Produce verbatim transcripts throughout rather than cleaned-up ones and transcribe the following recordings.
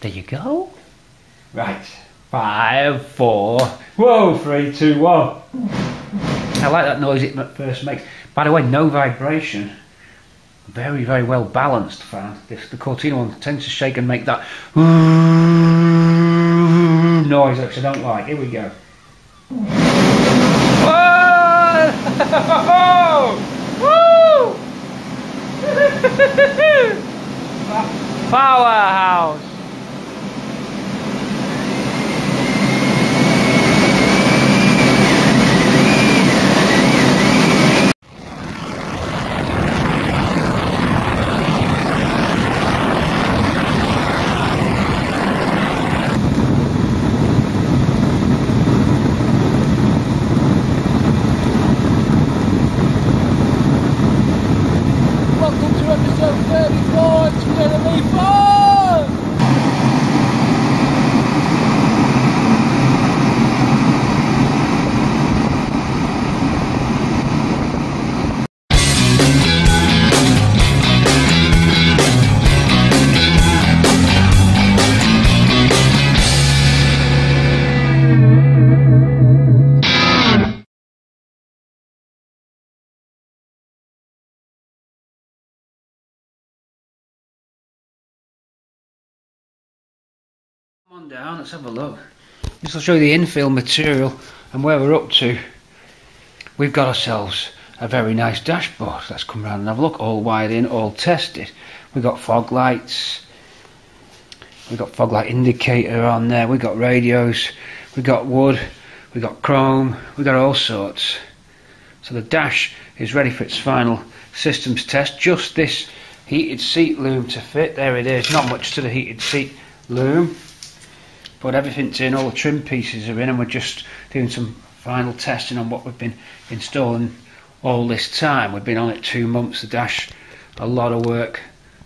There you go. Right, five, four, whoa, three, two, one. I like that noise it first makes. By the way, no vibration. Very, very well balanced fan. This, the Cortina one tends to shake and make that noise, which I don't like. Here we go. Powerhouse. Come on down, let's have a look. This will show you the infill material and where we're up to. We've got ourselves a very nice dashboard. Let's come round and have a look. All wired in, all tested. We've got fog lights. We've got fog light indicator on there. We've got radios. We've got wood. We've got chrome. We've got all sorts. So the dash is ready for its final systems test. Just this heated seat loom to fit. There it is. Not much to the heated seat loom. But everything's in, all the trim pieces are in, and we're just doing some final testing on what we've been installing all this time. We've been on it two months, the dash, a lot of work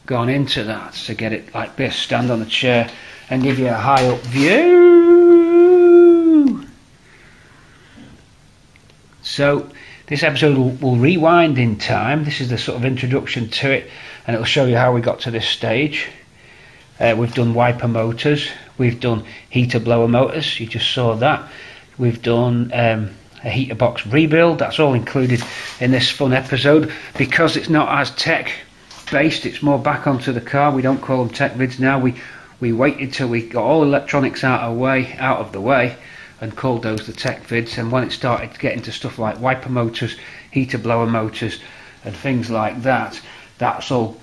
gone into that to get it like this. Stand on the chair and give you a high up view. So this episode will, will rewind in time. This is the sort of introduction to it, and it'll show you how we got to this stage. Uh, we've done wiper motors, we've done heater blower motors, you just saw that. We've done um, a heater box rebuild, that's all included in this fun episode. Because it's not as tech based, it's more back onto the car. We don't call them tech vids now. We, we waited till we got all electronics out of, way, out of the way and called those the tech vids. And when it started getting to stuff like wiper motors, heater blower motors and things like that, that's all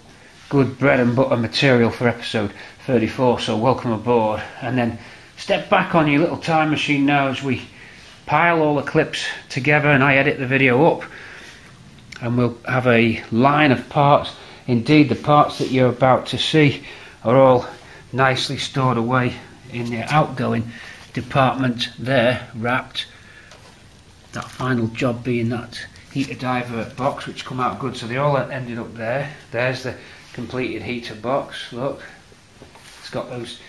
good bread and butter material for episode thirty-four, so welcome aboard. And then step back on your little time machine now as we pile all the clips together and I edit the video up, and we'll have a line of parts. Indeed, the parts that you're about to see are all nicely stored away in the outgoing department there, wrapped, that final job being that heater divert box, which come out good. So they all ended up there. There's the completed heater box. Look, it's got those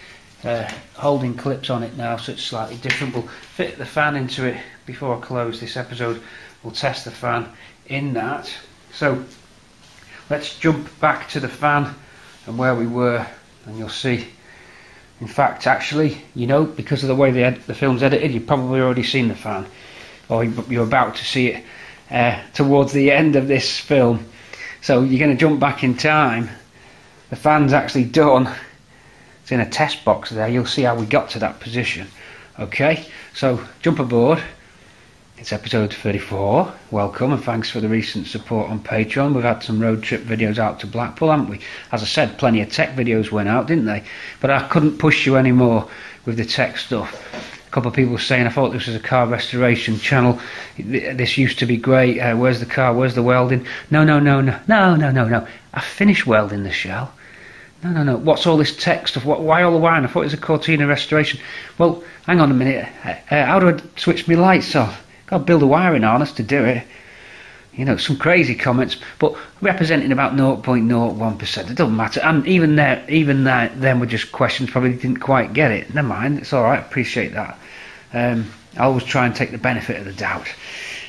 uh, holding clips on it now, so it's slightly different. We'll fit the fan into it before I close this episode. We'll test the fan in that. So let's jump back to the fan and where we were, and you'll see. In fact, actually, you know, because of the way the, the film's edited, you've probably already seen the fan, or you're about to see it uh, towards the end of this film. So you're going to jump back in time. The fan's actually done. It's in a test box there. You'll see how we got to that position. Okay, so jump aboard. It's episode thirty-four. Welcome, and thanks for the recent support on Patreon. We've had some road trip videos out to Blackpool, haven't we? As I said, plenty of tech videos went out, didn't they? But I couldn't push you anymore with the tech stuff. A couple of people were saying, I thought this was a car restoration channel, this used to be great, uh, where's the car, where's the welding? No, no, no, no, no, no, no, no, I finished welding the shell. No, no, no, what's all this tech stuff, what, why all the whine? I thought it was a Cortina restoration. Well, hang on a minute, uh, how do I switch my lights off? Got to build a wiring harness to do it. You know, some crazy comments, but representing about zero point zero one percent, it doesn't matter. And even there, even there, then were just questions, probably didn't quite get it. Never mind, it's all right, appreciate that. Um, I always try and take the benefit of the doubt.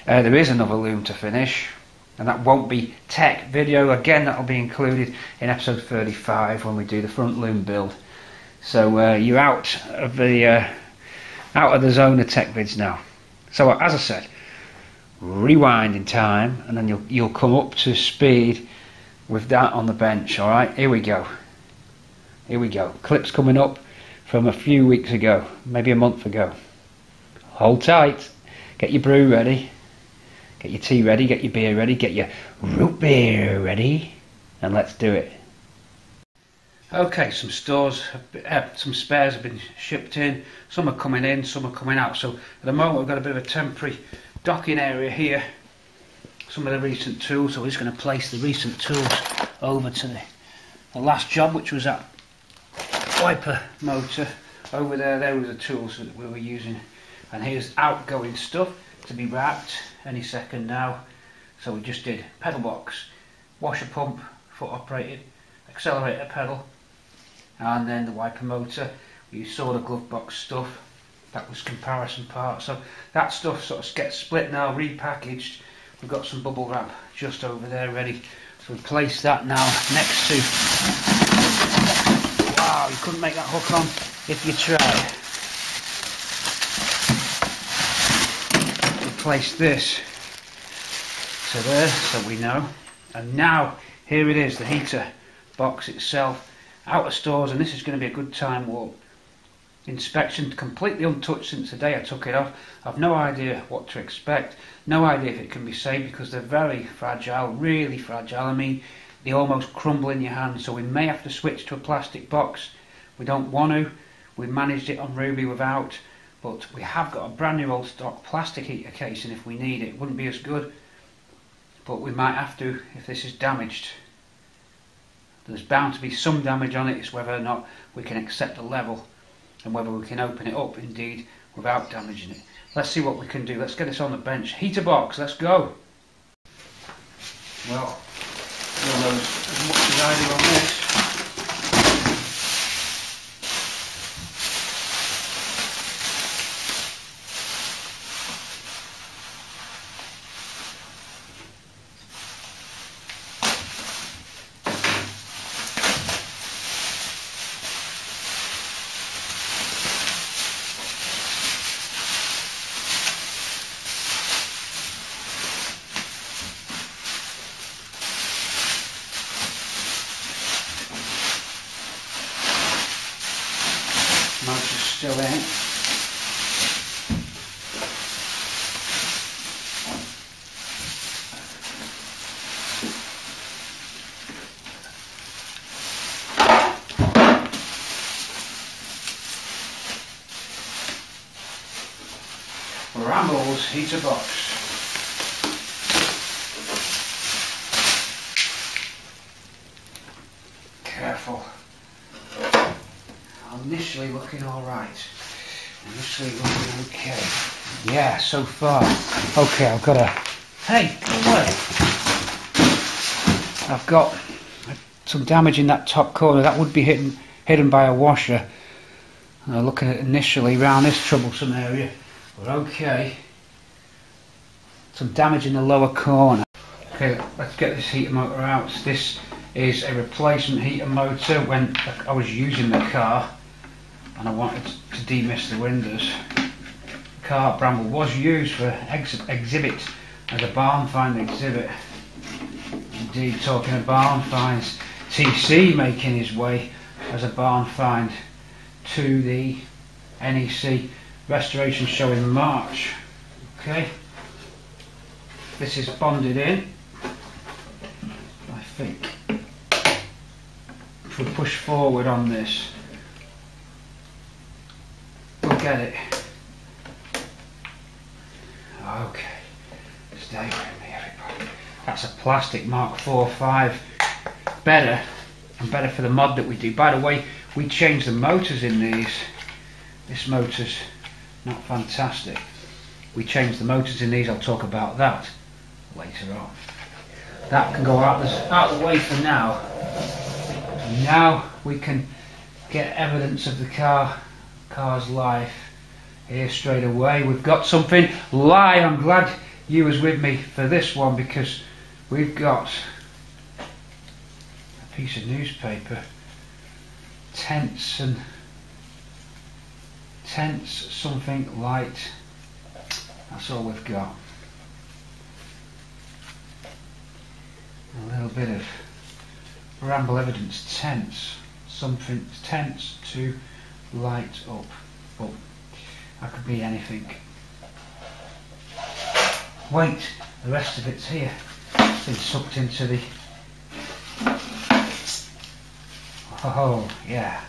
Uh, there is another loom to finish, and that won't be tech video. Again, that'll be included in episode thirty-five when we do the front loom build. So uh, you're out of the uh, out of the zone of tech vids now. So as I said, rewind in time, and then you'll you'll come up to speed with that on the bench. All right, here we go. Here we go. Clips coming up from a few weeks ago, maybe a month ago. Hold tight. Get your brew ready. Get your tea ready. Get your beer ready. Get your root beer ready, and let's do it. Okay, some stores, uh, some spares have been shipped in, some are coming in, some are coming out. So at the moment we've got a bit of a temporary docking area here, some of the recent tools, so we're just going to place the recent tools over to the, the last job, which was that wiper motor over there. There were the tools that we were using, and here's outgoing stuff to be wrapped any second now. So we just did pedal box, washer pump, foot operated, accelerator pedal, and then the wiper motor. You saw the glove box stuff, that was comparison part. So that stuff sort of gets split now, repackaged. We've got some bubble wrap just over there ready. So we place that now next to... Wow, you couldn't make that hook on if you tried. We place this to there, so we know. And now, here it is, the heater box itself, out of stores, and this is going to be a good time warp. Inspection completely untouched since the day I took it off. I've no idea what to expect, no idea if it can be saved, because they're very fragile, really fragile. I mean, they almost crumble in your hand, so we may have to switch to a plastic box. We don't want to. We managed it on Ruby without, but we have got a brand new old stock plastic heater case, and if we need it, it wouldn't be as good, but we might have to if this is damaged. There's bound to be some damage on it. It's whether or not we can accept the level and whether we can open it up indeed without damaging it. Let's see what we can do. Let's get this on the bench. Heater box, let's go. Well, you'll know as much as I do on this. Still in. Bramble's heater box. Initially looking alright. Initially looking okay. Yeah, so far. Okay, I've got a... Hey, go away! I've got some damage in that top corner. That would be hidden, hidden by a washer. Uh, looking at initially around this troublesome area, we're okay. Some damage in the lower corner. Okay, let's get this heater motor out. This is a replacement heater motor when I was using the car, and I wanted to demist the windows. The car Bramble was used for ex exhibit as a barn find exhibit. Indeed, talking of barn finds, T C making his way as a barn find to the N E C restoration show in March. Okay, this is bonded in, I think. If we push forward on this, get it. Okay, stay with me everybody. That's a plastic Mark four five, better and better for the mod that we do. By the way, we change the motors in these. This motor's not fantastic. We change the motors in these. I'll talk about that later on. That can go out, out of the way for now. Now we can get evidence of the car Car's life here straight away. We've got something live. I'm glad you was with me for this one, because we've got a piece of newspaper, tents and Tense something light. That's all we've got. A little bit of Bramble evidence. Tense something tense to light up. But that could be anything. Wait, the rest of it's here. It's been sucked into the. Oh yeah.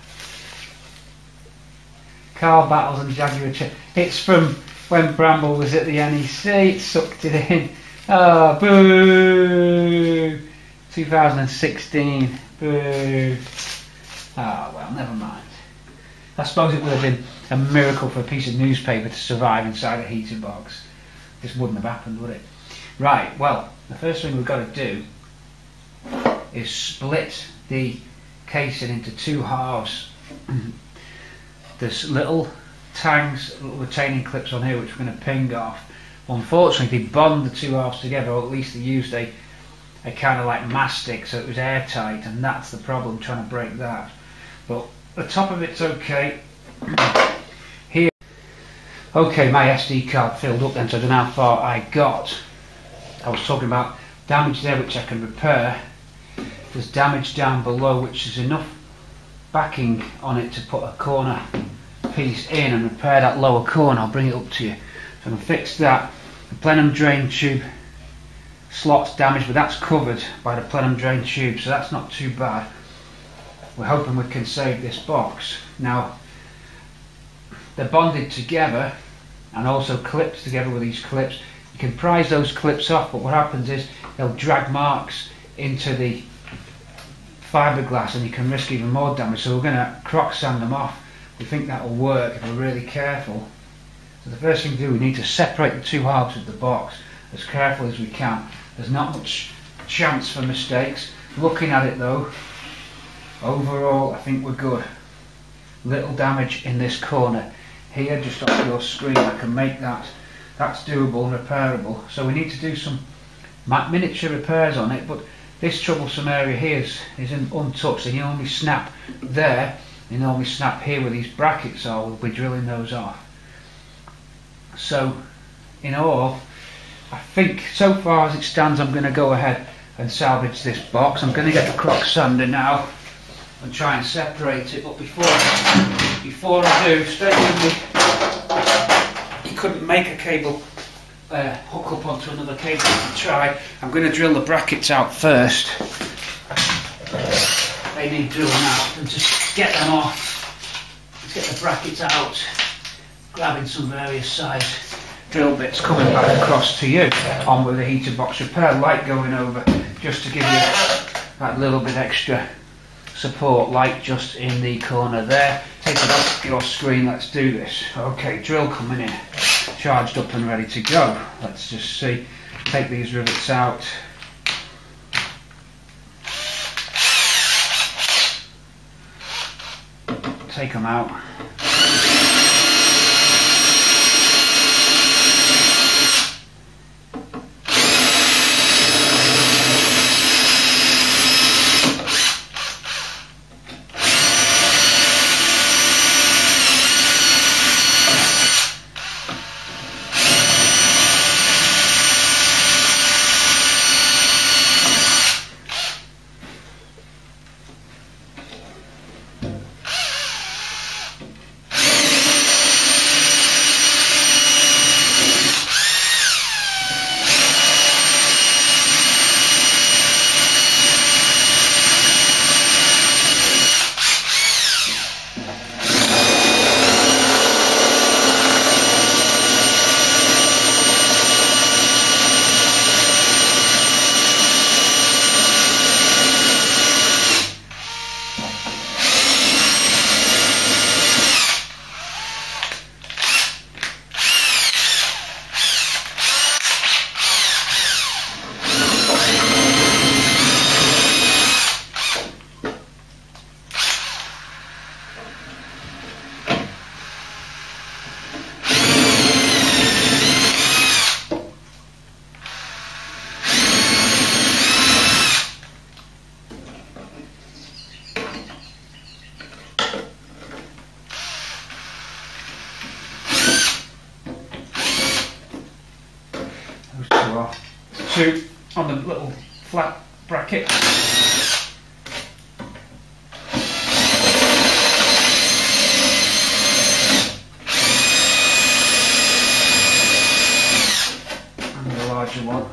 Car battles and Jaguar chip. It's from when Bramble was at the N E C. It sucked it in. Oh boo! two thousand sixteen. Boo. Ah, oh, well, never mind. I suppose it would have been a miracle for a piece of newspaper to survive inside a heater box. This wouldn't have happened, would it? Right, well, the first thing we've got to do is split the casing into two halves. There's little tangs, little retaining clips on here which we're going to ping off. Unfortunately, they bond the two halves together, or at least they used a, a kind of like mastic, so it was airtight, and that's the problem, trying to break that. But the top of it's okay. Here. Okay, my S D card filled up then, so I don't know how far I got. I was talking about damage there which I can repair. There's damage down below which is enough backing on it to put a corner piece in and repair that lower corner. I'll bring it up to you. So I'm going to fix that. The plenum drain tube slot's damaged, but that's covered by the plenum drain tube, so that's not too bad. We're hoping we can save this box. Now they're bonded together and also clips together with these clips. You can prise those clips off, but what happens is they'll drag marks into the fiberglass and you can risk even more damage, so we're going to croc sand them off. We think that will work if we're really careful. So the first thing to do, we need to separate the two halves of the box as carefully as we can. There's not much chance for mistakes. Looking at it though, overall I think we're good. Little damage in this corner here just off your screen. I can make that. That's doable and repairable. So we need to do some miniature repairs on it, but this troublesome area here is, is in, untouched. They normally snap there, they normally snap here where these brackets are. We'll be drilling those off. So in all, I think so far as it stands, I'm going to go ahead and salvage this box. I'm going to get the croc sander now and try and separate it, but before, before I do, stay with me. You couldn't make a cable Uh, hook up onto another cable to try. I'm going to drill the brackets out first. They need drilling out, and just get them off. Let's get the brackets out, grabbing some various size drill bits, coming back across to you. On with the heater box repair, light going over just to give you that little bit extra support, light just in the corner there. Take it off your screen, let's do this. Okay, drill coming in. Charged up and ready to go. Let's just see. Take these rivets out. Take them out. to on the little flat bracket. And the larger one.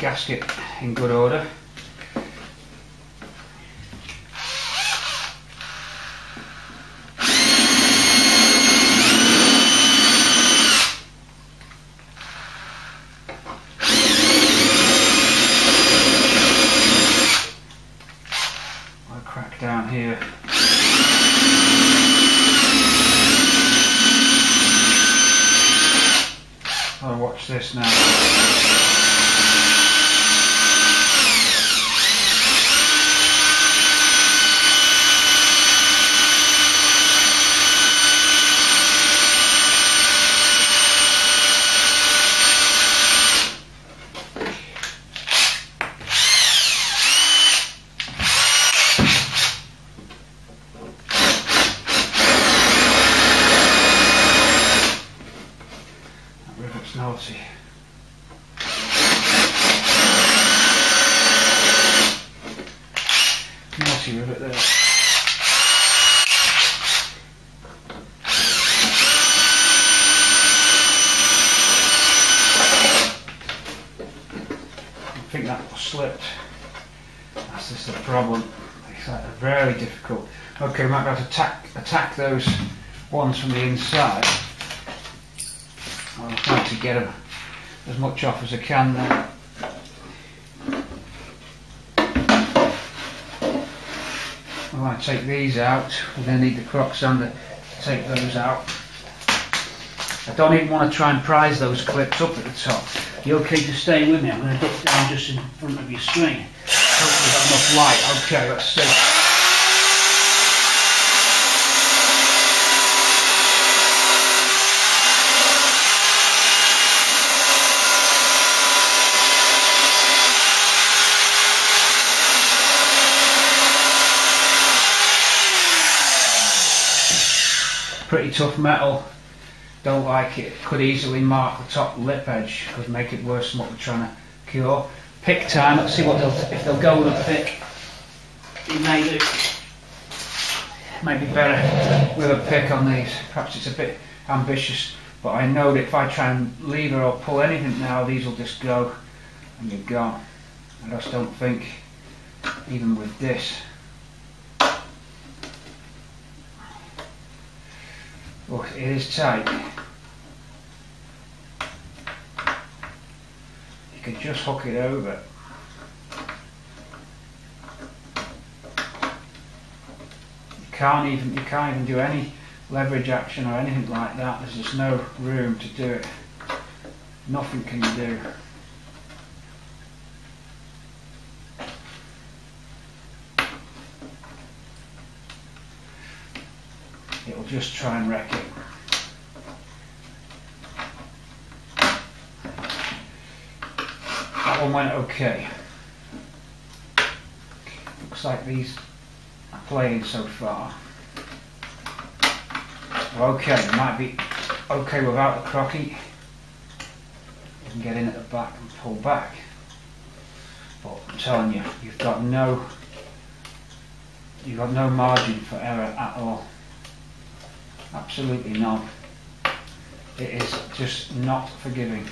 Gasket in good order. This now. Okay, we might have to attack, attack those ones from the inside. I'll try to get them as much off as I can now. Well, I take these out. We're going to need the croc sander to take those out. I don't even want to try and prise those clips up at the top. You're okay to stay with me? I'm going to duck down just in front of your string. Hopefully we've got enough light. Okay, let's see. Pretty tough metal, don't like it. Could easily mark the top lip edge, could make it worse than what we're trying to cure. Pick time, let's see what they'll if they'll go with a pick. It may do, maybe better with a pick on these. Perhaps it's a bit ambitious, but I know that if I try and lever or pull anything now, these will just go and they're gone. I just don't think, even with this. Look, it is tight. You can just hook it over. You can't even you can't even do any leverage action or anything like that. There's just no room to do it. Nothing can you do. It'll just try and wreck it. That one went okay. Looks like these are playing so far. Okay, might be okay without the crocky. You can get in at the back and pull back. But I'm telling you, you've got no, you've got no margin for error at all. Absolutely not. It is just not forgiving.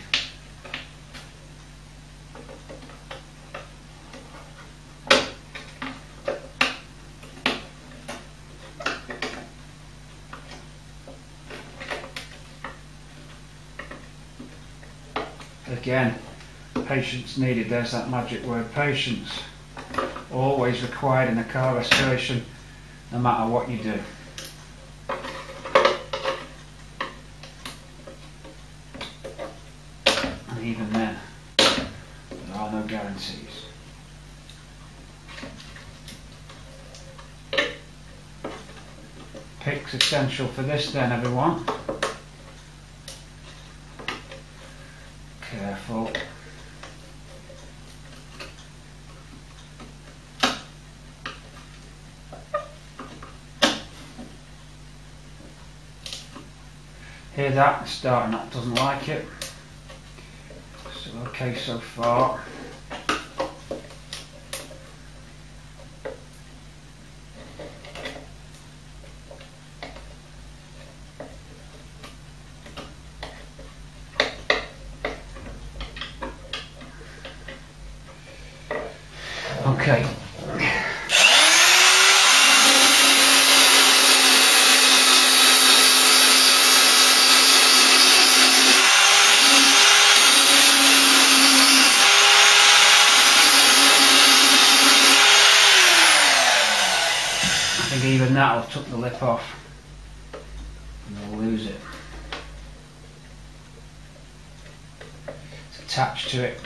Again, patience needed. There's that magic word, patience. Always required in a car restoration, no matter what you do. Even then, there are no guarantees. Pick's essential for this then, everyone. Careful. Hear that? Starting that doesn't like it. Still okay so far. Okay. I think even that will tuck the lip off and we'll lose it. It's attached to it.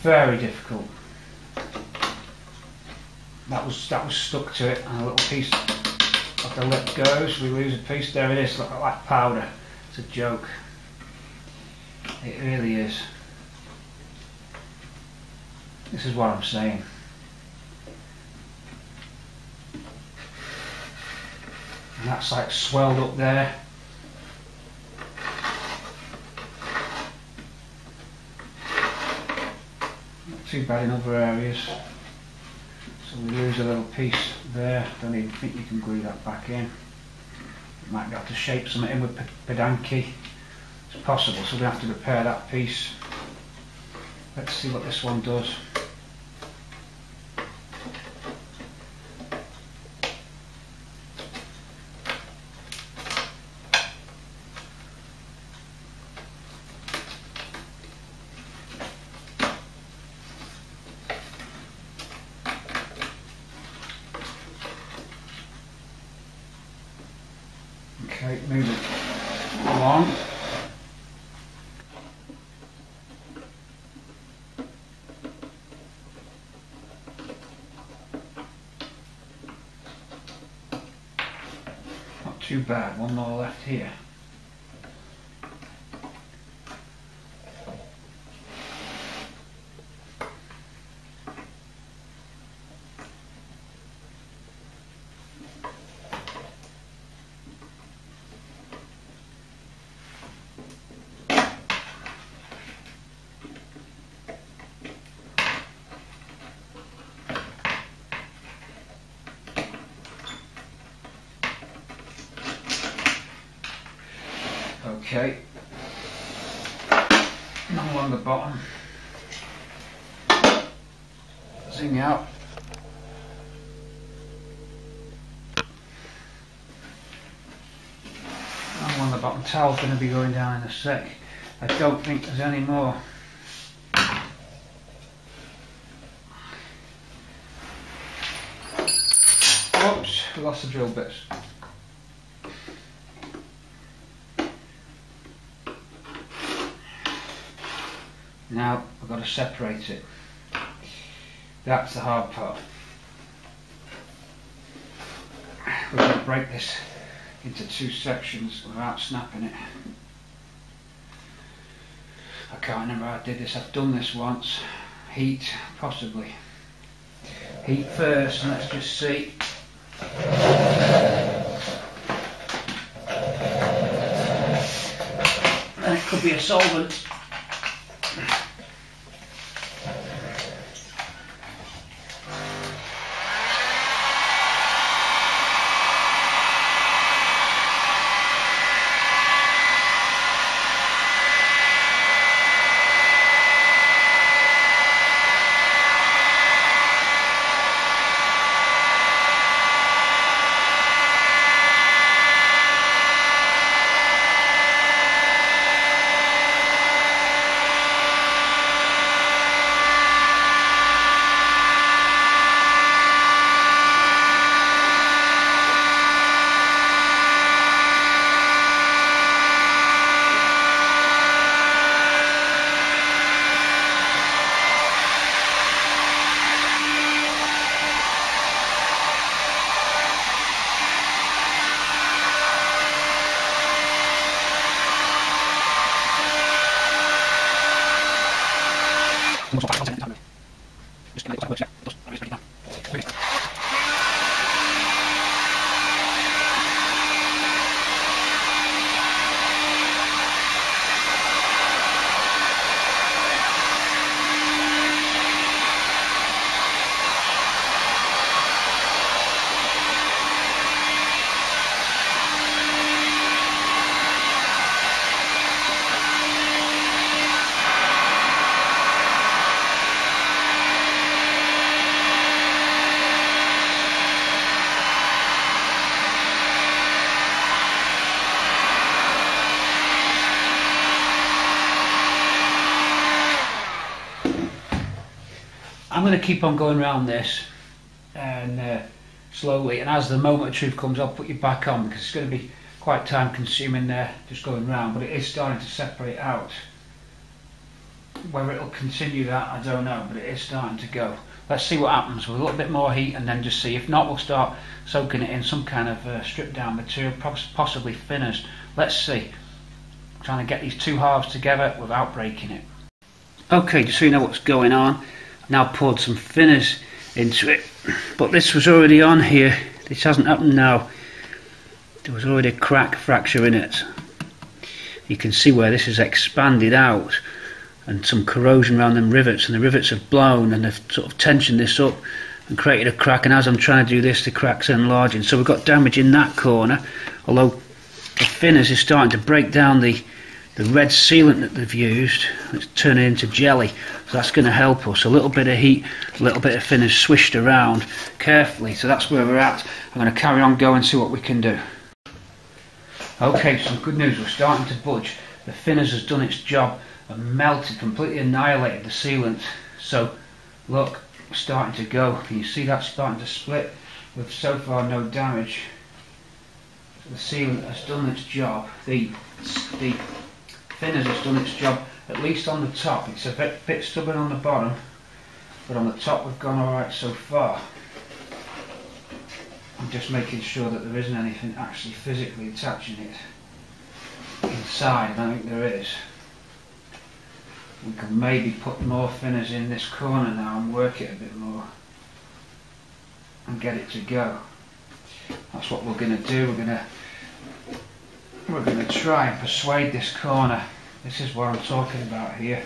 Very difficult. That was that was stuck to it, and a little piece of the lip goes. We lose a piece. There it is. Look at that powder. It's a joke. It really is. This is what I'm saying. And that's like swelled up there. Not too bad in other areas. So we lose a little piece there. Don't even think you can glue that back in. You might be able to shape something in with Pedanki. It's possible, so we're going to have to repair that piece. Let's see what this one does. Okay, move it along. Not too bad, one more left here. Okay, now along the bottom, zing out. Now along the bottom, towel's going to be going down in a sec. I don't think there's any more. Oops, we lost the drill bits. Now I've got to separate it. That's the hard part. We're going to break this into two sections without snapping it. I can't remember how I did this. I've done this once. Heat, possibly. Heat first, and let's just see. That could be a solvent. I'm going to keep on going around this and uh, slowly, and as the moment of truth comes, I'll put you back on, because it's going to be quite time consuming there, just going around, but it is starting to separate out. Whether it'll continue that, I don't know, but it is starting to go. Let's see what happens with a little bit more heat, and then just see. If not, we'll start soaking it in some kind of uh, stripped down material, possibly thinners. Let's see. I'm trying to get these two halves together without breaking it. Okay, just so you know what's going on, now poured some thinners into it, but this was already on here. This hasn't happened now. There was already a crack fracture in it. You can see where this has expanded out, and some corrosion around them rivets, and the rivets have blown and they've sort of tensioned this up and created a crack, and as I'm trying to do this the cracks are enlarging, so we've got damage in that corner, although the thinners is starting to break down the the red sealant that they've used. It's turning into jelly, so that's going to help us. A little bit of heat, a little bit of thinners swished around carefully, so that's where we're at. I'm going to carry on going and see what we can do. Okay, some good news, we're starting to budge. The thinners has done its job and melted, completely annihilated the sealant, so look, starting to go. Can you see that starting to split with so far no damage? The sealant has done its job, the, the thinners has done its job, at least on the top. It's a bit, bit stubborn on the bottom, but on the top we've gone alright so far. I'm just making sure that there isn't anything actually physically attaching it inside, and I think there is. We can maybe put more thinners in this corner now and work it a bit more and get it to go. That's what we're going to do. We're going to we're going to try and persuade this corner. This is what I'm talking about here.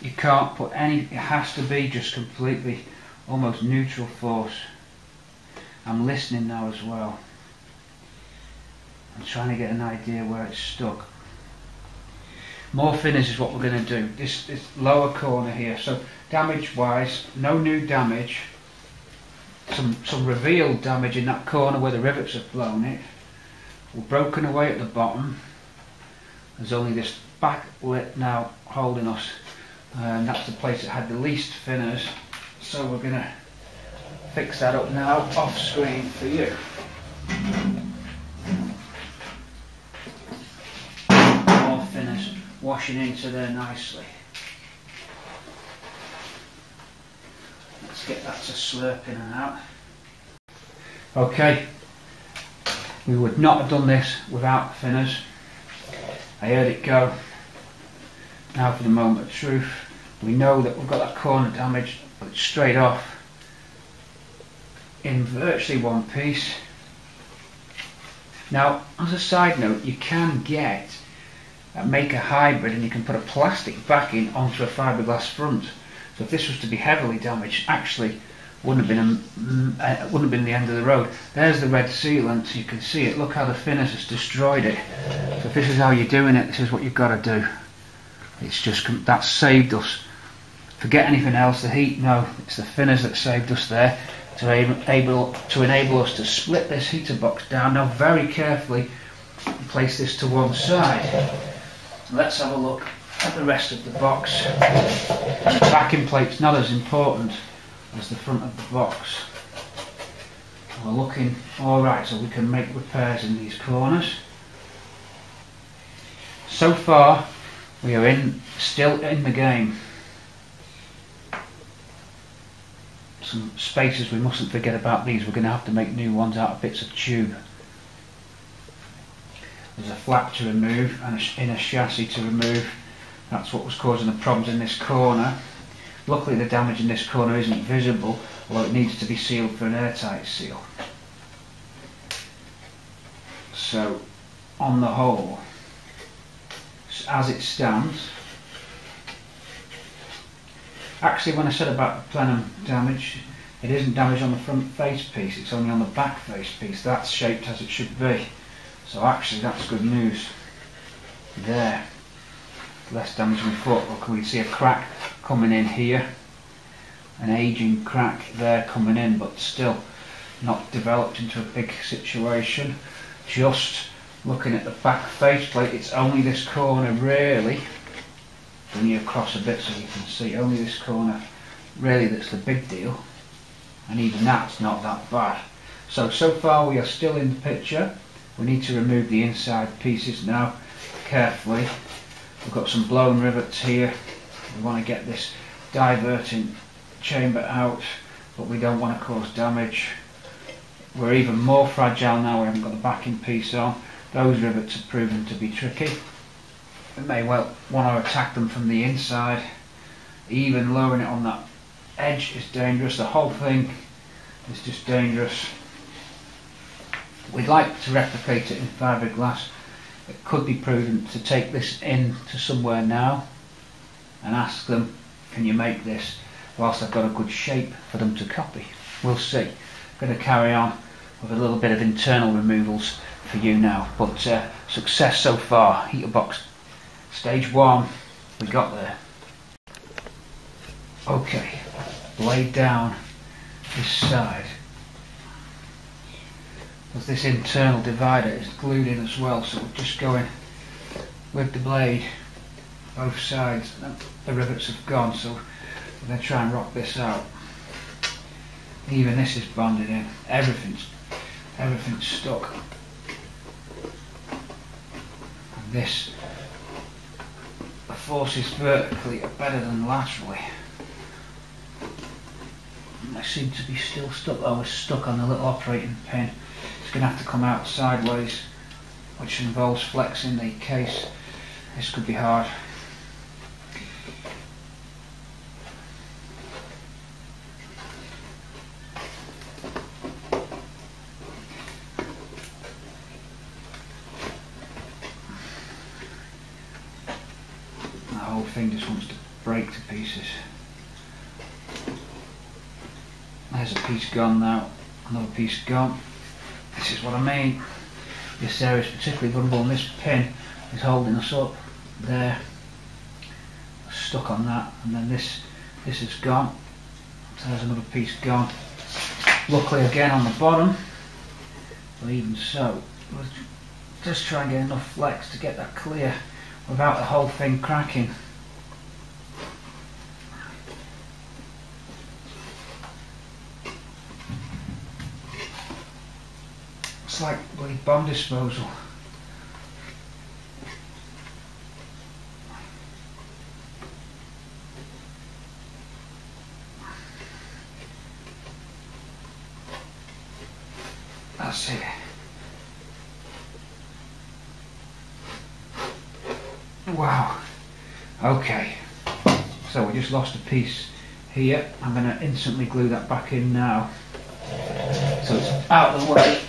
You can't put any. It has to be just completely, almost neutral force. I'm listening now as well. I'm trying to get an idea where it's stuck. More thinners is what we're going to do. This, this lower corner here. So damage wise, no new damage. Some, some revealed damage in that corner where the rivets have blown it. We're broken away at the bottom. There's only this back lip now holding us. And that's the place that had the least thinners. So we're going to fix that up now off screen for you. Washing into there nicely. Let's get that to slurp in and out. Okay, we would not have done this without thinners. I heard it go. Now for the moment of truth. We know that we've got that corner damaged, but it's straight off in virtually one piece. Now, as a side note, you can get make a hybrid, and you can put a plastic backing onto a fiberglass front. So if this was to be heavily damaged, actually wouldn't have been a, wouldn't have been the end of the road. There's the red sealant, you can see it. Look how the thinners has destroyed it. So if this is how you're doing it, this is what you've got to do. It's just that saved us. Forget anything else. The heat, no, it's the thinners that saved us there to able to enable us to split this heater box down now very carefully and place this to one side. Let's have a look at the rest of the box. The backing plate's not as important as the front of the box. We're looking alright, so we can make repairs in these corners. So far we are in still in the game. Some spacers, we mustn't forget about these. We're going to have to make new ones out of bits of tube. There's a flap to remove and an inner chassis to remove. That's what was causing the problems in this corner. Luckily the damage in this corner isn't visible, although it needs to be sealed for an airtight seal. So on the whole, as it stands, actually when I said about the plenum damage, it isn't damage on the front face piece, it's only on the back face piece. That's shaped as it should be. So actually that's good news there. Less damage than we thought. Look, we see a crack coming in here, an aging crack there coming in, but still not developed into a big situation. Just Looking at the back faceplate, it's only this corner really. Bring you across a bit so you can see, only this corner really that's the big deal, and even that's not that bad. So, so far we are still in the picture. We need to remove the inside pieces now, carefully. We've got some blown rivets here. We want to get this diverting chamber out, but we don't want to cause damage. We're even more fragile now, we haven't got the backing piece on. Those rivets have proven to be tricky. We may well want to attack them from the inside. Even lowering it on that edge is dangerous. The whole thing is just dangerous. We'd like to replicate it in fiberglass. It could be prudent to take this in to somewhere now and ask them, can you make this whilst I've got a good shape for them to copy? We'll see. I'm going to carry on with a little bit of internal removals for you now, but uh, success so far. Heater box stage one, we got there. Okay, blade down this side, because this internal divider is glued in as well, so we're just going with the blade both sides. The rivets have gone, so we're going to try and rock this out. Even this is bonded in, everything's everything's stuck, and this, the forces vertically are better than laterally. I seem to be still stuck. I was stuck on the little operating pin. It's going to have to come out sideways, which involves flexing the case. This could be hard. The whole thing just wants to break to pieces. There's a piece gone now, another piece gone. This is what I mean. This area is particularly vulnerable, and this pin is holding us up there. Stuck on that, and then this this is gone. So there's another piece gone. Luckily again on the bottom, but even so, we'll just try and get enough flex to get that clear without the whole thing cracking. It's like bloody bomb disposal. That's it. Wow. Okay. So we just lost a piece here. I'm going to instantly glue that back in now, so it's out of the way.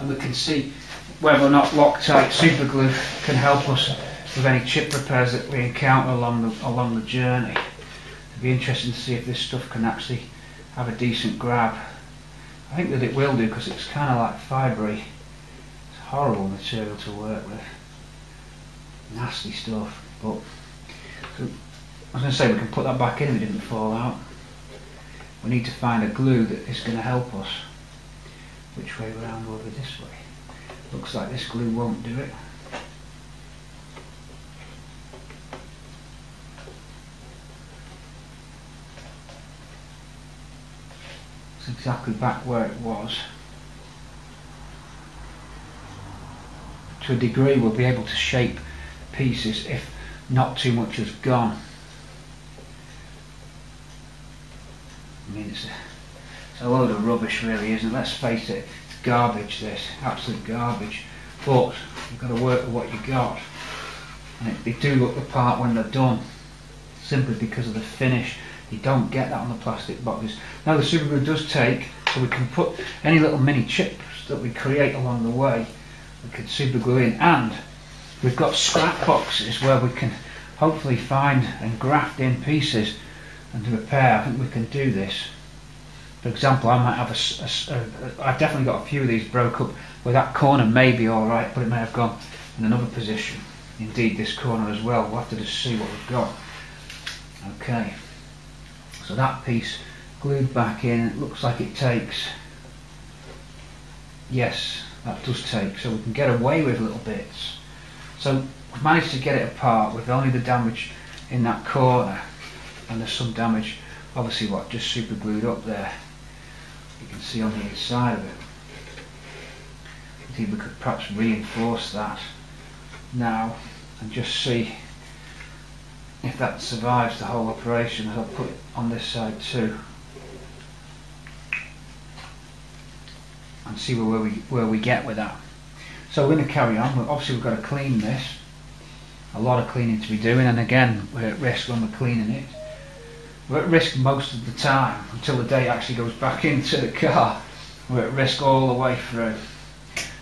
And we can see whether or not Loctite super glue can help us with any chip repairs that we encounter along the along the journey. It'll be interesting to see if this stuff can actually have a decent grab. I think that it will do, because it's kind of like fibry. It's horrible material to work with, nasty stuff. But so, I was going to say, we can put that back in if it didn't fall out. We need to find a glue that is going to help us. Which way round? Over this way. Looks like this glue won't do it. It's exactly back where it was. To a degree we'll be able to shape pieces if not too much has gone. I mean, it's a a load of rubbish really, isn't it? Let's face it, it's garbage this, absolute garbage, but you've got to work with what you got. And it, they do look the part when they're done, simply because of the finish. You don't get that on the plastic boxes. Now the super glue does take, so we can put any little mini chips that we create along the way, we can super glue in, and we've got scrap boxes where we can hopefully find and graft in pieces and repair. I think we can do this. For example, I might have a, a, a, I've definitely got a few of these broke up where that corner may be all right, but it may have gone in another position. Indeed, this corner as well. We'll have to just see what we've got. Okay, so that piece glued back in. It looks like it takes, yes, that does take, so we can get away with little bits. So we've managed to get it apart with only the damage in that corner, and there's some damage obviously what just super glued up there, you can see on the inside of it. I think we could perhaps reinforce that now and just see if that survives the whole operation, as I'll put it on this side too, and see where we where we get with that. So we're going to carry on. Obviously we've got to clean this, a lot of cleaning to be doing, and again we're at risk when we're cleaning it. We're at risk most of the time until the day it actually goes back into the car. We're at risk all the way through.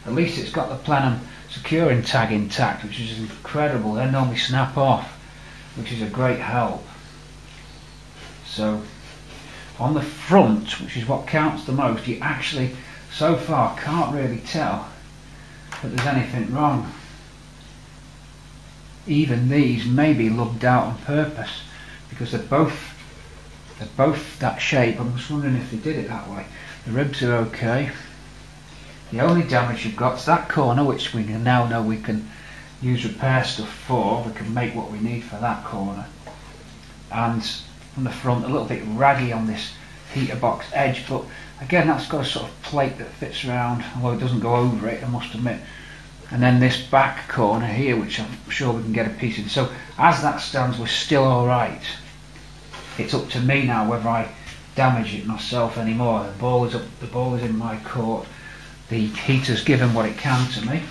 At least it's got the plenum securing tag intact, which is incredible. They normally snap off, which is a great help. So on the front, which is what counts the most, you actually so far can't really tell that there's anything wrong. Even these may be lubbed out on purpose, because they're both they're both that shape. I'm just wondering if they did it that way. The ribs are okay. The only damage you've got is that corner, which we now know we can use repair stuff for. We can make what we need for that corner. And from the front, a little bit raggy on this heater box edge, but again that's got a sort of plate that fits around, although it doesn't go over it, I must admit. And then this back corner here, which I'm sure we can get a piece in. So as that stands, we're still alright. It's up to me now whether I damage it myself anymore. The ball is up, the ball is in my court. The heater's given what it can to me.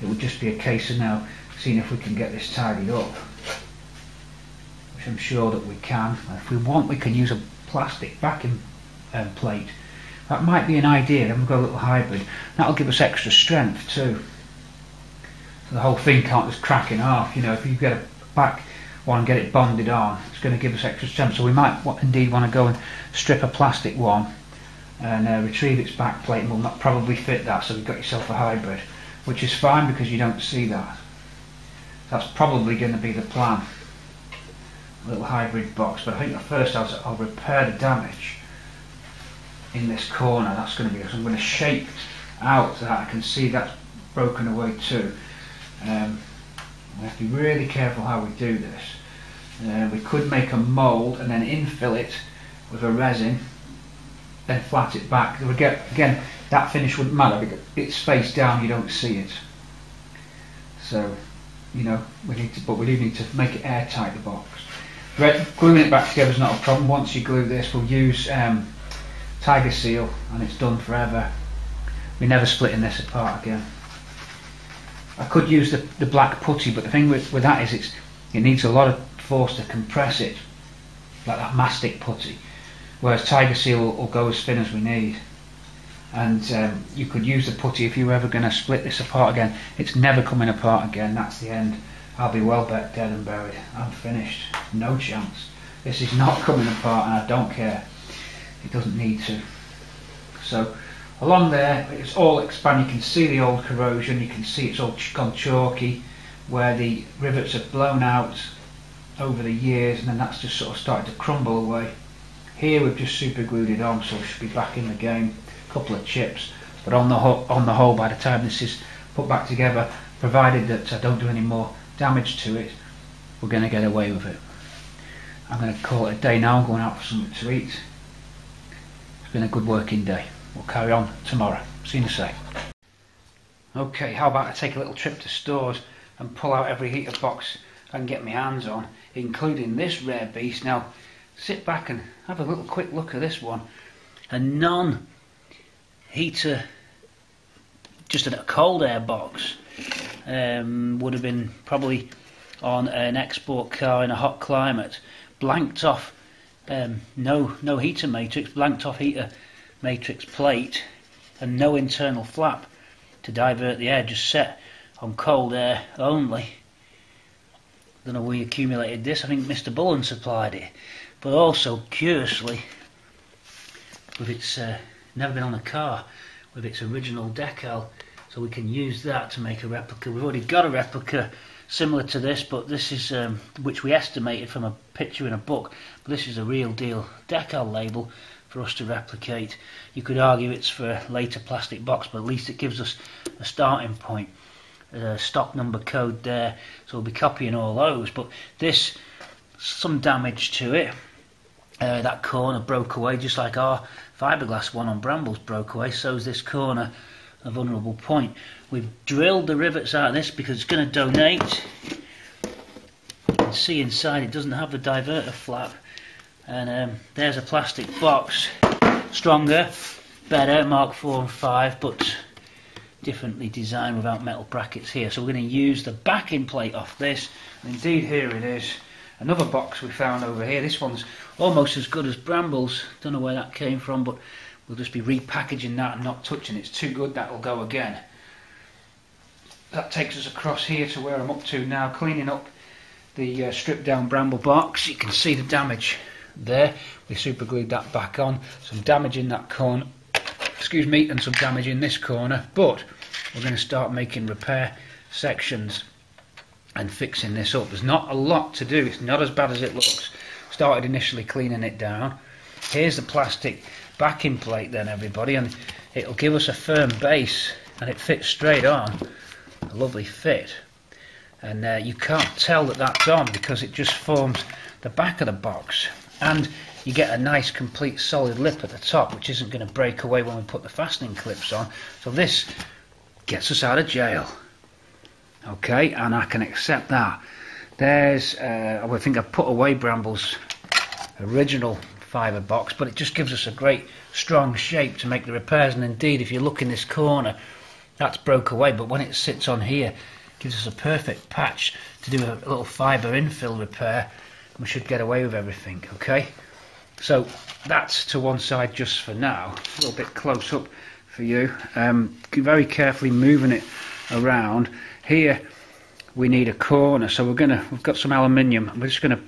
It would just be a case of now seeing if we can get this tidied up, which I'm sure that we can. And if we want, we can use a plastic backing um, plate. That might be an idea. Then we've got a little hybrid. That'll give us extra strength too. So the whole thing can't just crack in half. You know, if you get a back one, get it bonded on, it's going to give us extra strength. So we might indeed want to go and strip a plastic one and uh, retrieve its back plate, and will not probably fit that, so you've got yourself a hybrid, which is fine because you don't see that. That's probably going to be the plan, a little hybrid box. But I think the first I'll, I'll repair the damage in this corner. That's going to be, so I'm going to shape out so that I can see that's broken away too. Um, we have to be really careful how we do this. Uh, we could make a mould and then infill it with a resin, then flat it back. Again, that finish wouldn't matter because it's face down, you don't see it. So, you know, we need to, but we do need to make it airtight, the box. Red, gluing it back together is not a problem. Once you glue this, we'll use um, Tiger Seal and it's done forever. We're never splitting this apart again. I could use the, the black putty, but the thing with, with that is it's, it needs a lot of force to compress it, like that mastic putty. Whereas Tiger Seal will, will go as thin as we need. And um, you could use the putty if you were ever going to split this apart again. It's never coming apart again. That's the end. I'll be well back dead and buried. I'm finished. No chance. This is not coming apart, and I don't care. It doesn't need to. So along there, it's all expanded. You can see the old corrosion. You can see it's all gone chalky, where the rivets have blown out over the years, and then that's just sort of started to crumble away. Here we've just super glued it on, so we should be back in the game. A couple of chips, but on the whole, on the whole, by the time this is put back together, provided that I don't do any more damage to it, we're going to get away with it. I'm going to call it a day now. I'm going out for something to eat. It's been a good working day. We'll carry on tomorrow. See you in a sec. Okay, how about I take a little trip to stores and pull out every heater box I can get my hands on, including this rare beast. Now, sit back and have a little quick look at this one. A non-heater, just a cold air box, um, would have been probably on an export car in a hot climate. Blanked off, um, no no heater matrix, blanked off heater matrix plate, and no internal flap to divert the air, just set on cold air only. Don't know where you accumulated this. I think Mister Bullen supplied it. But also, curiously, with its uh, never been on a car, with its original decal, so we can use that to make a replica. We've already got a replica similar to this, but this is um, which we estimated from a picture in a book. But this is a real deal decal label for us to replicate. You could argue it's for later plastic box, but at least it gives us a starting point. Uh, stock number code there, so we'll be copying all those. But this, some damage to it. Uh, that corner broke away, just like our fiberglass one on Brambles broke away. So is this corner a vulnerable point. We've drilled the rivets out of this because it's going to donate. You can see inside it doesn't have the diverter flap, and um, there's a plastic box, stronger, better, Mark four and five, but differently designed without metal brackets here. So we're going to use the backing plate off this, and indeed here it is. Another box we found over here. This one's almost as good as Brambles. Don't know where that came from, but we'll just be repackaging that and not touching it. It's too good, that'll go again. That takes us across here to where I'm up to now, cleaning up the uh, stripped down Bramble box. You can see the damage there. We super glued that back on. Some damage in that corner, excuse me, and some damage in this corner, but we're going to start making repair sections and fixing this up. There's not a lot to do, it's not as bad as it looks. Started initially cleaning it down. Here's the plastic backing plate then, everybody, and it'll give us a firm base, and it fits straight on, a lovely fit. And uh, you can't tell that that's on because it just forms the back of the box, and you get a nice complete solid lip at the top, which isn't going to break away when we put the fastening clips on. So this gets us out of jail. Okay, and I can accept that. There's uh, I think I put away Bramble's original fibre box, but it just gives us a great strong shape to make the repairs. And indeed, if you look in this corner, that's broke away, but when it sits on here, it gives us a perfect patch to do a little fibre infill repair, and we should get away with everything. Okay, so that's to one side just for now. A little bit close up for you, um, very carefully moving it around. Here we need a corner, so we're gonna we've got some aluminium, we're just gonna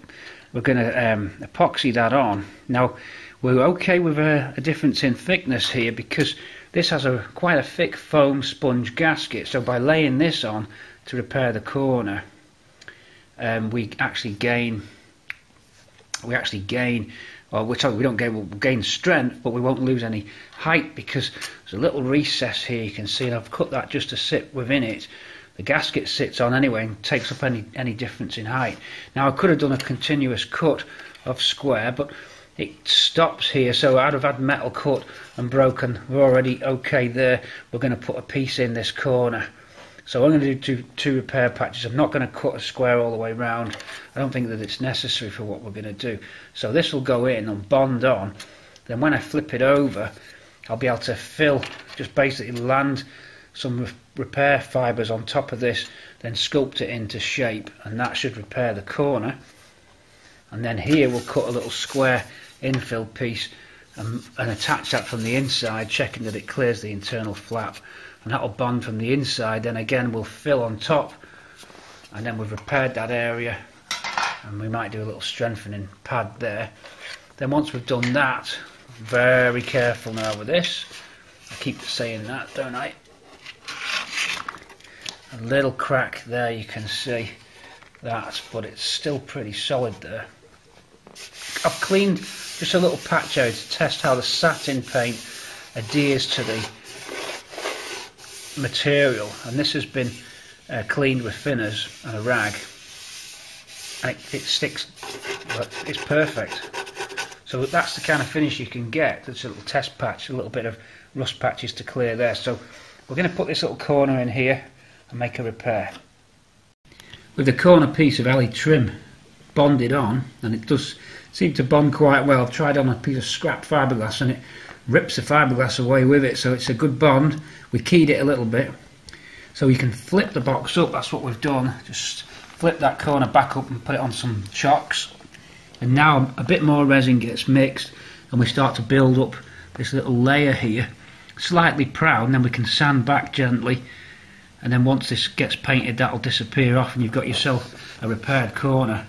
we're gonna um, epoxy that on. Now we're okay with a, a difference in thickness here because this has a quite a thick foam sponge gasket, so by laying this on to repair the corner, um, we actually gain we actually gain or we're sorry, we don't gain, we'll gain strength, but we won't lose any height because there's a little recess here, you can see, and I've cut that just to sit within it. The gasket sits on anyway and takes up any, any difference in height. Now I could have done a continuous cut of square, but it stops here, so I'd have had metal cut and broken. We're already okay there. We're going to put a piece in this corner. So I'm going to do two, two repair patches. I'm not going to cut a square all the way round. I don't think that it's necessary for what we're going to do. So this will go in and bond on. Then when I flip it over, I'll be able to fill, just basically land some repair fibres on top of this, then sculpt it into shape, and that should repair the corner. And then here we'll cut a little square infill piece and, and attach that from the inside, checking that it clears the internal flap, and that'll bond from the inside. Then again we'll fill on top, and then we've repaired that area, and we might do a little strengthening pad there. Then once we've done that, very careful now with this, I keep saying that, don't I? A little crack there, you can see that, but it's still pretty solid there. I've cleaned just a little patch out to test how the satin paint adheres to the material, and this has been uh, cleaned with thinners and a rag, and it, it sticks, but it's perfect. So that's the kind of finish you can get. That's a little test patch, a little bit of rust patches to clear there. So we're going to put this little corner in here and make a repair. With the corner piece of alley trim bonded on, and it does seem to bond quite well. I've tried on a piece of scrap fiberglass and it rips the fiberglass away with it, so it's a good bond. We keyed it a little bit so you can flip the box up. That's what we've done, just flip that corner back up and put it on some chocks, and now a bit more resin gets mixed and we start to build up this little layer here, slightly proud, and then we can sand back gently. And then once this gets painted, that'll disappear off, and you've got yourself a repaired corner.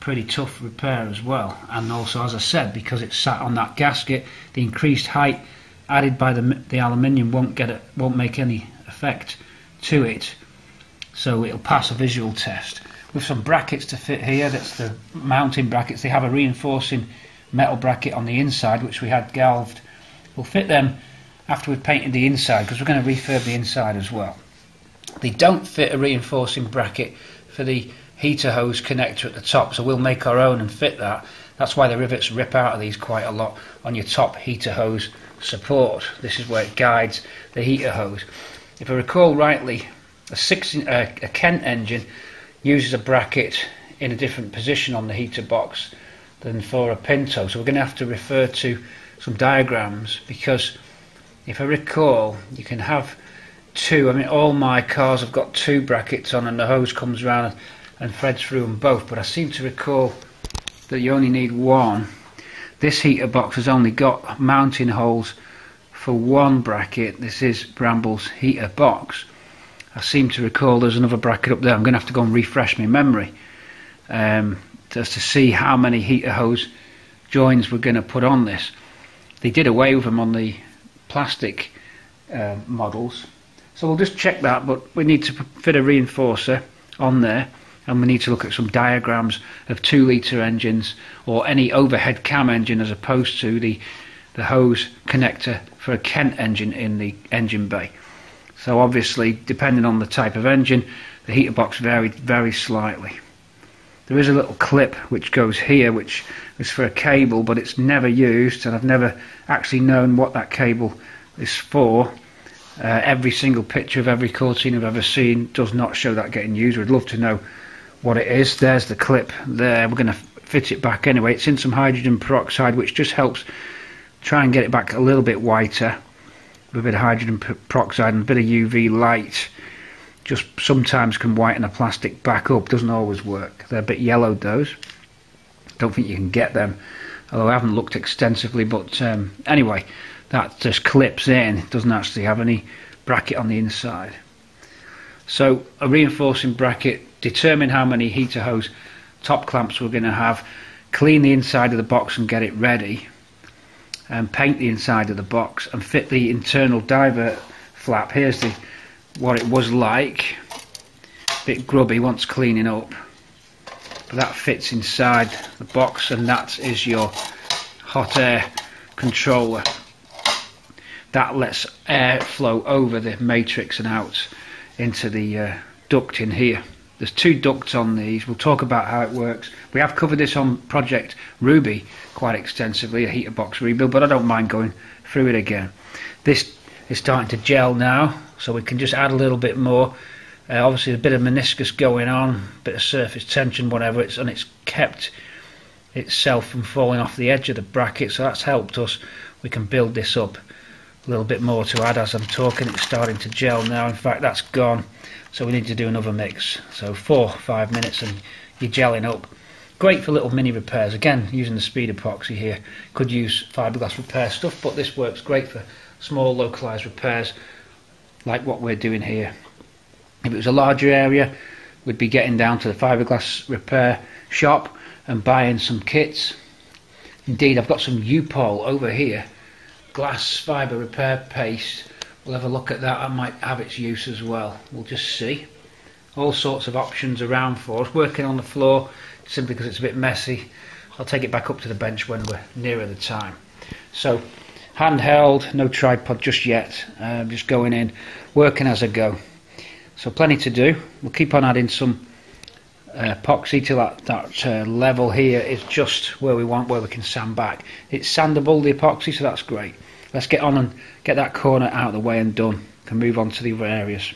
Pretty tough repair as well. And also, as I said, because it's sat on that gasket, the increased height added by the the aluminium won't get it, won't make any effect to it. So it'll pass a visual test with some brackets to fit here. That's the mounting brackets. They have a reinforcing metal bracket on the inside, which we had galved. We'll fit them after we've painted the inside, because we're going to refurb the inside as well. They don't fit a reinforcing bracket for the heater hose connector at the top, so we'll make our own and fit that. That's why the rivets rip out of these quite a lot on your top heater hose support. This is where it guides the heater hose. If I recall rightly, a, six, uh, a Kent engine uses a bracket in a different position on the heater box than for a Pinto, so we're going to have to refer to some diagrams, because if I recall, you can have two. I mean, all my cars have got two brackets on and the hose comes round and threads through them both, but I seem to recall that you only need one. This heater box has only got mounting holes for one bracket. This is Bramble's heater box. I seem to recall there's another bracket up there. I'm going to have to go and refresh my memory um, just to see how many heater hose joins we're going to put on this. They did away with them on the plastic uh, models, so we'll just check that, but we need to fit a reinforcer on there, and we need to look at some diagrams of two litre engines, or any overhead cam engine, as opposed to the the hose connector for a Kent engine in the engine bay. So obviously, depending on the type of engine, the heater box varied very slightly. There is a little clip which goes here, which is for a cable, but it's never used, and I've never actually known what that cable is for. Uh, every single picture of every Cortina I've ever seen does not show that getting used. I'd love to know what it is. There's the clip there. We're going to fit it back anyway. It's in some hydrogen peroxide, which just helps try and get it back a little bit whiter, with a bit of hydrogen peroxide and a bit of U V light. Just sometimes can whiten a plastic back up, doesn't always work. They're a bit yellowed, those. Don't think you can get them, although I haven't looked extensively, but um, anyway, that just clips in. It doesn't actually have any bracket on the inside. So a reinforcing bracket, determine how many heater hose top clamps we're going to have, clean the inside of the box and get it ready, and paint the inside of the box and fit the internal divert flap. Here's the what it was like, a bit grubby once cleaning up, but that fits inside the box, and that is your hot air controller. That lets air flow over the matrix and out into the uh, duct in here. There's two ducts on these. We'll talk about how it works. We have covered this on Project Ruby quite extensively, a heater box rebuild, but I don't mind going through it again. This is starting to gel now, so we can just add a little bit more. Uh, obviously a bit of meniscus going on, a bit of surface tension, whatever, it's and it's kept itself from falling off the edge of the bracket, so that's helped us. We can build this up a little bit more to add as I'm talking. It's starting to gel now. In fact, that's gone, so we need to do another mix. So four five minutes and you're gelling up. Great for little mini repairs, again using the speed epoxy here. Could use fiberglass repair stuff, but this works great for small localized repairs like what we're doing here. If it was a larger area, we'd be getting down to the fiberglass repair shop and buying some kits. Indeed, I've got some U-Pol over here, glass fiber repair paste. We'll have a look at that. I might have its use as well. We'll just see. All sorts of options around for us. Working on the floor simply because it's a bit messy. I'll take it back up to the bench when we're nearer the time. So handheld, no tripod just yet. I'm um, just going in, working as I go. So plenty to do. We'll keep on adding some uh, epoxy till that, that uh, level here is just where we want, where we can sand back. It's sandable, the epoxy, so that's great. Let's get on and get that corner out of the way and done. Can move on to the other areas.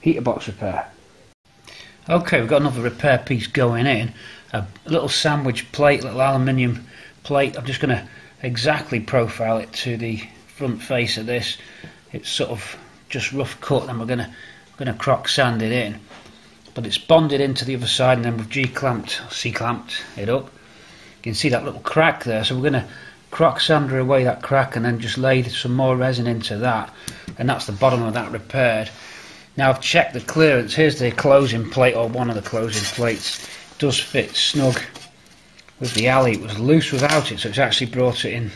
Heater box repair. Okay, we've got another repair piece going in. A little sandwich plate, little aluminium plate. I'm just going to exactly profile it to the front face of this. It's sort of just rough cut, and we're going to going to crock sand it in. But it's bonded into the other side, and then we've G-clamped, C-clamped it up. You can see that little crack there, so we're going to crock sander away that crack and then just lay some more resin into that, and that's the bottom of that repaired. Now I've checked the clearance. Here's the closing plate, or one of the closing plates. It does fit snug with the alley. It was loose without it, so it's actually brought it in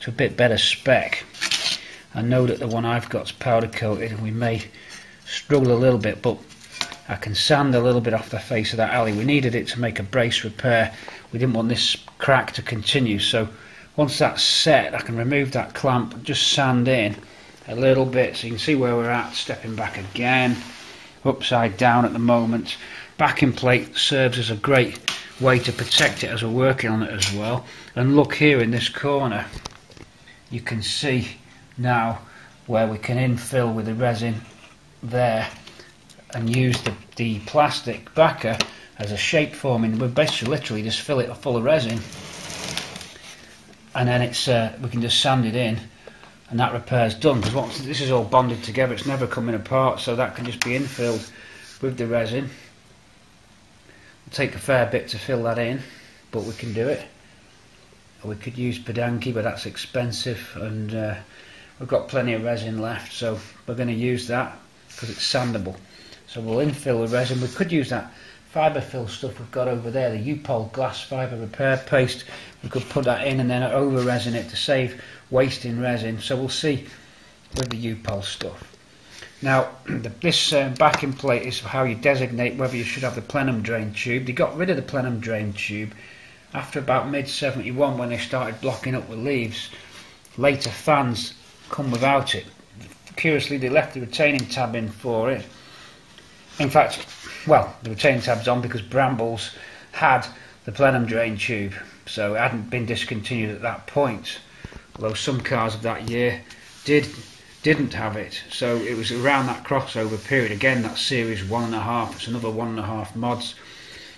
to a bit better spec. I know that the one I've got is powder coated and we may struggle a little bit, but I can sand a little bit off the face of that alley. We needed it to make a brace repair. we didn't want this crack to continue. So once that's set, I can remove that clamp, just sand in a little bit, so you can see where we're at. Stepping back again, upside down at the moment. Backing plate serves as a great way to protect it as we're working on it as well. And look, here in this corner you can see now where we can infill with the resin there and use the, the plastic backer as a shape forming. We basically literally just fill it full of resin, and then it's uh, we can just sand it in, and that repair's done, because this is all bonded together, it's never coming apart, so that can just be infilled with the resin. It'll take a fair bit to fill that in, but we can do it. We could use Pedanki, but that's expensive, and uh, we've got plenty of resin left, so we're going to use that because it's sandable. So we'll infill the resin. We could use that fibre fill stuff we've got over there, the U-Pol glass fibre repair paste. We could put that in and then over resin it to save wasting resin. So we'll see with the U-Pol stuff. Now the, this uh, backing plate is how you designate whether you should have the plenum drain tube. They got rid of the plenum drain tube after about mid seventy-one when they started blocking up with leaves. Later fans come without it. Curiously, they left the retaining tab in for it. In fact, well, the retaining tab's on because Brambles had the plenum drain tube, so it hadn't been discontinued at that point, although some cars of that year did, didn't have it. So it was around that crossover period. Again, that's series one and a half, it's another one and a half mods.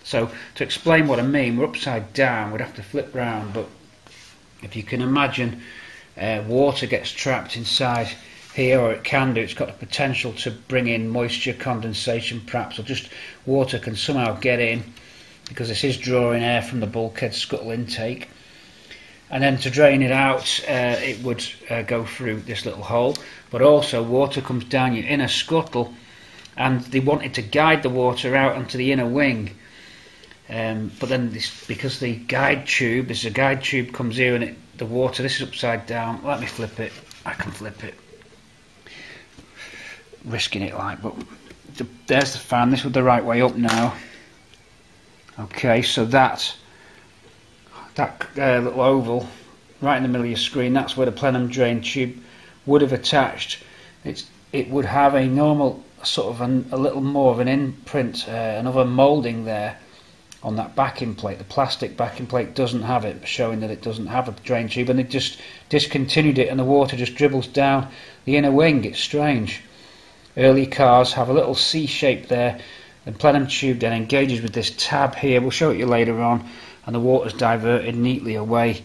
So to explain what I mean, we're upside down, we'd have to flip round, but if you can imagine, uh, water gets trapped inside here, or it can do. It's got the potential to bring in moisture, condensation perhaps, or just water can somehow get in, because this is drawing air from the bulkhead scuttle intake. And then to drain it out, uh, it would uh, go through this little hole, but also water comes down your inner scuttle, and they wanted to guide the water out onto the inner wing, um, but then this, because the guide tube is a guide tube comes here, and it, the water, this is upside down, let me flip it, I can flip it, risking it like, but the, there's the fan. This was the right way up now. Okay, so that that uh, little oval right in the middle of your screen, that's where the plenum drain tube would have attached. It's it would have a normal sort of an, a little more of an imprint, uh, another moulding there on that backing plate. The plastic backing plate doesn't have it, showing that it doesn't have a drain tube, and they just discontinued it, and the water just dribbles down the inner wing. It's strange. Early cars have a little C shape there, the plenum tube then engages with this tab here, we'll show it you later on, and the water's diverted neatly away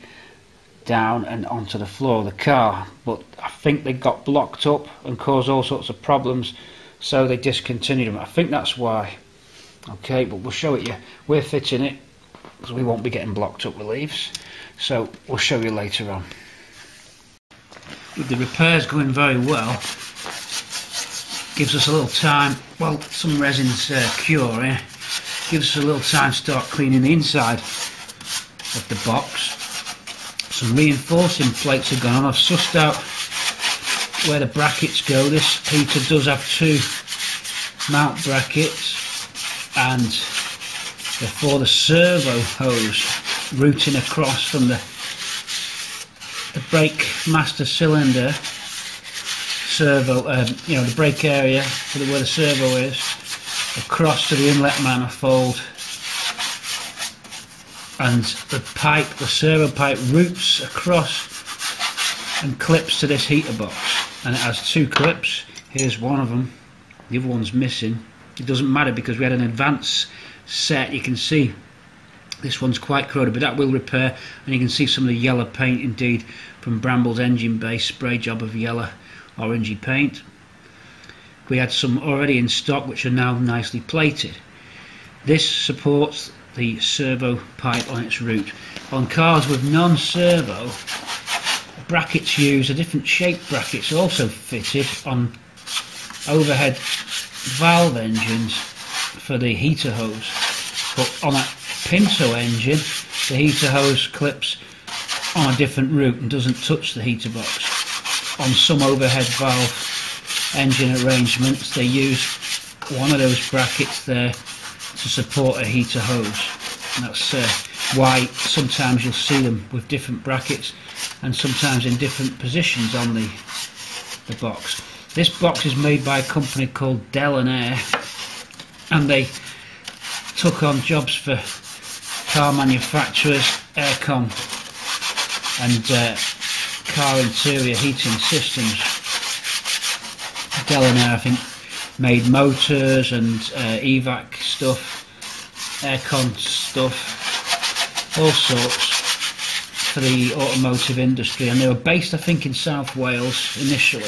down and onto the floor of the car. But I think they got blocked up and caused all sorts of problems, so they discontinued them. I think that's why. Okay, but we'll show it you. We're fitting it because we won't be getting blocked up with leaves, so we'll show you later on. With the repairs going very well, gives us a little time, well, some resin's uh, cure here, gives us a little time to start cleaning the inside of the box. Some reinforcing plates have gone on. I've sussed out where the brackets go. This heater does have two mount brackets, and they're for the servo hose routing across from the, the brake master cylinder servo, um, you know, the brake area for the, where the servo is, across to the inlet manifold, and the pipe, the servo pipe, roots across and clips to this heater box, and it has two clips. Here's one of them, the other one's missing. It doesn't matter because we had an advanced set. You can see this one's quite corroded, but that will repair, and you can see some of the yellow paint indeed from Bramble's engine base spray job of yellow orangey paint. We had some already in stock which are now nicely plated. This supports the servo pipe on its route. On cars with non-servo, brackets use a different shape. Brackets also fitted on overhead valve engines for the heater hose, but on a Pinto engine the heater hose clips on a different route and doesn't touch the heater box. On some overhead valve engine arrangements they use one of those brackets there to support a heater hose, and that's uh, why sometimes you'll see them with different brackets and sometimes in different positions on the the box. This box is made by a company called Delanair, and they took on jobs for car manufacturers, aircon and uh, car interior heating systems. Delanair, I think, made motors and uh, evac stuff, aircon stuff, all sorts for the automotive industry, and they were based, I think, in South Wales initially.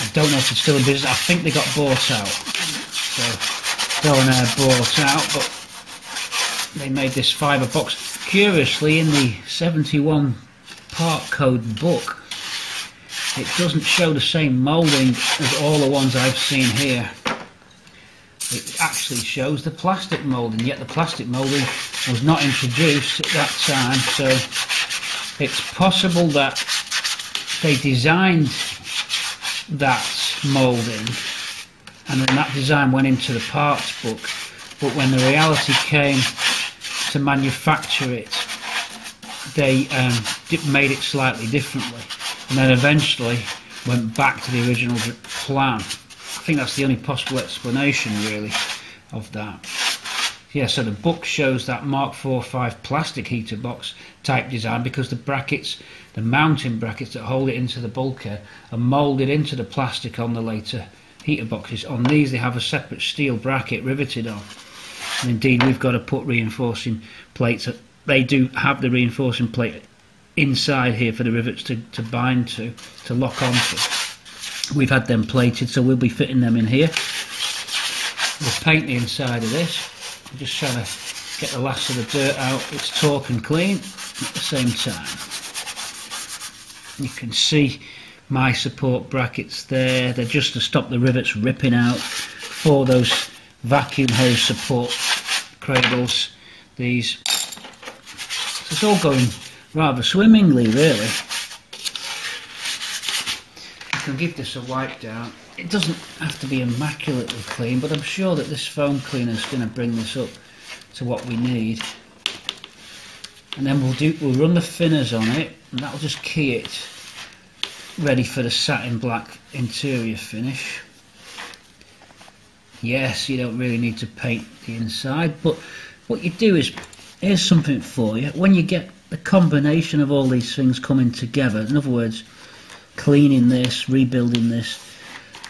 I don't know if they're still in business. I think they got bought out, so Delanair bought out, but they made this fibre box. Curiously, in the seventy-one part code book, it doesn't show the same moulding as all the ones I've seen here. It actually shows the plastic moulding, yet the plastic moulding was not introduced at that time, so it's possible that they designed that moulding and then that design went into the parts book, but when the reality came to manufacture it, they um, made it slightly differently. And then eventually went back to the original plan. I think that's the only possible explanation really of that. Yeah, so the book shows that Mark four five plastic heater box type design because the brackets, the mounting brackets that hold it into the bulkhead, are moulded into the plastic on the later heater boxes. On these they have a separate steel bracket riveted on. And indeed we've got to put reinforcing plates, they do have the reinforcing plate inside here for the rivets to, to bind to, to lock onto. We've had them plated, so we'll be fitting them in here. We'll paint the inside of this. I'm just trying to get the last of the dirt out. It's torque and clean at the same time. You can see my support brackets there. They're just to stop the rivets ripping out for those vacuum hose support cradles. These. So it's all going rather swimmingly, really. I can give this a wipe down. It doesn't have to be immaculately clean, but I'm sure that this foam cleaner is going to bring this up to what we need. And then we'll do we'll run the thinners on it, and that'll just key it ready for the satin black interior finish. Yes, you don't really need to paint the inside, but what you do is, here's something for you. When you get the combination of all these things coming together, in other words, cleaning this, rebuilding this,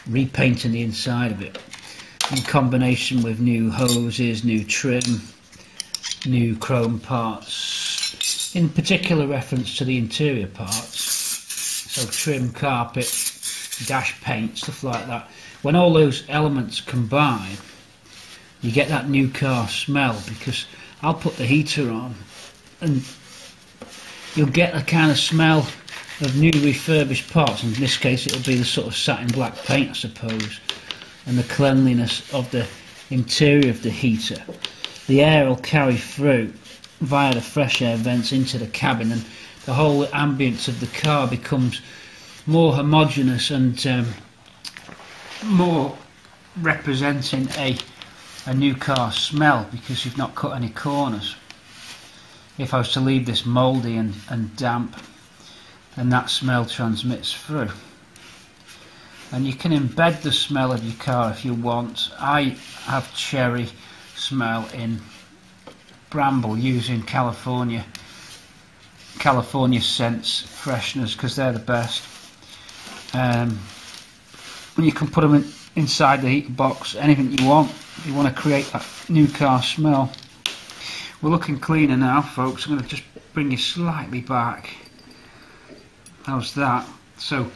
repainting the inside of it, in combination with new hoses, new trim, new chrome parts, in particular reference to the interior parts, so trim, carpet, dash paint, stuff like that. When all those elements combine, you get that new car smell, because I'll put the heater on and you'll get a kind of smell of new refurbished parts, and in this case it'll be the sort of satin black paint, I suppose, and the cleanliness of the interior of the heater. The air will carry through via the fresh air vents into the cabin, and the whole ambience of the car becomes more homogeneous and um, more representing a, a new car smell, because you've not cut any corners. If I was to leave this mouldy and, and damp, then that smell transmits through. And you can embed the smell of your car if you want. I have cherry smell in Bramble using California California scents fresheners, because they're the best. Um, and you can put them in, inside the heater box, anything you want. If you want to create that new car smell. We're looking cleaner now, folks. I'm going to just bring you slightly back. How's that? So,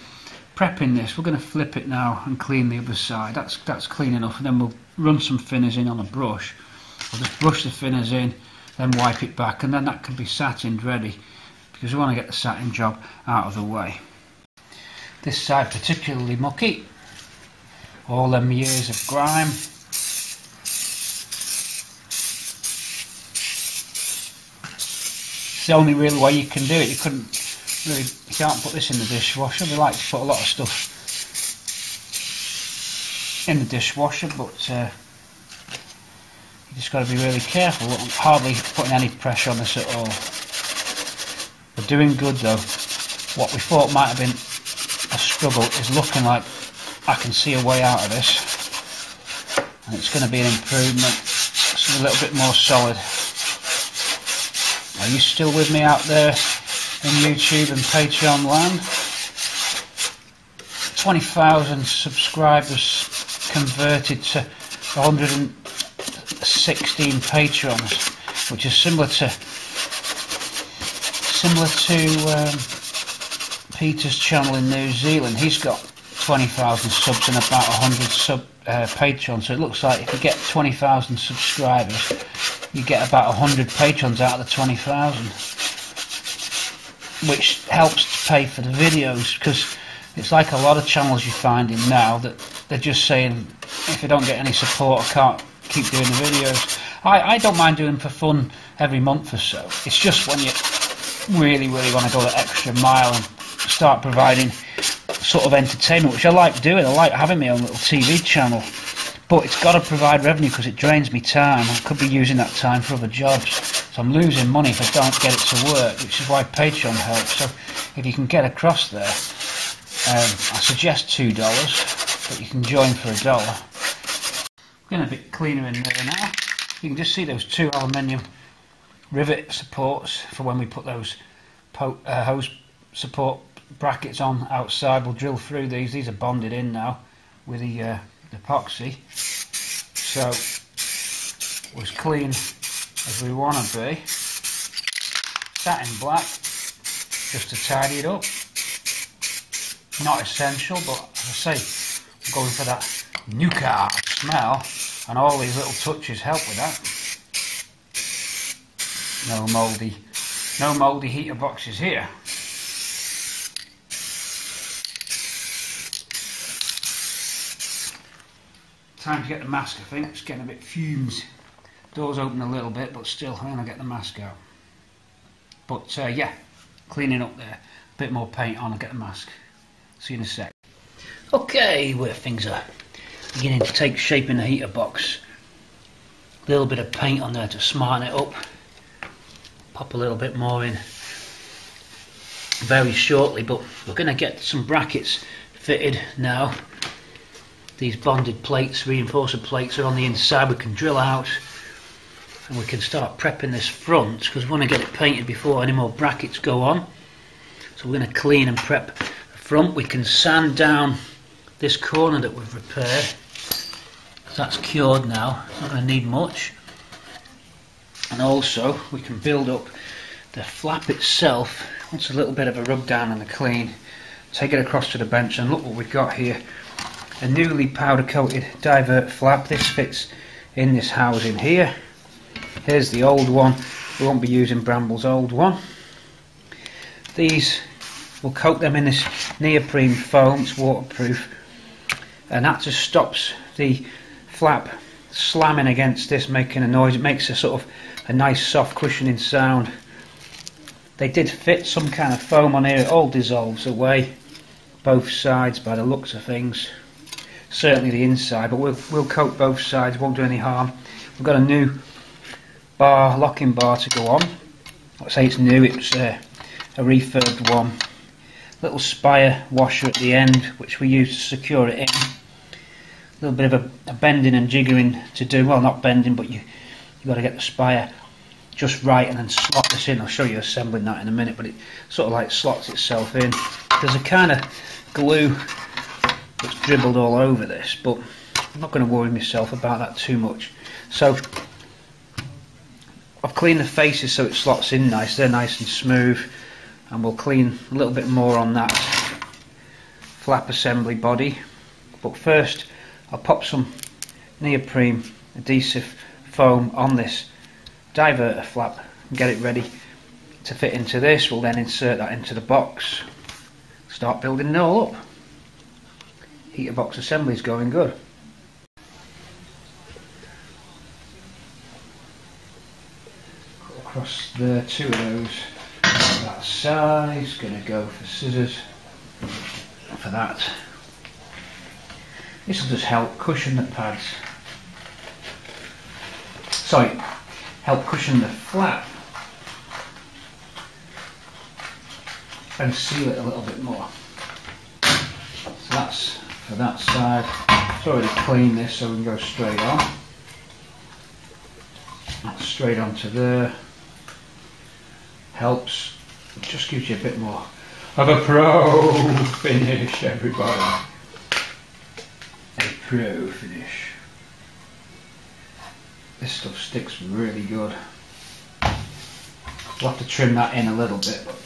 prepping this, we're going to flip it now and clean the other side. That's that's clean enough, and then we'll run some thinners in on a brush. I'll just brush the thinners in, then wipe it back, and then that can be satined ready, because we want to get the satin job out of the way. This side particularly mucky. All them years of grime. It's the only real way you can do it. You couldn't really, you can't put this in the dishwasher. We like to put a lot of stuff in the dishwasher, but uh, you just got to be really careful, hardly putting any pressure on this at all. We're doing good though. What we thought might have been a struggle is looking like I can see a way out of this, and it's going to be an improvement. It's a little bit more solid. Are you still with me out there in YouTube and Patreon land? twenty thousand subscribers converted to one hundred sixteen Patreons, which is similar to similar to um, Peter's channel in New Zealand. He's got twenty thousand subs and about one hundred sub uh, Patreons, so it looks like if you get twenty thousand subscribers, you get about one hundred Patreons out of the twenty thousand, which helps to pay for the videos, because it's like a lot of channels you're finding now that they're just saying, if I don't get any support, I can't keep doing the videos. I, I don't mind doing for fun every month or so. It's just when you really, really want to go the extra mile and start providing sort of entertainment, which I like doing. I like having my own little T V channel, but it's got to provide revenue because it drains me time. I could be using that time for other jobs, so I'm losing money if I don't get it to work, which is why Patreon helps. So if you can get across there, um, I suggest two dollars, but you can join for a dollar. I'm getting a bit cleaner in there now. You can just see those two aluminium rivet supports for when we put those po uh, hose support brackets on outside. We'll drill through these. These are bonded in now with the uh, epoxy, so we're as clean as we want to be. Satin black just to tidy it up. Not essential, but as I say, I'm going for that new car smell, and all these little touches help with that. No mouldy, no mouldy heater boxes here. Time to get the mask, I think. It's getting a bit fumes. Doors open a little bit, but still, I'm going to get the mask out. But uh, yeah, cleaning up there. A bit more paint on, I'll get the mask. See you in a sec. Okay, where things are beginning to take shape in the heater box. A little bit of paint on there to smarten it up. Pop a little bit more in very shortly, but we're going to get some brackets fitted now. These bonded plates, reinforcer plates, are on the inside. We can drill out and we can start prepping this front, because we want to get it painted before any more brackets go on. So we're going to clean and prep the front. We can sand down this corner that we've repaired, because that's cured now. It's not going to need much. And also we can build up the flap itself. Once a little bit of a rub down and a clean, take it across to the bench, and look what we've got here. A newly powder coated divert flap. This fits in this housing here. Here's the old one. We won't be using Bramble's old one. These, we'll coat them in this neoprene foam. It's waterproof, and that just stops the flap slamming against this, making a noise. It makes a sort of a nice soft cushioning sound. They did fit some kind of foam on here. It all dissolves away, both sides, by the looks of things. Certainly the inside, but we'll, we'll coat both sides, won't do any harm. We've got a new bar, locking bar to go on. I'd say it's new, it's uh, a refurbed one. Little spire washer at the end, which we use to secure it in. A little bit of a, a bending and jiggering to do. Well, not bending, but you, you've got to get the spire just right and then slot this in. I'll show you assembling that in a minute, but it sort of like slots itself in. There's a kind of glue that's dribbled all over this, but I'm not going to worry myself about that too much. So I've cleaned the faces so it slots in nice. They're nice and smooth, and we'll clean a little bit more on that flap assembly body. But first I'll pop some neoprene adhesive foam on this diverter flap and get it ready to fit into this. We'll then insert that into the box, start building it all up. Heater box assembly is going good. Cut across there, two of those. That size, gonna go for scissors for that. This will just help cushion the pads. sorry, help cushion the flap and seal it a little bit more. So that's for that side. It's already cleaned this, so we can go straight on. That's straight onto there. Helps. It just gives you a bit more of a pro finish, everybody. A pro finish. This stuff sticks really good. We'll have to trim that in a little bit, but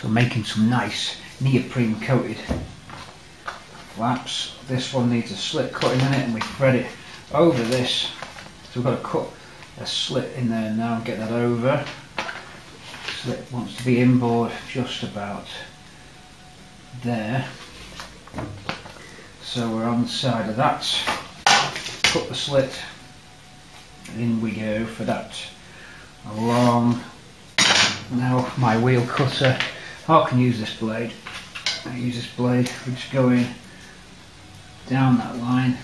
so making some nice neoprene coated flaps. This one needs a slit cutting in it, and we thread it over this. So we've got to cut a slit in there now and get that over. Slit wants to be inboard just about there. So we're on the side of that. Cut the slit. In we go for that along. Now my wheel cutter, oh, I can use this blade, I use this blade, we're just going down that line.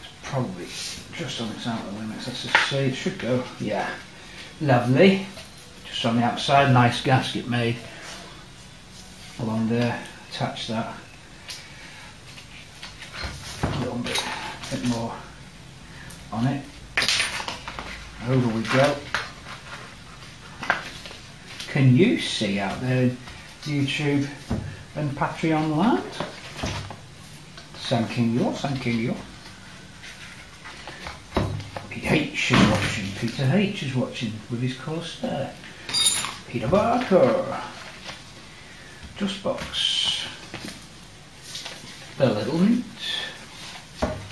It's probably just on its outer limits, let's just see, it should go, yeah, lovely, just on the outside, nice gasket made along there, attach that. Bit more on it. Over we go. Can you see out there YouTube and Patreon land? Thanking you, thanking you. P H is watching, Peter H is watching with his course there. Peter Barker. Just Box. The Little Newt.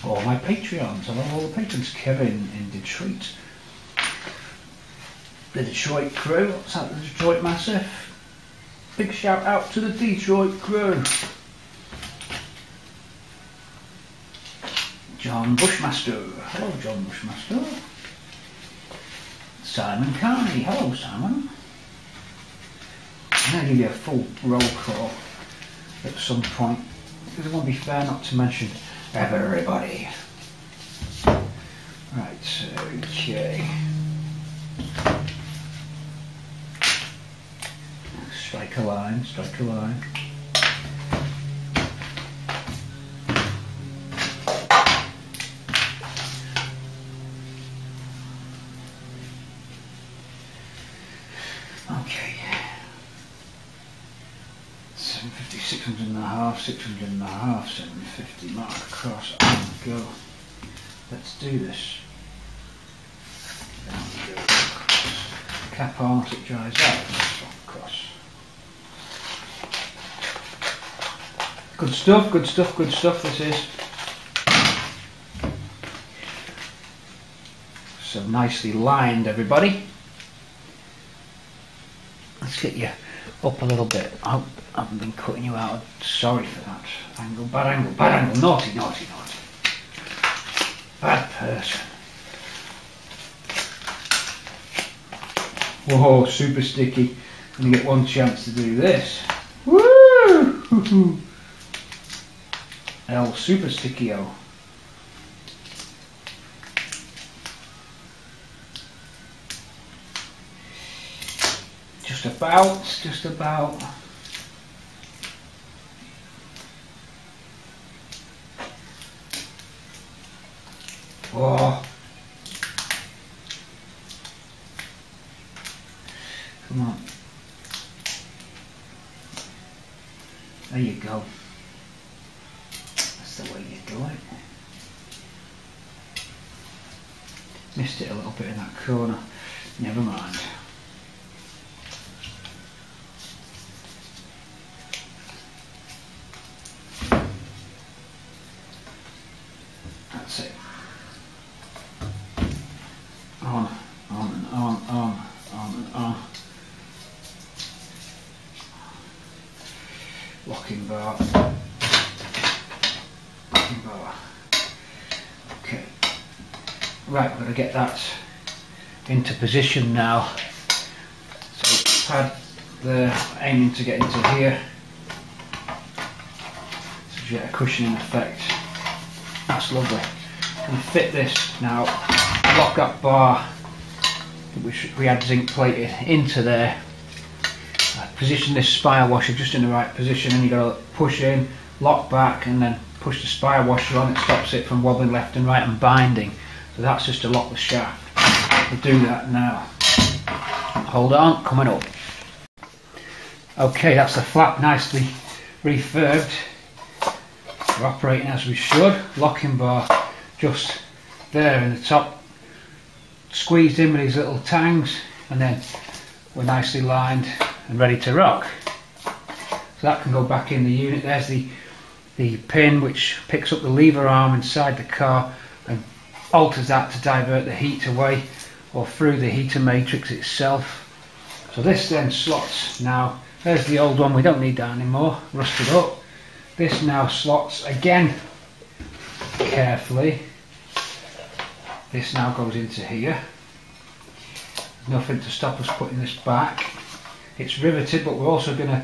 All my Patreons, I love all the patrons. Kevin in Detroit. The Detroit crew, what's that, the Detroit Massive? Big shout out to the Detroit crew. John Bushmaster, hello John Bushmaster. Simon Carney, hello Simon. I'm going to give you a full roll call at some point, because it won't be fair not to mention everybody. Right, okay. Strike a line, strike a line. Okay. seven fifty, six hundred and a half, six hundred and a half, seven fifty, mark across, and go. Let's do this. Down we go, across. Cap on as it dries out, across. Good stuff, good stuff, good stuff this is. So nicely lined, everybody. Let's get you up a little bit. Up. I haven't been cutting you out, sorry for that. Angle, bad angle, bad angle, naughty, naughty, naughty. Bad person. Whoa, super sticky. And you get one chance to do this. Woo! L, super sticky O. Just about, just about. Oh. Come on. There you go. That's the way you do it. Missed it a little bit in that corner. Never mind. Get that into position now. So pad there, aiming to get into here. to get a cushioning effect. That's lovely. I'm going to fit this now, lock that bar that we, we had zinc plated into there. I've positioned this spire washer just in the right position, and you've got to push in, lock back, and then push the spire washer on. It stops it from wobbling left and right and binding. So that's just to lock the shaft. We'll do that now. Hold on, coming up. Okay, that's the flap nicely refurbed. We're operating as we should. Locking bar just there in the top, squeezed in with these little tangs, and then we're nicely lined and ready to rock. So that can go back in the unit. There's the the pin which picks up the lever arm inside the car and alters that to divert the heat away or through the heater matrix itself. So this then slots now. There's the old one, we don't need that anymore, rusted up. This now slots again carefully. This now goes into here. There's nothing to stop us putting this back. It's riveted, but we're also going to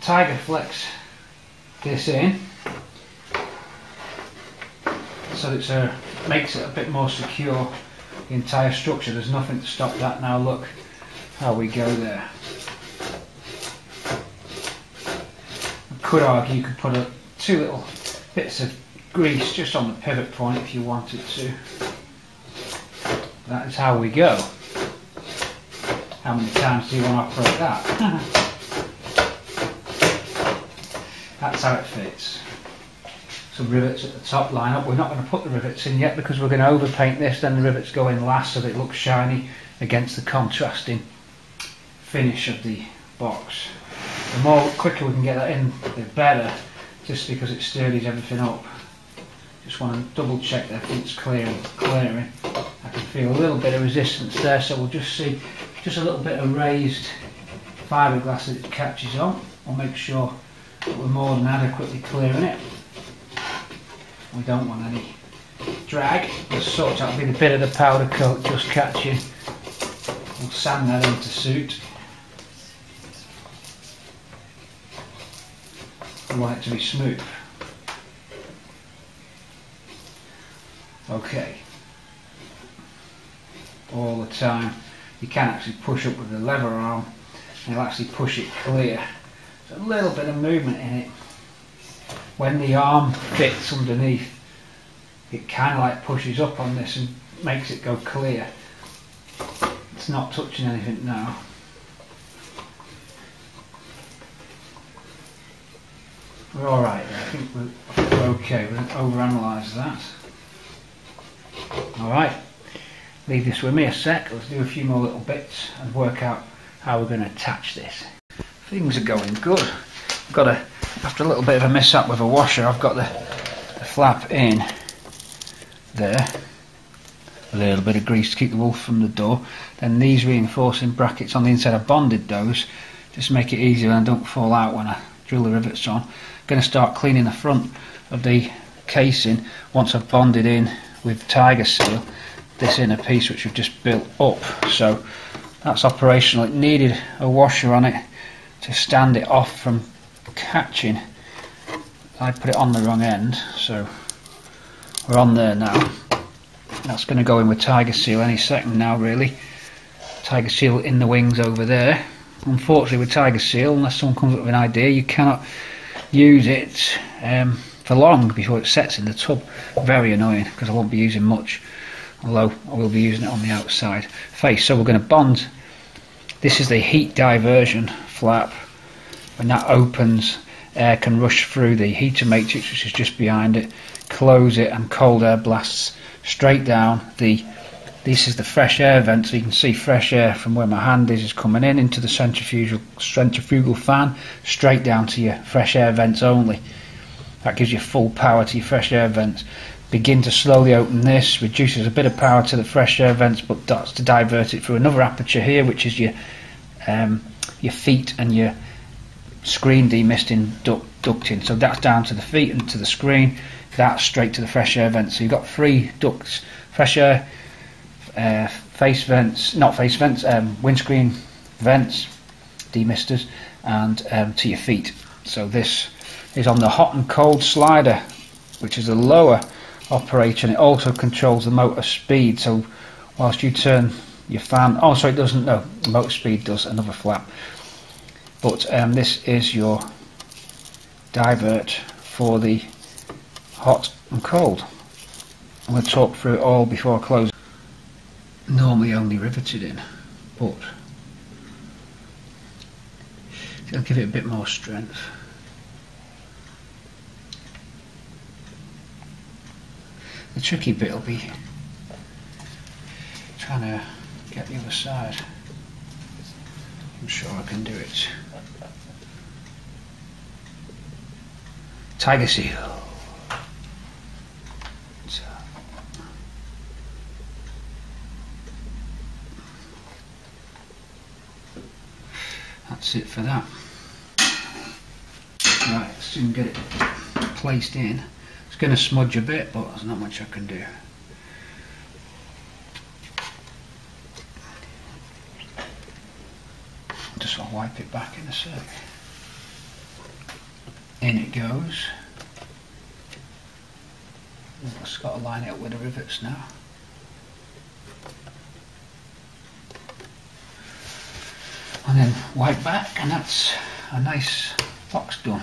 Tiger Flex this in so it's a, makes it a bit more secure, the entire structure. There's nothing to stop that now. Look how we go there. I could argue you could put a, two little bits of grease just on the pivot point if you wanted to. That is how we go. How many times do you want to operate that? That's how it fits. Some rivets at the top line up. We're not going to put the rivets in yet because we're going to overpaint this, then the rivets go in last so that it looks shiny against the contrasting finish of the box. The more quicker we can get that in, the better, just because it sturdies everything up. Just want to double check that everything's clear and clearing. I can feel a little bit of resistance there, so we'll just see just a little bit of raised fiberglass that it catches on. I'll make sure that we're more than adequately clearing it. We don't want any drag as such. That'll be the bit of the powder coat just catching. We'll sand that in to suit. We want it to be smooth. Okay, all the time. You can actually push up with the lever arm and it'll actually push it clear. There's a little bit of movement in it. When the arm fits underneath, it kind of like pushes up on this and makes it go clear. It's not touching anything now. We're alright, I think we're, I think we're okay. We'll overanalyse that. Alright, leave this with me a sec. Let's do a few more little bits and work out how we're going to attach this. Things are going good. I've got a, after a little bit of a mishap with a washer, I've got the, the flap in there. A little bit of grease to keep the wolf from the door. Then these reinforcing brackets on the inside, I bonded those. Just make it easier and don't fall out when I drill the rivets on. I'm going to start cleaning the front of the casing once I've bonded in with Tiger Seal this inner piece which we've just built up. So that's operational. It needed a washer on it to stand it off from catching. I put it on the wrong end, so we're on there now. That's going to go in with Tiger Seal any second now, really. Tiger Seal in the wings over there. Unfortunately, with Tiger Seal, unless someone comes up with an idea, you cannot use it um, for long before it sets in the tub. Very annoying, because I won't be using much, although I will be using it on the outside face. So we're going to bond. This is the heat diversion flap. When that opens, air can rush through the heater matrix which is just behind it, close it, and cold air blasts straight down the this is the fresh air vent, so you can see fresh air from where my hand is is coming in into the centrifugal centrifugal fan, straight down to your fresh air vents only. That gives you full power to your fresh air vents. Begin to slowly open this, reduces a bit of power to the fresh air vents, but that's to divert it through another aperture here, which is your um, your feet and your screen demisting duct ducting. So that's down to the feet and to the screen. That's straight to the fresh air vents. So you've got three ducts: fresh air, uh, face vents, not face vents, um, windscreen vents, demisters, and um, to your feet. So this is on the hot and cold slider, which is a lower operator, and it also controls the motor speed. So whilst you turn your fan, oh sorry, it doesn't, no, the motor speed does, another flap. But um, this is your divert for the hot and cold. I'm going to talk through it all before I close. Normally only riveted in, but I'll give it a bit more strength. The tricky bit will be trying to get the other side. I'm sure I can do it. Tiger Seal. So. That's it for that. Right, soon get it placed in. It's going to smudge a bit, but there's not much I can do. Just want to wipe it back in a sec. In it goes. I've just got to line it up with the rivets now. And then wipe back, and that's a nice box done.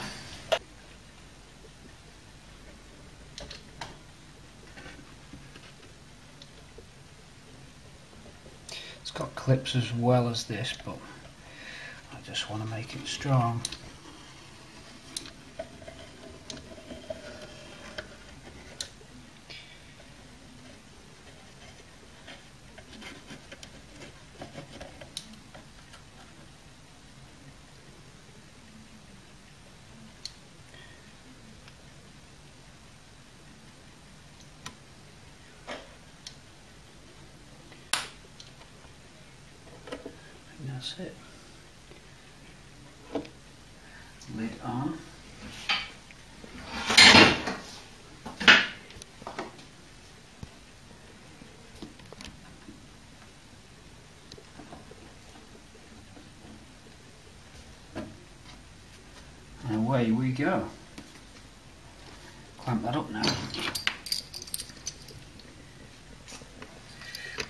It's got clips as well as this, but I just want to make it strong. That's it. Lid on. And away we go. Clamp that up now.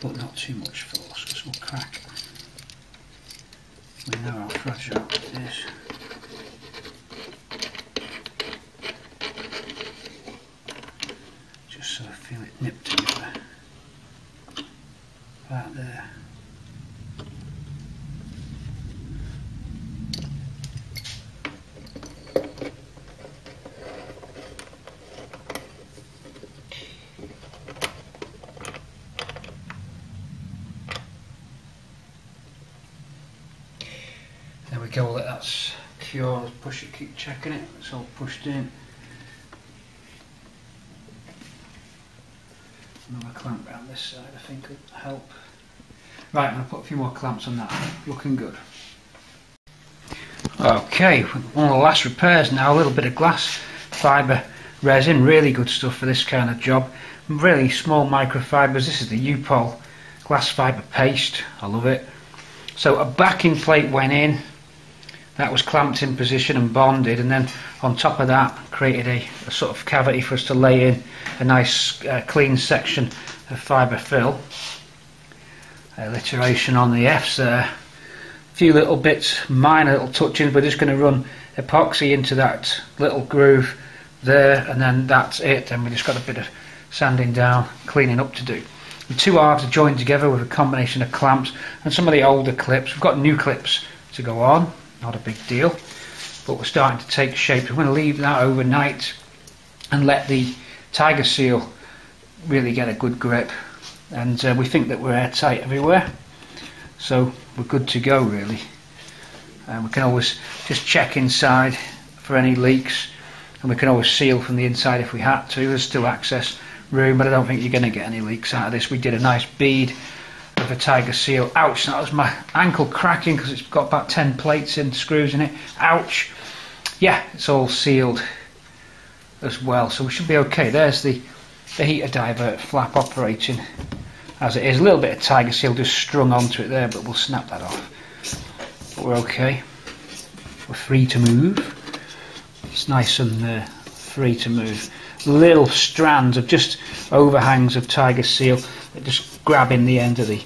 But not too much force, because we'll crack. We know how fragile it is. Just so I feel it nip together. Right there. Go, let that cure. Let's push it, keep checking it. It's all pushed in. Another clamp around this side, I think, would help. Right, I'm going to put a few more clamps on that. Looking good. Okay, one of the last repairs now. A little bit of glass fibre resin. Really good stuff for this kind of job. Really small microfibres. This is the U-Pol glass fibre paste. I love it. So a backing plate went in. That was clamped in position and bonded, and then on top of that created a, a sort of cavity for us to lay in a nice uh, clean section of fibre fill. Alliteration on the F's there. A few little bits, minor little touch-ins. We're just going to run epoxy into that little groove there, and then that's it. And we just got a bit of sanding down, cleaning up to do. The two halves are joined together with a combination of clamps and some of the older clips. We've got new clips to go on. Not a big deal, but we're starting to take shape. We're going to leave that overnight and let the Tiger Seal really get a good grip, and uh, we think that we're airtight everywhere, so we're good to go really. And we can always just check inside for any leaks, and we can always seal from the inside if we had to. There's still access room, but I don't think you're going to get any leaks out of this. We did a nice bead of a Tiger Seal. Ouch, that was my ankle cracking because it's got about ten plates and screws in it. Ouch. Yeah, it's all sealed as well, so we should be okay. There's the, the heater divert flap operating as it is. A little bit of Tiger Seal just strung onto it there, but we'll snap that off. But we're okay. We're free to move. It's nice and uh, free to move. Little strands of just overhangs of Tiger Seal that just grab in the end of the,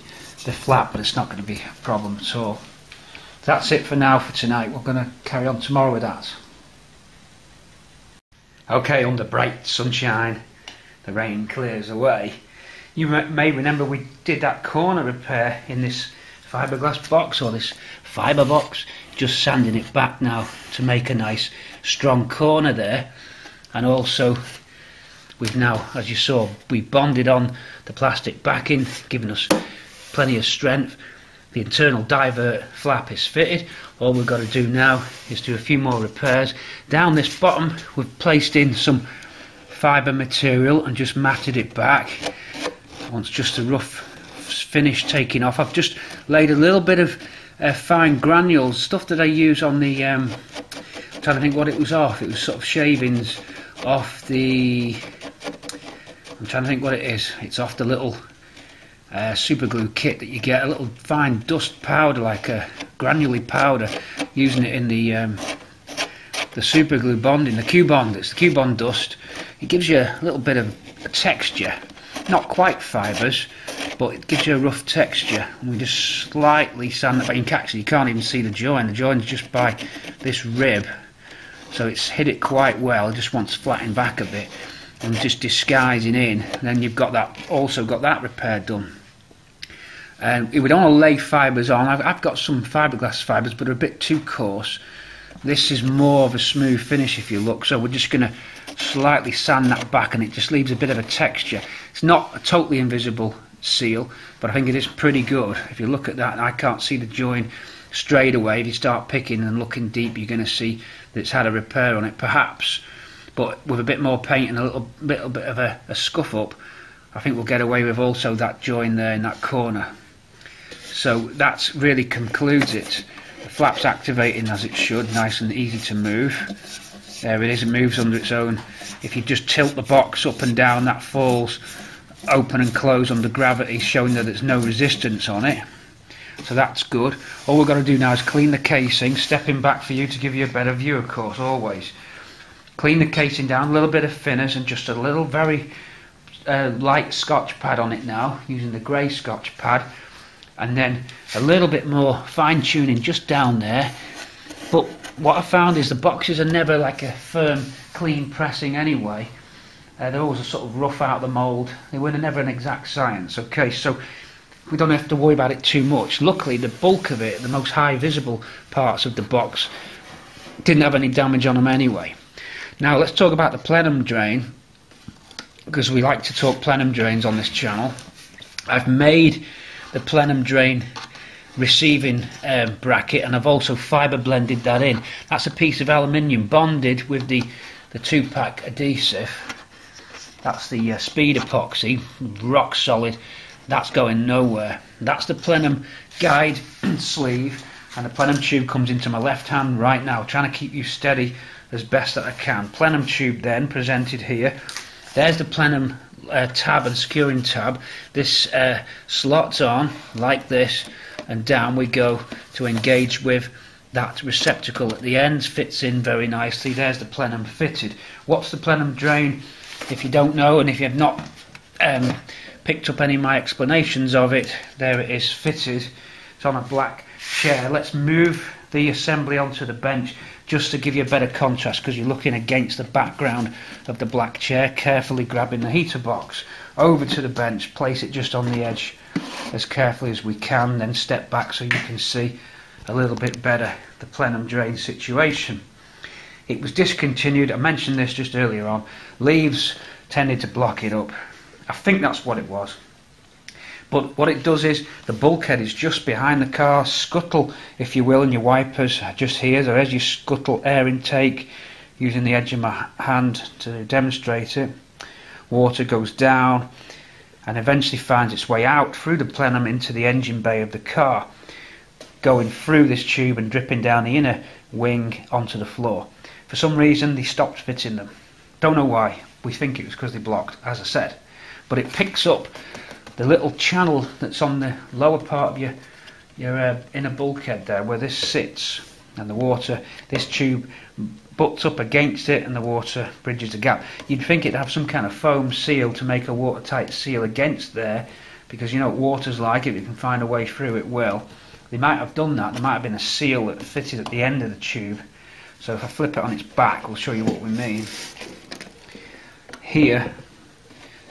the flap, but it's not going to be a problem at all. That's it for now for tonight. We're going to carry on tomorrow with that. Okay, under bright sunshine, the rain clears away. You may remember we did that corner repair in this fiberglass box, or this fiber box, just sanding it back now to make a nice strong corner there. And also we've now, as you saw, we bonded on the plastic backing, giving us plenty of strength. The internal divert flap is fitted. All we've got to do now is do a few more repairs. Down this bottom we've placed in some fibre material and just matted it back. Once just a rough finish taking off, I've just laid a little bit of uh, fine granules, stuff that I use on the, um, I'm trying to think what it was off, it was sort of shavings off the, I'm trying to think what it is, it's off the little Uh, super glue kit that you get, a little fine dust powder, like a granular powder, using it in the um, the super glue bonding, the Q-bond. It's the Q-bond dust. It gives you a little bit of texture, not quite fibres, but it gives you a rough texture. And we just slightly sand that back. You can actually, you can't even see the join. The join's just by this rib, so it's hid it quite well. It just wants flattening back a bit, and just disguising in. And then you've got that, also got that repair done. Um, we don't want to lay fibres on. I've, I've got some fiberglass fibres, but they're a bit too coarse. This is more of a smooth finish if you look, so we're just going to slightly sand that back, and it just leaves a bit of a texture. It's not a totally invisible seal, but I think it is pretty good. If you look at that, and I can't see the join straight away. If you start picking and looking deep, you're going to see that it's had a repair on it, perhaps. But with a bit more paint and a little, little bit of a, a scuff up, I think we'll get away with also that join there in that corner. So that really concludes it. The flap's activating as it should, nice and easy to move. There it is, it moves under its own. If you just tilt the box up and down, that falls open and close under gravity, showing that there's no resistance on it. So that's good. All we've got to do now is clean the casing, stepping back for you to give you a better view, of course, always. Clean the casing down, a little bit of thinners and just a little very uh, light scotch pad on it now, using the grey scotch pad. And then a little bit more fine tuning just down there. But what I found is the boxes are never like a firm, clean pressing anyway. Uh, they're always a sort of rough out of the mould. They were never an exact science, okay? So we don't have to worry about it too much. Luckily, the bulk of it, the most high visible parts of the box, didn't have any damage on them anyway. Now let's talk about the plenum drain, because we like to talk plenum drains on this channel. I've made the plenum drain receiving um, bracket, and I've also fibre blended that in. That's a piece of aluminium bonded with the, the two-pack adhesive. That's the uh, speed epoxy, rock solid. That's going nowhere. That's the plenum guide sleeve, and the plenum tube comes into my left hand right now, trying to keep you steady as best that I can. Plenum tube then presented here. There's the plenum uh, tab and skewing tab. This uh, slots on like this, and down we go to engage with that receptacle at the end. Fits in very nicely. There's the plenum fitted. What's the plenum drain? If you don't know, and if you have not um, picked up any of my explanations of it, there it is fitted. It's on a black chair. Let's move the assembly onto the bench just to give you a better contrast, because you're looking against the background of the black chair, carefully grabbing the heater box over to the bench. Place it just on the edge as carefully as we can, then step back so you can see a little bit better the plenum drain situation. It was discontinued, I mentioned this just earlier on. Leaves tended to block it up. I think that's what it was. But what it does is, the bulkhead is just behind the car scuttle, if you will, and your wipers are just here. There's your scuttle air intake, using the edge of my hand to demonstrate it. Water goes down and eventually finds its way out through the plenum into the engine bay of the car, going through this tube and dripping down the inner wing onto the floor. For some reason they stopped fitting them. Don't know why. We think it was because they blocked, as I said. But it picks up the little channel that's on the lower part of your, your uh, inner bulkhead there, where this sits, and the water, this tube butts up against it and the water bridges the gap. You'd think it'd have some kind of foam seal to make a watertight seal against there, because you know what water's like, if you can find a way through it will. They might have done that, there might have been a seal that fitted at the end of the tube. So if I flip it on its back, we'll show you what we mean. Here,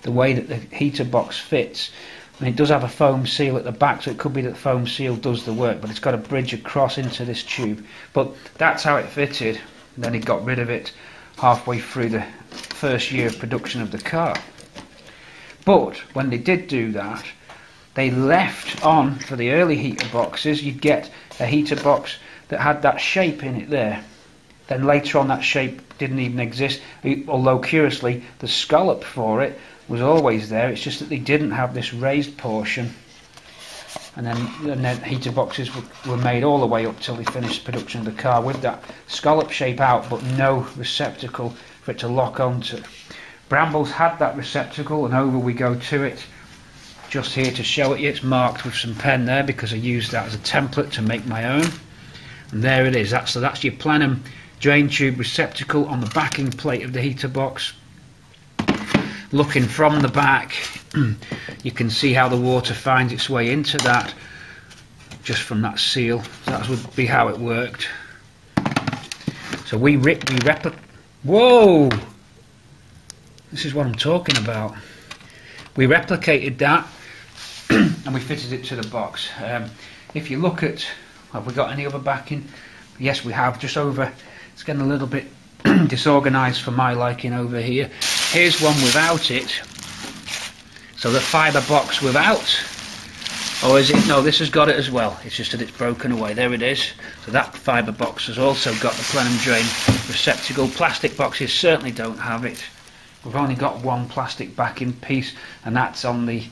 the way that the heater box fits, I mean, it does have a foam seal at the back, so it could be that the foam seal does the work, but it's got a bridge across into this tube. But that's how it fitted, and then he got rid of it halfway through the first year of production of the car. But when they did do that, they left on, for the early heater boxes, you'd get a heater box that had that shape in it there. Then later on that shape didn't even exist, although curiously the scallop for it was always there. It's just that they didn't have this raised portion, and then, and then heater boxes were, were made all the way up till they finished production of the car with that scallop shape out, but no receptacle for it to lock onto. Bramble's had that receptacle, and over we go to it, just here to show it. It's marked with some pen there because I used that as a template to make my own. And there it is. That's, so that's your plenum drain tube receptacle on the backing plate of the heater box. Looking from the back, you can see how the water finds its way into that just from that seal. So that would be how it worked. So we rip, we rep. Whoa! This is what I'm talking about. We replicated that and we fitted it to the box. Um, if you look at, have we got any other backing? Yes, we have. Just over, it's getting a little bit disorganised for my liking over here. Here's one without it. So the fibre box without, or is it? No, this has got it as well. It's just that it's broken away. There it is. So that fibre box has also got the plenum drain receptacle. Plastic boxes certainly don't have it. We've only got one plastic backing piece, and that's on the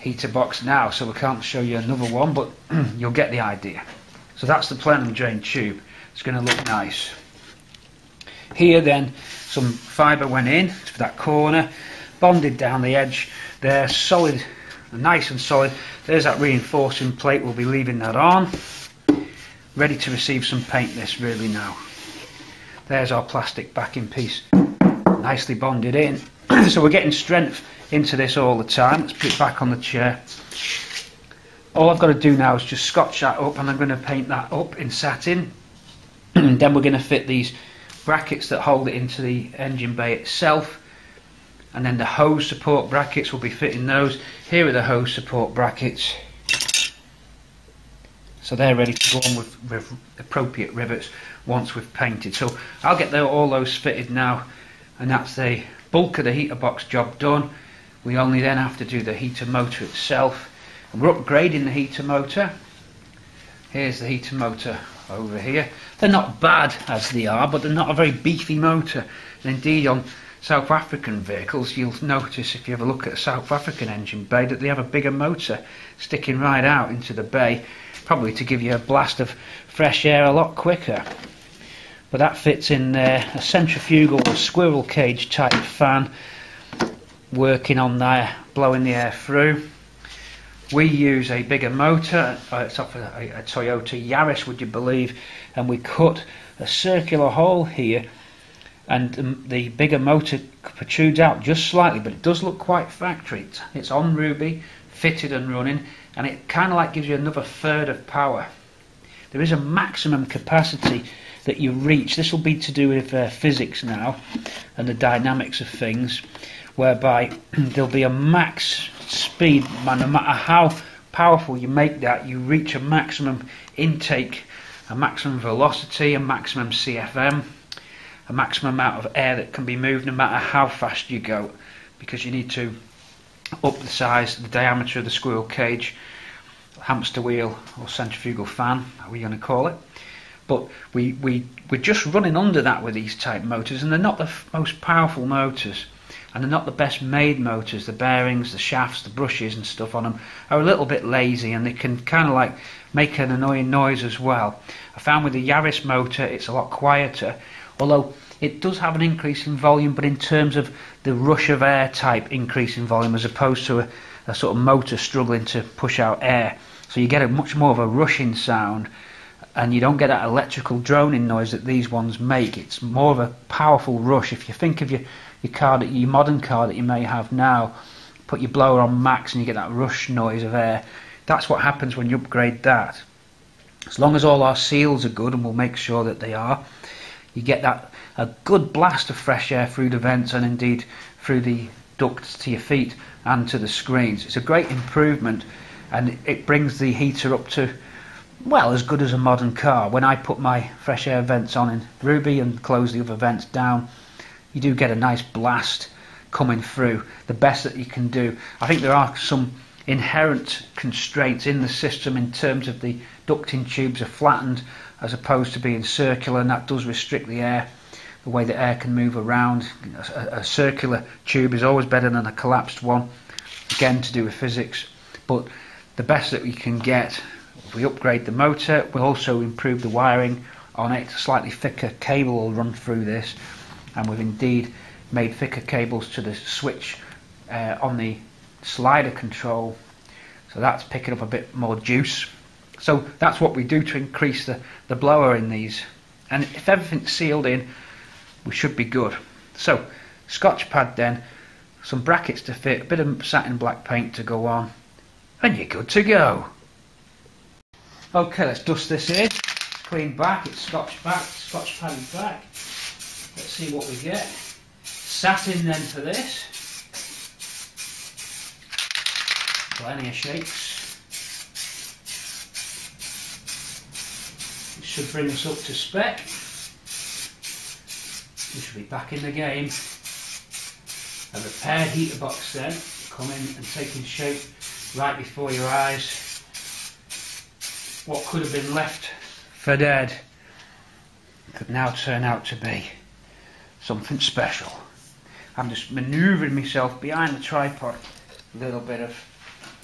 heater box now, so we can't show you another one, but you'll get the idea. So that's the plenum drain tube. It's going to look nice. Here then, some fibre went in to that corner, bonded down the edge there, solid, nice and solid. There's that reinforcing plate, we'll be leaving that on. Ready to receive some paint this really now. There's our plastic backing piece, nicely bonded in. So we're getting strength into this all the time. Let's put it back on the chair. All I've got to do now is just scotch that up, and I'm going to paint that up in satin. And then we're going to fit these brackets that hold it into the engine bay itself, and then the hose support brackets, will be fitting those. Here are the hose support brackets, so they're ready to go on with, with appropriate rivets once we've painted. So I'll get the, all those fitted now, and that's the bulk of the heater box job done. We only then have to do the heater motor itself, and we're upgrading the heater motor. Here's the heater motor over here. They're not bad as they are, but they're not a very beefy motor, and indeed on South African vehicles you'll notice, if you ever look at a South African engine bay, that they have a bigger motor sticking right out into the bay, probably to give you a blast of fresh air a lot quicker. But that fits in there, a centrifugal or squirrel cage type fan working on there, blowing the air through. We use a bigger motor, it's off a, a Toyota Yaris, would you believe, and we cut a circular hole here, and um, the bigger motor protrudes out just slightly, but it does look quite factory. It's, it's on Ruby, fitted and running, and it kind of like gives you another third of power. There is a maximum capacity that you reach. This will be to do with uh, physics now and the dynamics of things, whereby there'll be a max speed. No matter how powerful you make that, you reach a maximum intake, a maximum velocity, a maximum C F M, a maximum amount of air that can be moved, no matter how fast you go, because you need to up the size, the diameter of the squirrel cage, hamster wheel or centrifugal fan, how are we going to call it. But we, we, we're just running under that with these type motors, and they're not the most powerful motors, and they're not the best made motors. The bearings, the shafts, the brushes and stuff on them are a little bit lazy, and they can kind of like make an annoying noise as well. I found with the Yaris motor it's a lot quieter, although it does have an increase in volume, but in terms of the rush of air type increase in volume, as opposed to a, a sort of motor struggling to push out air. So you get a much more of a rushing sound and you don't get that electrical droning noise that these ones make. It's more of a powerful rush. If you think of your, your car, that your modern car that you may have now, put your blower on max and you get that rush noise of air. That's what happens when you upgrade that. As long as all our seals are good, and we'll make sure that they are, you get that a good blast of fresh air through the vents and indeed through the ducts to your feet and to the screens. It's a great improvement, and it brings the heater up to, well, as good as a modern car. When I put my fresh air vents on in Ruby and close the other vents down, you do get a nice blast coming through, the best that you can do. I think there are some inherent constraints in the system in terms of the ducting tubes are flattened as opposed to being circular, and that does restrict the air, the way the air can move around. A, a circular tube is always better than a collapsed one, again to do with physics. But the best that we can get, if we upgrade the motor, we'll also improve the wiring on it. A slightly thicker cable will run through this, and we've indeed made thicker cables to the switch uh, on the slider control, so that's picking up a bit more juice. So that's what we do to increase the, the blower in these, and if everything's sealed in, we should be good. So Scotch pad, then some brackets to fit, a bit of satin black paint to go on, and you're good to go. Okay, let's dust this in. It's clean back, it's Scotch back, Scotch pad is back. Let's see what we get. Satin then for this. Plenty of shakes. It should bring us up to spec. We should be back in the game. A repair heater box then, coming and taking shape right before your eyes. What could have been left for dead could now turn out to be something special. I'm just manoeuvring myself behind the tripod. A little bit of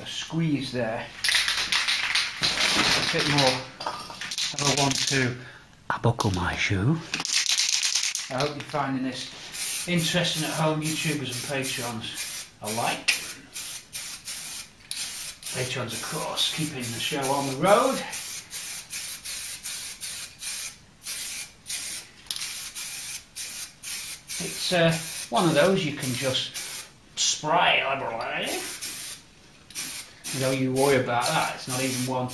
a squeeze there, a bit more if I want to. I buckle my shoe. I hope you're finding this interesting at home, YouTubers and Patreons alike. Patreons, of course, keeping the show on the road. It's uh, one of those you can just spray liberally. You know, you worry about that. It's not even one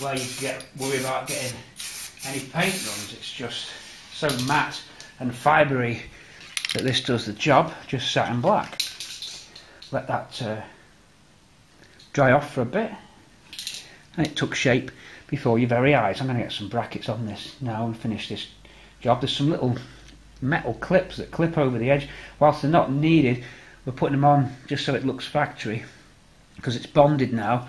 where you get worry about getting any paint runs. It's just so matte and fibery that this does the job, just satin black. Let that uh, dry off for a bit, and it took shape before your very eyes. I'm going to get some brackets on this now and finish this job. There's some little metal clips that clip over the edge. Whilst they're not needed, we're putting them on just so it looks factory, because it's bonded now.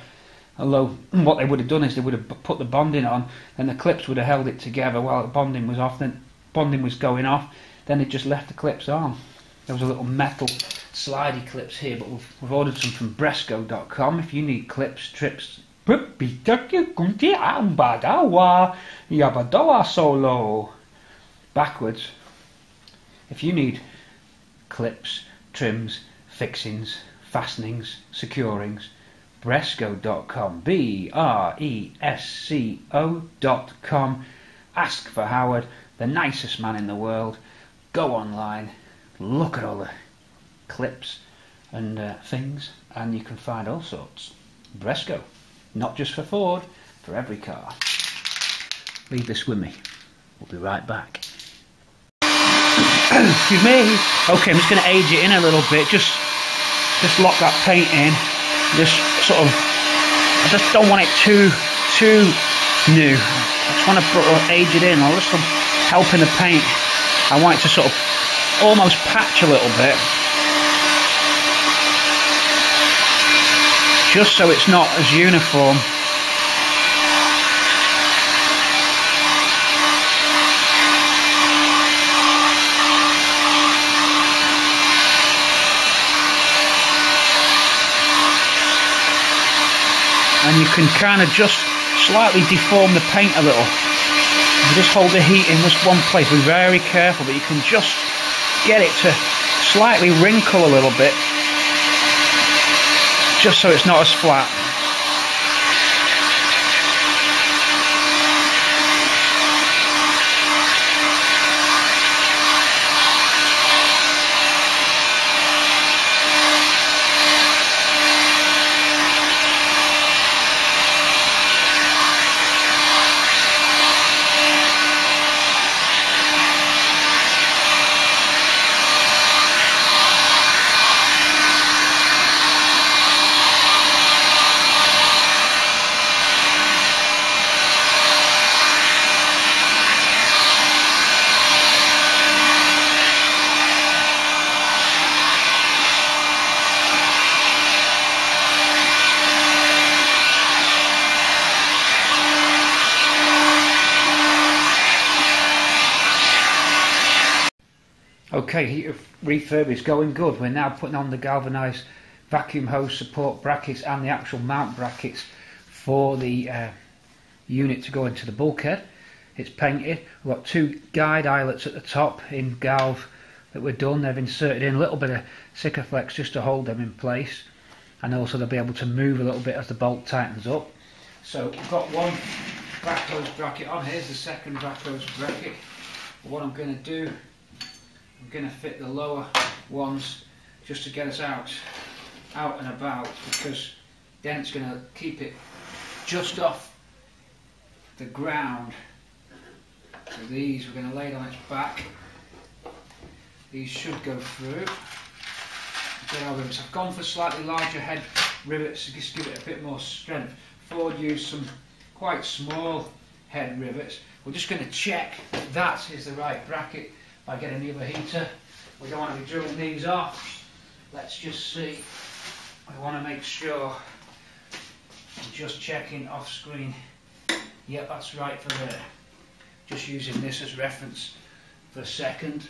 Although what they would have done is they would have put the bonding on, and the clips would have held it together while the bonding was off. Then bonding was going off, then they just left the clips on. There was a little metal slidey clips here, but we've, we've ordered some from Bresco dot com. If you need clips, trips, solo backwards. If you need clips, trims, fixings, fastenings, securings, Bresco dot com, B R E S C O dot com. Ask for Howard, the nicest man in the world. Go online, look at all the clips and uh, things, and you can find all sorts. Bresco, not just for Ford, for every car. Leave this with me, we'll be right back. Excuse me. Okay, I'm just going to age it in a little bit, just just lock that paint in. Just sort of, I just don't want it too, too new. I just want to put, age it in. I just want help in the paint. I want it to sort of almost patch a little bit, just so it's not as uniform. And you can kind of just slightly deform the paint a little. You just hold the heat in this one place. Be very careful, but you can just get it to slightly wrinkle a little bit, just so it's not as flat. Okay, heat refurb is going good. We're now putting on the galvanised vacuum hose support brackets and the actual mount brackets for the uh, unit to go into the bulkhead. It's painted. We've got two guide eyelets at the top in galv that were done. They've inserted in a little bit of Sikaflex just to hold them in place, and also they'll be able to move a little bit as the bolt tightens up. So we've got one back hose bracket on. Here's the second back hose bracket. What I'm going to do, I'm going to fit the lower ones just to get us out out and about, because then it's going to keep it just off the ground. So these we're going to lay it on its back. These should go through. I've gone for slightly larger head rivets to just give it a bit more strength. Ford used some quite small head rivets. We're just going to check that, that is the right bracket by getting the other heater. We don't want to be drilling these off. Let's just see. I want to make sure. I'm just checking off screen. Yep, that's right for there. Just using this as reference for a second.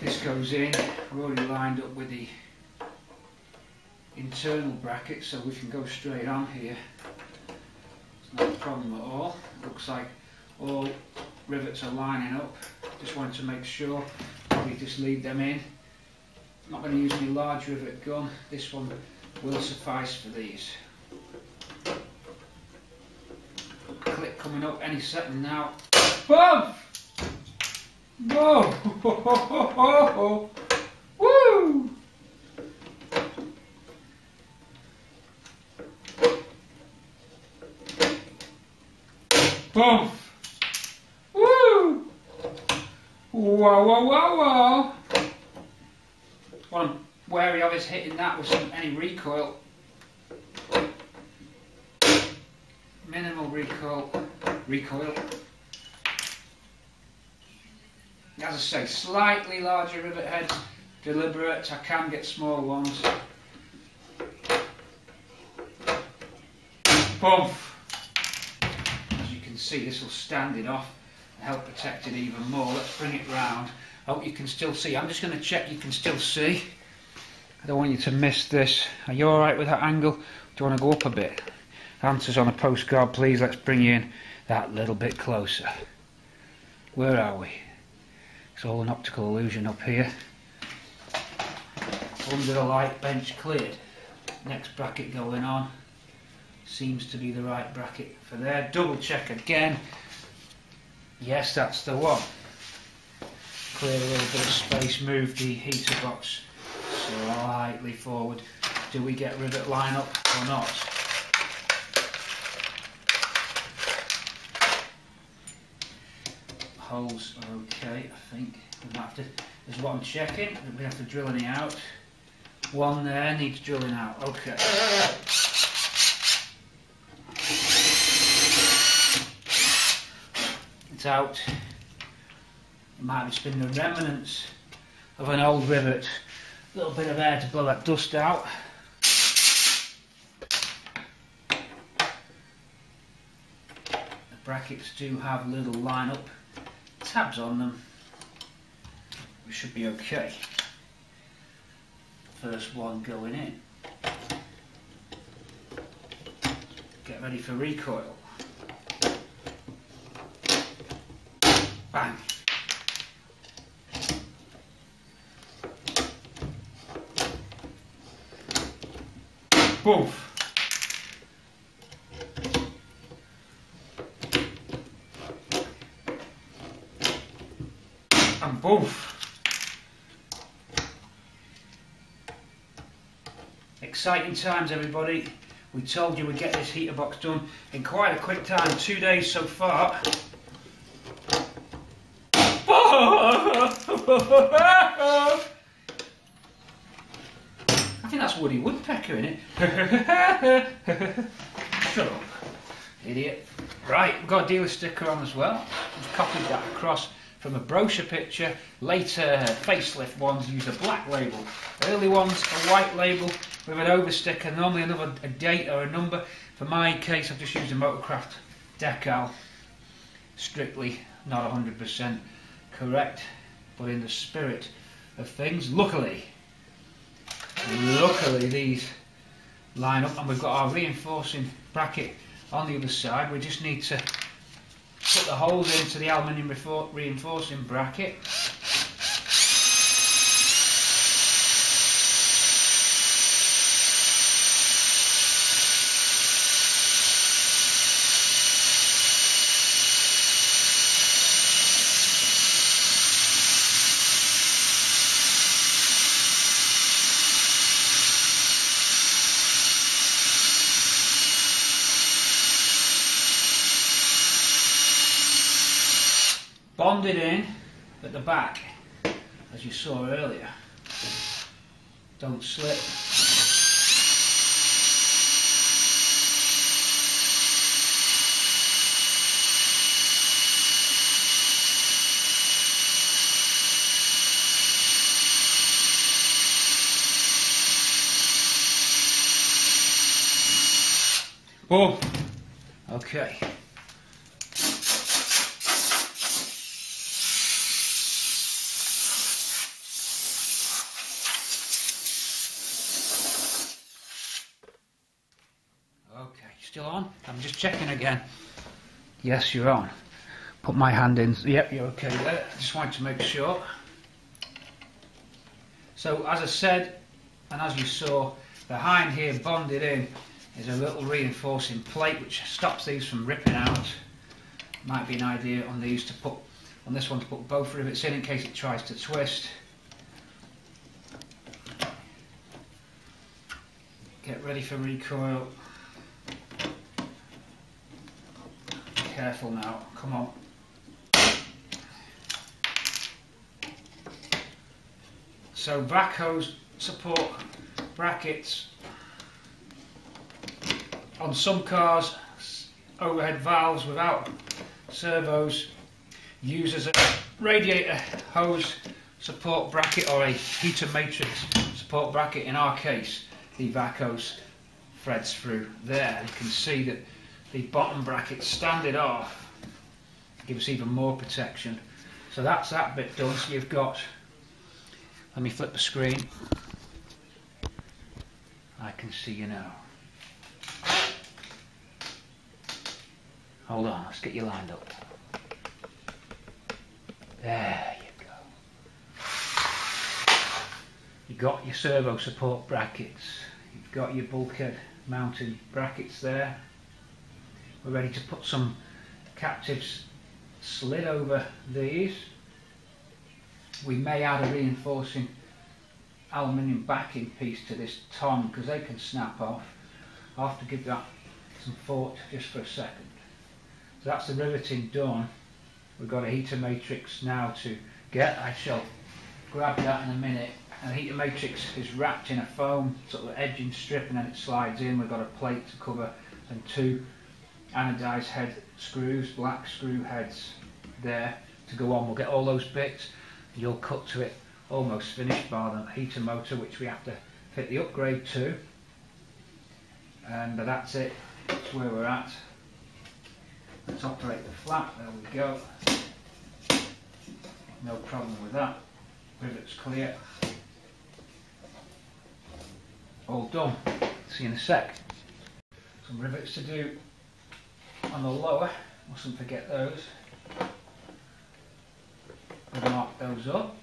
This goes in. We're already lined up with the internal bracket, so we can go straight on here. It's not a problem at all. It looks like all rivets are lining up. Just wanted to make sure. Probably just leave them in. I'm not going to use any large rivet gun. This one will suffice for these. Clip coming up any second now. Boom! Whoa! Ho, ho, ho, ho, ho. Woo! Boom! Woo! Wow! Wow! Wow! Wow! What I'm wary of is hitting that with some, any recoil. Minimal recoil. Recoil. As I say, slightly larger rivet heads, deliberate. I can get small ones. Boom! As you can see, this will stand it off and help protect it even more. Let's bring it round. I hope you can still see. I'm just going to check you can still see. I don't want you to miss this. Are you alright with that angle? Do you want to go up a bit? Answers on a postcard, please. Let's bring you in that little bit closer. Where are we? It's all an optical illusion up here. Under the light bench cleared. Next bracket going on. Seems to be the right bracket for there. Double check again. Yes, that's the one. Clear a little bit of space. Move the heater box slightly forward. Do we get rivet line up or not? Holes are okay, I think. We have to, there's one checking, we have to drill any out. One there needs drilling out, okay. It's out. It might have just been the remnants of an old rivet. A little bit of air to blow that dust out. The brackets do have little line up tabs on them. We should be okay. First one going in. Get ready for recoil. Bang. Boom. And boom. Exciting times, everybody. We told you we'd get this heater box done in quite a quick time. Two days so far. I think that's Woody Woodpecker in it. Shut up, idiot. Right, we've got a dealer sticker on as well. We've copied that across from a brochure picture. Later facelift ones use a black label, early ones a white label with an over sticker, normally another a date or a number. For my case, I've just used a Motorcraft decal, strictly, not one hundred percent, correct, but in the spirit of things, luckily, luckily these line up, and we've got our reinforcing bracket on the other side. We just need to put the holes into the aluminium reinforcing bracket. Bonded in at the back, as you saw earlier. Don't slip. Boom. Okay. On. I'm just checking again. Yes, you're on. Put my hand in. Yep, you're okay there. Just wanted to make sure. So as I said, and as you saw, behind here bonded in is a little reinforcing plate which stops these from ripping out. Might be an idea on these to put, on this one to put both rivets in in case it tries to twist. Get ready for recoil. Careful now, come on. So backhoes support brackets on some cars, overhead valves without servos, use as a radiator hose support bracket or a heater matrix support bracket. In our case, the backhoes threads through there. You can see that the bottom bracket standing off gives us even more protection. So that's that bit done. So you've got, let me flip the screen, I can see you now. Hold on, let's get you lined up. There you go. You've got your servo support brackets, you've got your bulkhead mounting brackets there. We're ready to put some captives slid over these. We may add a reinforcing aluminium backing piece to this tongue because they can snap off. I'll have to give that some thought just for a second. So that's the riveting done. We've got a heater matrix now to get. I shall grab that in a minute. And the heater matrix is wrapped in a foam sort of edging strip, and then it slides in. We've got a plate to cover and two anodized head screws, black screw heads there to go on. We'll get all those bits, and you'll cut to it almost finished bar the heater motor, which we have to fit the upgrade to. And that's it, that's where we're at. Let's operate the flap, there we go. No problem with that, rivet's clear. All done, see you in a sec. Some rivets to do on the lower, mustn't forget those. We'll mark those up.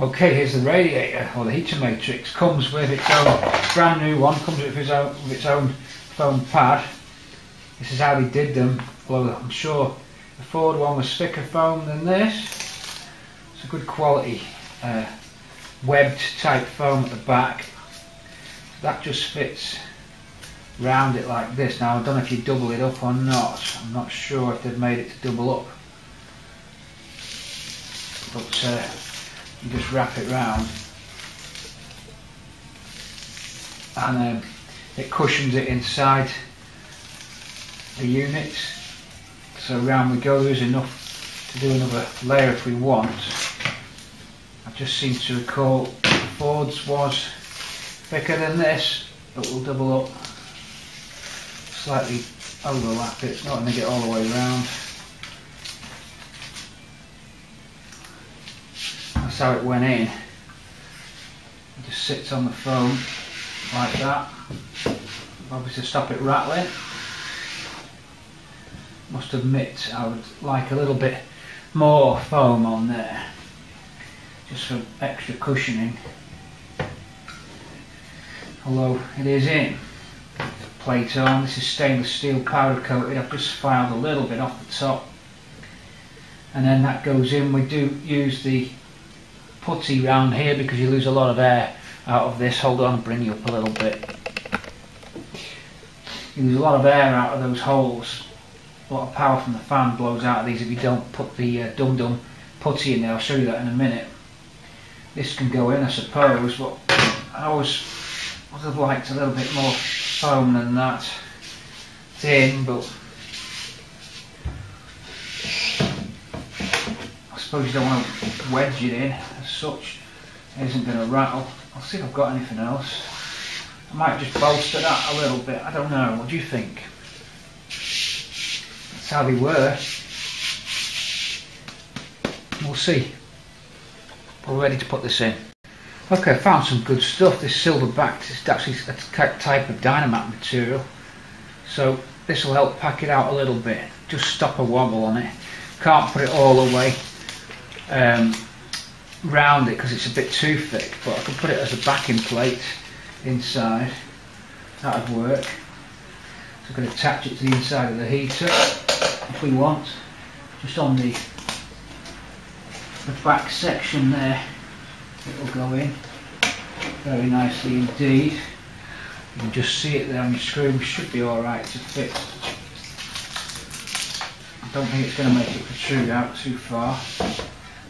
Okay, here's the radiator, or the heater matrix. Comes with its own brand new one, comes with its own, with its own foam pad. This is how they did them, although I'm sure The Ford one was thicker foam than this. It's a good quality uh, webbed type foam at the back. That just fits round it like this. Now I don't know if you double it up or not. I'm not sure if they've made it to double up. But uh, you just wrap it round. And um, it cushions it inside the unit. So round we go. There's enough to do another layer if we want. I just seem to recall Ford's was thicker than this, but we'll double up, slightly overlap it. It's not going to get all the way round. That's how it went in. It just sits on the foam like that. Obviously, stop it rattling. Must admit, I would like a little bit more foam on there, just for extra cushioning. Although it is in. Plate on. This is stainless steel powder coated. I've just filed a little bit off the top, and then that goes in. We do use the putty round here because you lose a lot of air out of this. Hold on, bring you up a little bit. You lose a lot of air out of those holes. A lot of power from the fan blows out of these if you don't put the uh, dum dum putty in there. I'll show you that in a minute. This can go in, I suppose, but I always would have liked a little bit more foam than that. It's in, but I suppose you don't want to wedge it in as such. It isn't going to rattle. I'll see if I've got anything else. I might just bolster that a little bit. I don't know. What do you think? That's how they were. We'll see. We're ready to put this in. Okay, I found some good stuff. This silver-backed is actually a type of dynamat material, so this will help pack it out a little bit. Just stop a wobble on it. Can't put it all the way um, round it because it's a bit too thick, but I can put it as a backing plate inside. That would work. So I can attach it to the inside of the heater if we want, just on the, the back section there. It will go in very nicely indeed. You can just see it there on your screw. Should be alright to fit. I don't think it's going to make it protrude out too far.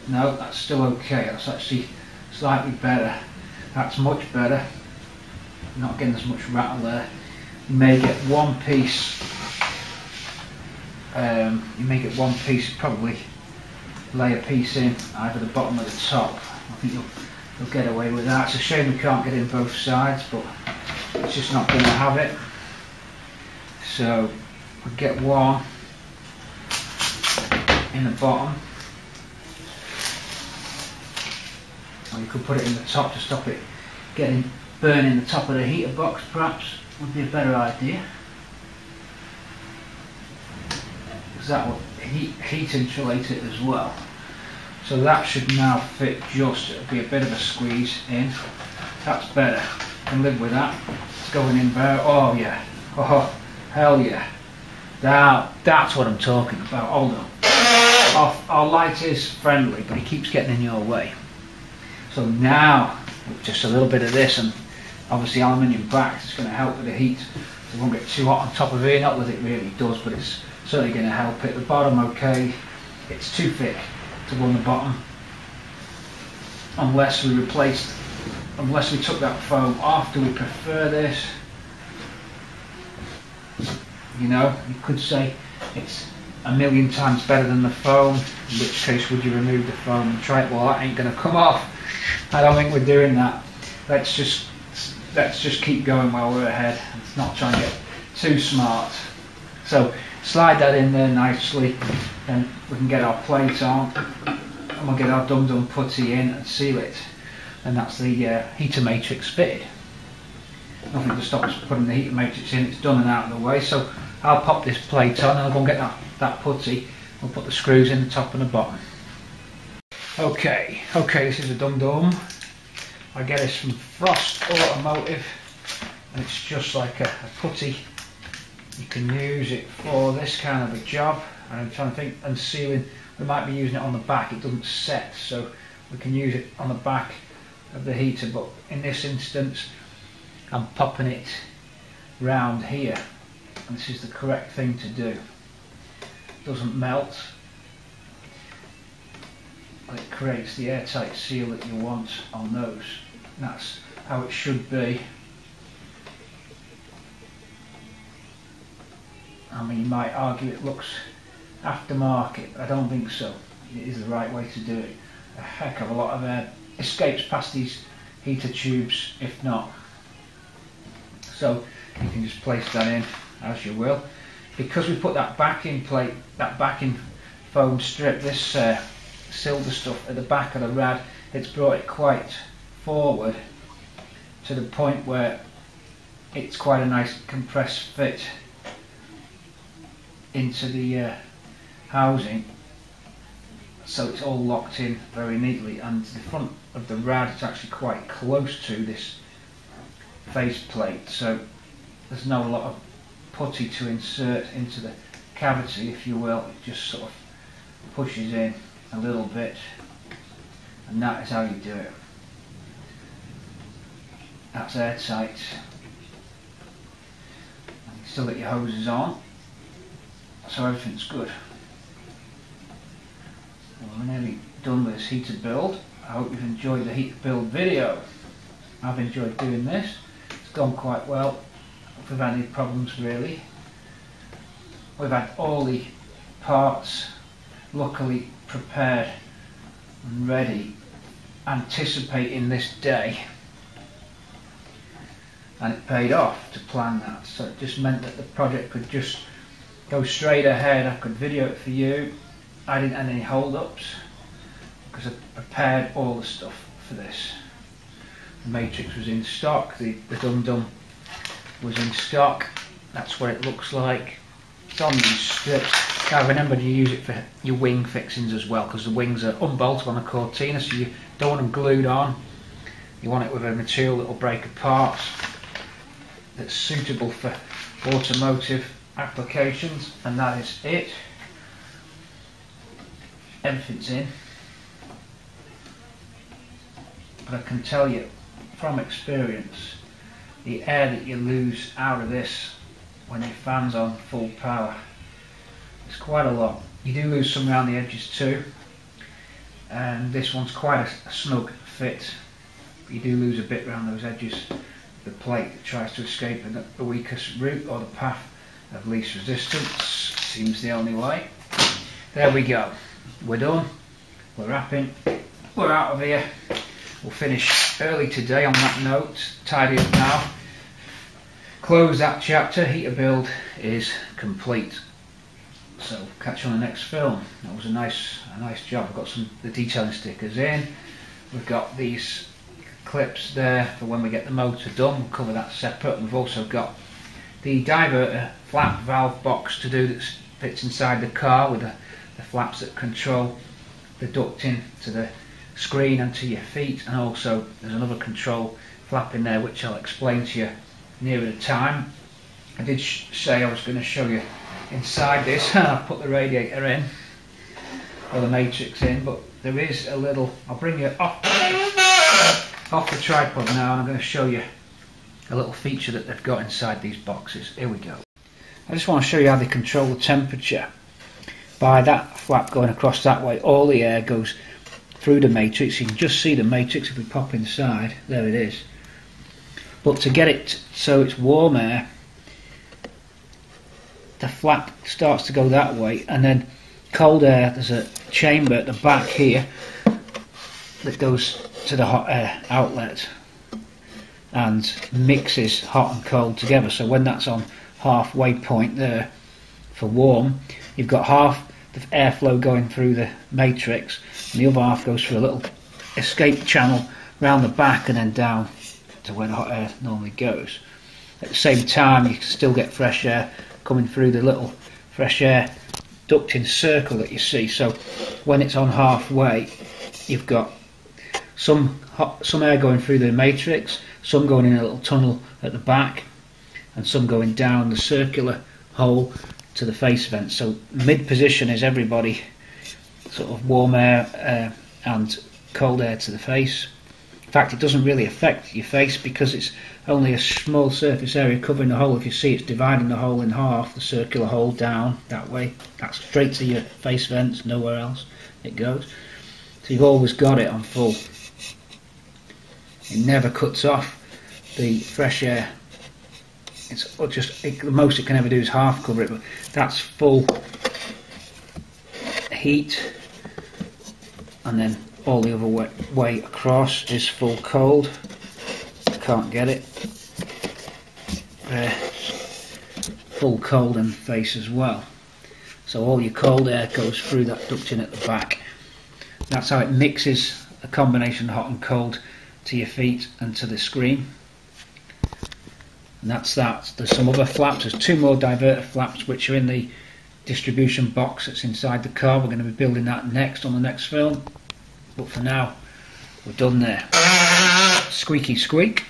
No, that's still okay. That's actually slightly better. That's much better. Not getting as much rattle there. You may get one piece. Um, you may get one piece, probably lay a piece in either the bottom or the top. I think you'll, you'll get away with that. It's a shame we can't get in both sides, but it's just not going to have it. So we'll get one in the bottom. Or you could put it in the top to stop it getting burning the top of the heater box, perhaps would be a better idea. Because that will heat, heat insulate it as well. So that should now fit just. It'll be a bit of a squeeze in. That's better. I can live with that. It's going in there. Oh yeah. Oh hell yeah. Now that's what I'm talking about. Hold on. Our, our light is friendly, but he keeps getting in your way. So now just a little bit of this, and obviously aluminium backs. It's going to help with the heat. It won't get too hot on top of here. Not that it really does, but it's certainly going to help it. The bottom okay. It's too thick on the bottom, unless we replaced, unless we took that foam off. Do we prefer this? You know, you could say it's a million times better than the foam, in which case would you remove the foam and try it? Well, that ain't going to come off. I don't think we're doing that. Let's just let's just keep going while we're ahead. Let's not try and get too smart. So slide that in there nicely, and we can get our plate on, and we'll get our dum dum putty in and seal it, and that's the uh, heater matrix fitted. Nothing to stop us putting the heater matrix in. It's done and out of the way. So I'll pop this plate on, and I'll go and get that, that putty. We'll put the screws in the top and the bottom. Okay, okay, this is a dum dum. I get this from Frost Automotive, and it's just like a, a putty. You can use it for this kind of a job. and I'm trying to think, and sealing, we might be using it on the back, it doesn't set, so we can use it on the back of the heater, but in this instance I'm popping it round here, and this is the correct thing to do. It doesn't melt, but it creates the airtight seal that you want on those, and that's how it should be. I mean, you might argue it looks aftermarket, but I don't think so. It is the right way to do it. A heck of a lot of air escapes past these heater tubes, if not. So you can just place that in as you will. Because we put that backing plate, that backing foam strip, this uh, silver stuff at the back of the rad, it's brought it quite forward to the point where it's quite a nice compressed fit into the uh, housing, so it's all locked in very neatly, and the front of the rad is actually quite close to this face plate, so there's not a lot of putty to insert into the cavity, if you will. It just sort of pushes in a little bit, and that is how you do it. That's airtight. And you still got your hoses on, so everything's good. Well, we're nearly done with this heater build. I hope you've enjoyed the heater build video. I've enjoyed doing this. It's gone quite well. We've had any problems really. We've had all the parts luckily prepared and ready, anticipating this day. And it paid off to plan that. So it just meant that the project could just go straight ahead. I could video it for you. I didn't have any hold-ups because I prepared all the stuff for this. The Matrix was in stock, the, the Dum Dum was in stock. That's what it looks like. It's on these strips. Now remember to use it for your wing fixings as well, because the wings are unbolted on a Cortina, so you don't want them glued on. You want it with a material that will break apart, that's suitable for automotive applications, and that is it. Everything's in, but I can tell you from experience, the air that you lose out of this when your fan's on full power, it's quite a lot. You do lose some around the edges too, and this one's quite a, a snug fit, but you do lose a bit around those edges. The plate that tries to escape the, the weakest route, or the path of least resistance, seems the only way. There we go, we're done, we're wrapping, we're out of here. We'll finish early today on that note, tidy up now, close that chapter. Heater build is complete, so catch you on the next film. That was a nice a nice job. I've got some the detailing stickers in, we've got these clips there for when we get the motor done, we'll cover that separate, and we've also got the diverter flap valve box to do that fits inside the car with the, the flaps that control the ducting to the screen and to your feet, and also there's another control flap in there which I'll explain to you nearer the time. I did say I was going to show you inside this, and I've put the radiator in, or the Matrix in, but there is a little, I'll bring you off, off the tripod now, and I'm going to show you a little feature that they've got inside these boxes. Here we go. I just want to show you how they control the temperature. By that flap going across that way, all the air goes through the Matrix. You can just see the Matrix if we pop inside. There it is. But to get it so it's warm air, the flap starts to go that way, and then cold air, there's a chamber at the back here that goes to the hot air outlet and mixes hot and cold together. So when that's on halfway point there for warm, you've got half the airflow going through the Matrix, and the other half goes through a little escape channel round the back and then down to where the hot air normally goes. At the same time, you can still get fresh air coming through the little fresh air ducting circle that you see. So when it's on halfway, you've got some hot, some air going through the Matrix, some going in a little tunnel at the back, and some going down the circular hole to the face vent. So mid position is everybody, sort of warm air uh, and cold air to the face. In fact, it doesn't really affect your face because it's only a small surface area covering the hole. If you see, it's dividing the hole in half, the circular hole down that way. That's straight to your face vents, nowhere else it goes. So you've always got it on full. It never cuts off the fresh air. It's just it, the most it can ever do is half cover it, but that's full heat, and then all the other way, way across is full cold. Can't get it. Uh, full cold and face as well. So all your cold air goes through that ducting at the back. That's how it mixes a combination of hot and cold to your feet and to the screen. And that's that. There's some other flaps. There's two more diverter flaps which are in the distribution box that's inside the car. We're going to be building that next on the next film. But for now, we're done there. Squeaky squeak.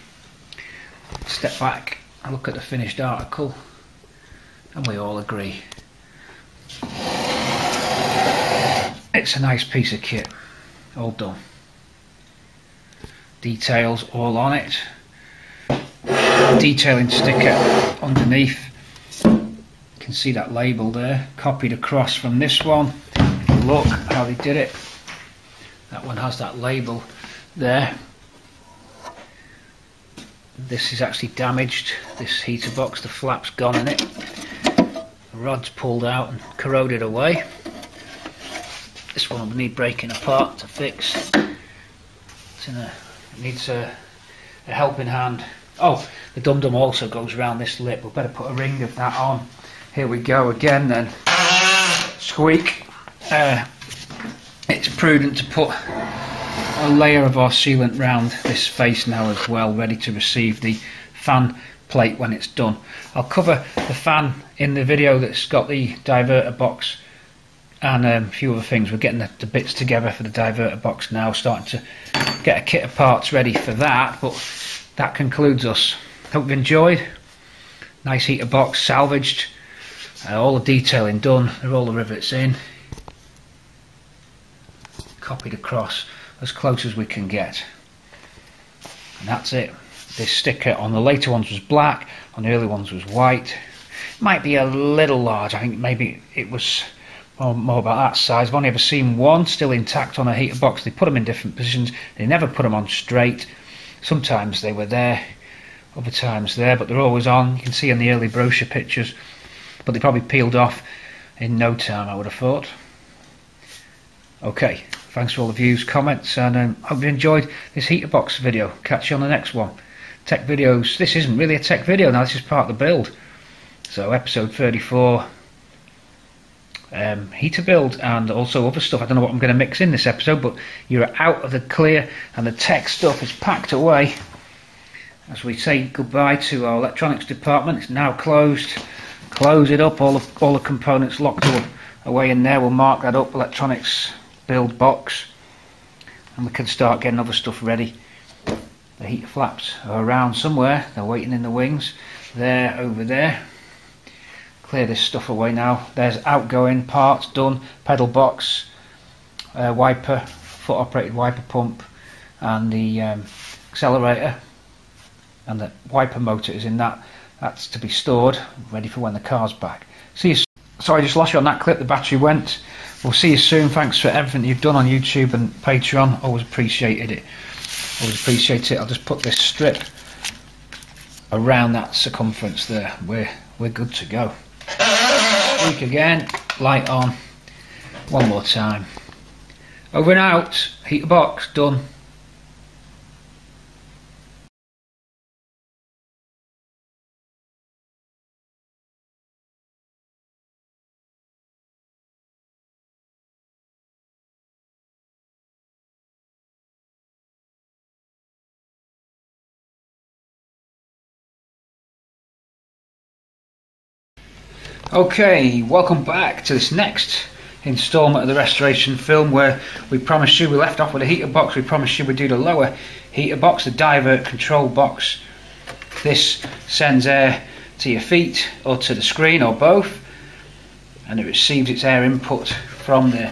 Step back and look at the finished article, and we all agree it's a nice piece of kit. All done. Details all on it. Detailing sticker underneath. You can see that label there, copied across from this one. Look how they did it. That one has that label there. This is actually damaged, this heater box, the flap's gone in it. The rod's pulled out and corroded away. This one will need breaking apart to fix. It's in a, it needs a, a helping hand. Oh, the dum-dum also goes round this lip. We'll better put a ring of that on. Here we go again then. Squeak. Uh, It's prudent to put a layer of our sealant round this face now as well, ready to receive the fan plate when it's done. I'll cover the fan in the video that's got the diverter box and um, a few other things. We're getting the, the bits together for the diverter box now, starting to get a kit of parts ready for that, but that concludes us. Hope you've enjoyed. Nice heater box salvaged, uh, all the detailing done, they're all the rivets in. Copied across as close as we can get, and that's it. This sticker on the later ones was black, on the early ones was white. Might be a little large. I think maybe it was more, more about that size. I've only ever seen one still intact on a heater box. They put them in different positions, they never put them on straight. Sometimes they were there, other times there, but they're always on. You can see in the early brochure pictures, but they probably peeled off in no time, I would have thought. Okay, thanks for all the views, comments, and um, hope you enjoyed this heater box video. Catch you on the next one. Tech videos. This isn't really a tech video now, this is part of the build. So episode thirty-four, um, heater build, and also other stuff. I don't know what I'm going to mix in this episode, but you're out of the clear and the tech stuff is packed away. As we say goodbye to our electronics department, it's now closed. Close it up, all the, all the components locked up away in there. We'll mark that up, electronics build box, and we can start getting other stuff ready. The heater flaps are around somewhere, they're waiting in the wings there, over there. Clear this stuff away now. There's outgoing parts done, pedal box, uh, wiper, foot operated wiper pump, and the um, accelerator, and the wiper motor is in that. That's to be stored, ready for when the car's back. See you soon. Sorry, I just lost you on that clip, the battery went. We'll see you soon. Thanks for everything you've done on YouTube and Patreon. Always appreciated it. Always appreciate it. I'll just put this strip around that circumference there. We're, we're good to go. Squeak again. Light on. One more time. Over and out. Heater box. Done. Okay, welcome back to this next instalment of the restoration film, where we promised you, we left off with a heater box, we promised you we'd do the lower heater box, the divert control box. This sends air to your feet or to the screen or both. and it receives its air input from the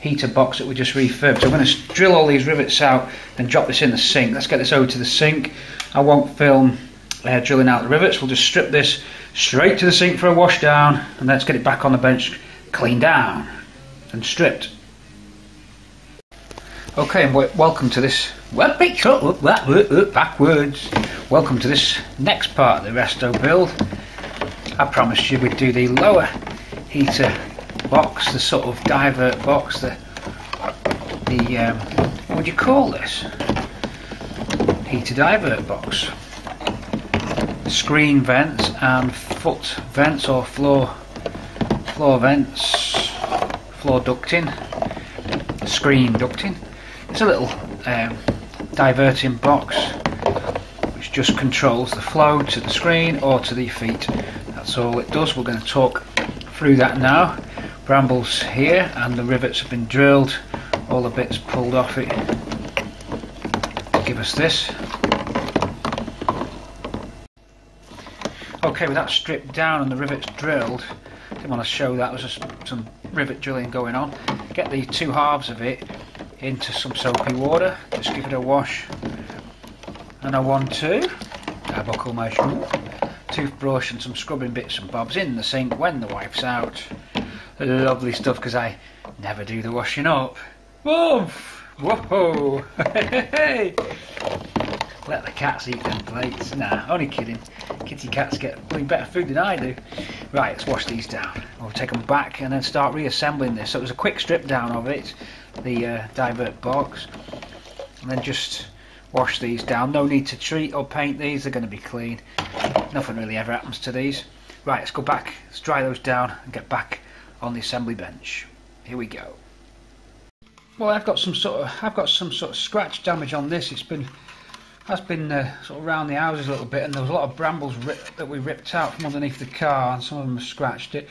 heater box that we just refurbed. So I'm going to drill all these rivets out and drop this in the sink. Let's get this over to the sink. I won't film uh, drilling out the rivets. We'll just strip this straight to the sink for a wash down, and let's get it back on the bench, cleaned down and stripped. Okay, and welcome to this backwards. Welcome to this next part of the resto build. I promised you we'd do the lower heater box, the sort of divert box, the the um, what would you call this? Heater divert box. Screen vents and foot vents, or floor floor vents, floor ducting, screen ducting. It's a little um, diverting box which just controls the flow to the screen or to the feet. That's all it does. We're going to talk through that now. Bramble's here and the rivets have been drilled, all the bits pulled off it to give us this. Okay, with that stripped down and the rivets drilled, I didn't want to show that, there's just some rivet drilling going on. Get the two halves of it into some soapy water, just give it a wash, and I want to buckle my shoe, toothbrush and some scrubbing bits and bobs in the sink when the wife's out. Lovely stuff, because I never do the washing up. Whoa! Whoa! Let the cats eat them plates. Nah, only kidding. Kitty cats get bloody better food than I do. Right, let's wash these down. We'll take them back and then start reassembling this. So it was a quick strip down of it, the uh, divert box, and then just wash these down. No need to treat or paint these, they're going to be clean. Nothing really ever happens to these. Right, let's go back, let's dry those down and get back on the assembly bench. Here we go. Well, I've got some sort of I've got some sort of scratch damage on this. It's been has been uh, sort of round the houses a little bit, and there was a lot of brambles rip, that we ripped out from underneath the car, and some of them have scratched it.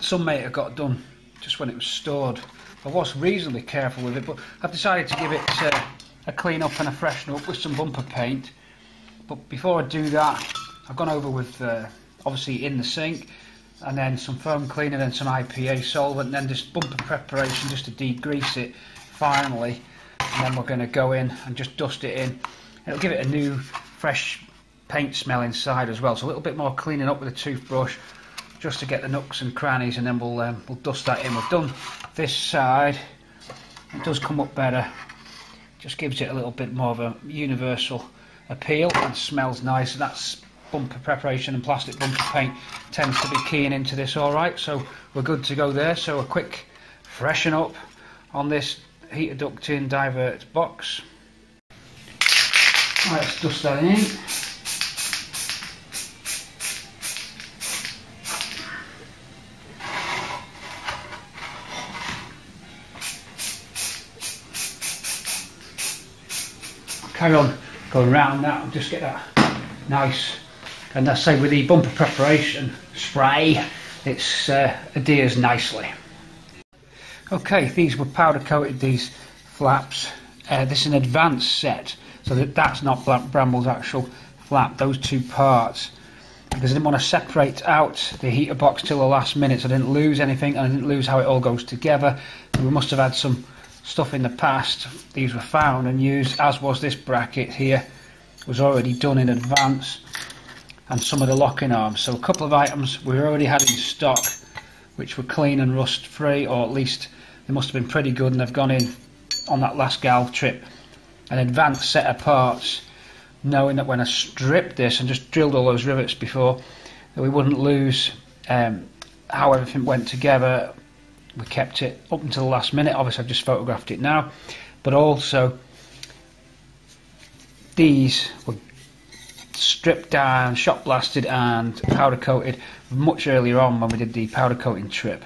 Some may have got done just when it was stored. I was reasonably careful with it, but I've decided to give it uh, a clean up and a freshen up with some bumper paint. But before I do that, I've gone over with uh, obviously in the sink, and then some foam cleaner, then some I P A solvent, and then this bumper preparation just to degrease it finally, and then we're going to go in and just dust it in. It'll give it a new fresh paint smell inside as well, so a little bit more cleaning up with a toothbrush just to get the nooks and crannies, and then we'll, um, we'll dust that in. We've done this side, it does come up better, just gives it a little bit more of a universal appeal and smells nice, and that's bumper preparation, and plastic bumper paint tends to be keying into this all right, so we're good to go there. So a quick freshen up on this heater ducting divert box. Right, let's dust that in. Carry on going round that and just get that nice. And I say with the bumper preparation spray, it uh, adheres nicely. Okay, these were powder coated, these flaps. Uh, this is an advanced set, so that that's not Bramble's actual flap, those two parts. Because I didn't want to separate out the heater box till the last minute, so I didn't lose anything, and I didn't lose how it all goes together. We must have had some stuff in the past. These were found and used, as was this bracket here. It was already done in advance. And some of the locking arms, so a couple of items we already had in stock which were clean and rust free, or at least they must have been pretty good and they've gone in on that last gal trip. An advanced set of parts, knowing that when I stripped this and just drilled all those rivets before, that we wouldn't lose um, how everything went together. We kept it up until the last minute. Obviously I've just photographed it now, but also these were stripped down, shot blasted and powder coated much earlier on when we did the powder coating trip.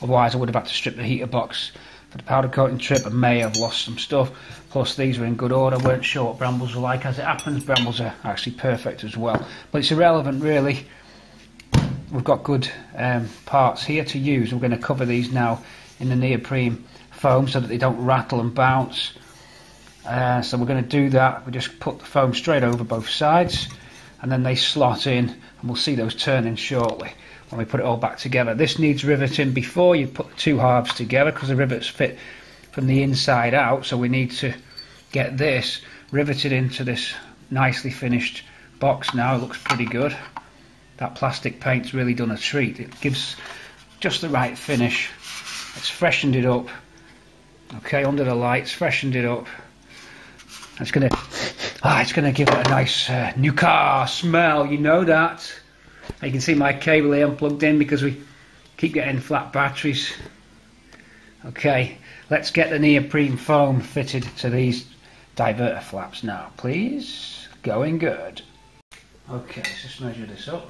Otherwise I would have had to strip the heater box for the powder coating trip and may have lost some stuff. Plus these were in good order, weren't sure what brambles were like. As it happens, brambles are actually perfect as well, but it's irrelevant really. We've got good um, parts here to use. We're going to cover these now in the neoprene foam so that they don't rattle and bounce. Uh, so we're going to do that. We just put the foam straight over both sides and then they slot in, and we'll see those turning shortly. and we put it all back together. This needs riveting before you put the two halves together because the rivets fit from the inside out, so we need to get this riveted into this nicely finished box now. It looks pretty good. That plastic paint's really done a treat. It gives just the right finish. It's freshened it up. Okay, under the lights, freshened it up. It's gonna, ah, it's gonna give it a nice uh, new car smell. You know that. You can see my cable here unplugged in because we keep getting flat batteries. Okay, let's get the neoprene foam fitted to these diverter flaps now, please. Going good. Okay, let's just measure this up.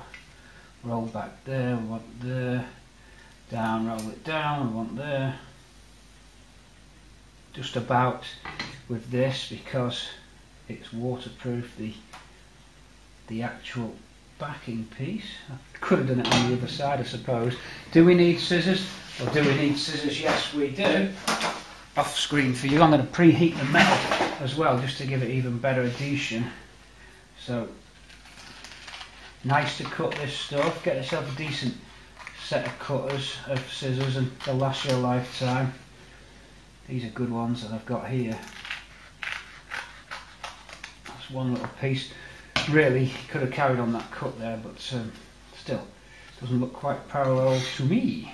Roll back there, we want there. Down, roll it down, we want there. Just about with this because it's waterproof, the the actual backing piece. I could have done it on the other side, I suppose. Do we need scissors? Or do we need scissors? Yes, we do. Off screen for you. I'm going to preheat the metal as well, just to give it even better adhesion. So nice to cut this stuff. Get yourself a decent set of cutters, of scissors, and they'll last you a lifetime. These are good ones that I've got here. That's one little piece. Really could have carried on that cut there, but um, still doesn't look quite parallel to me.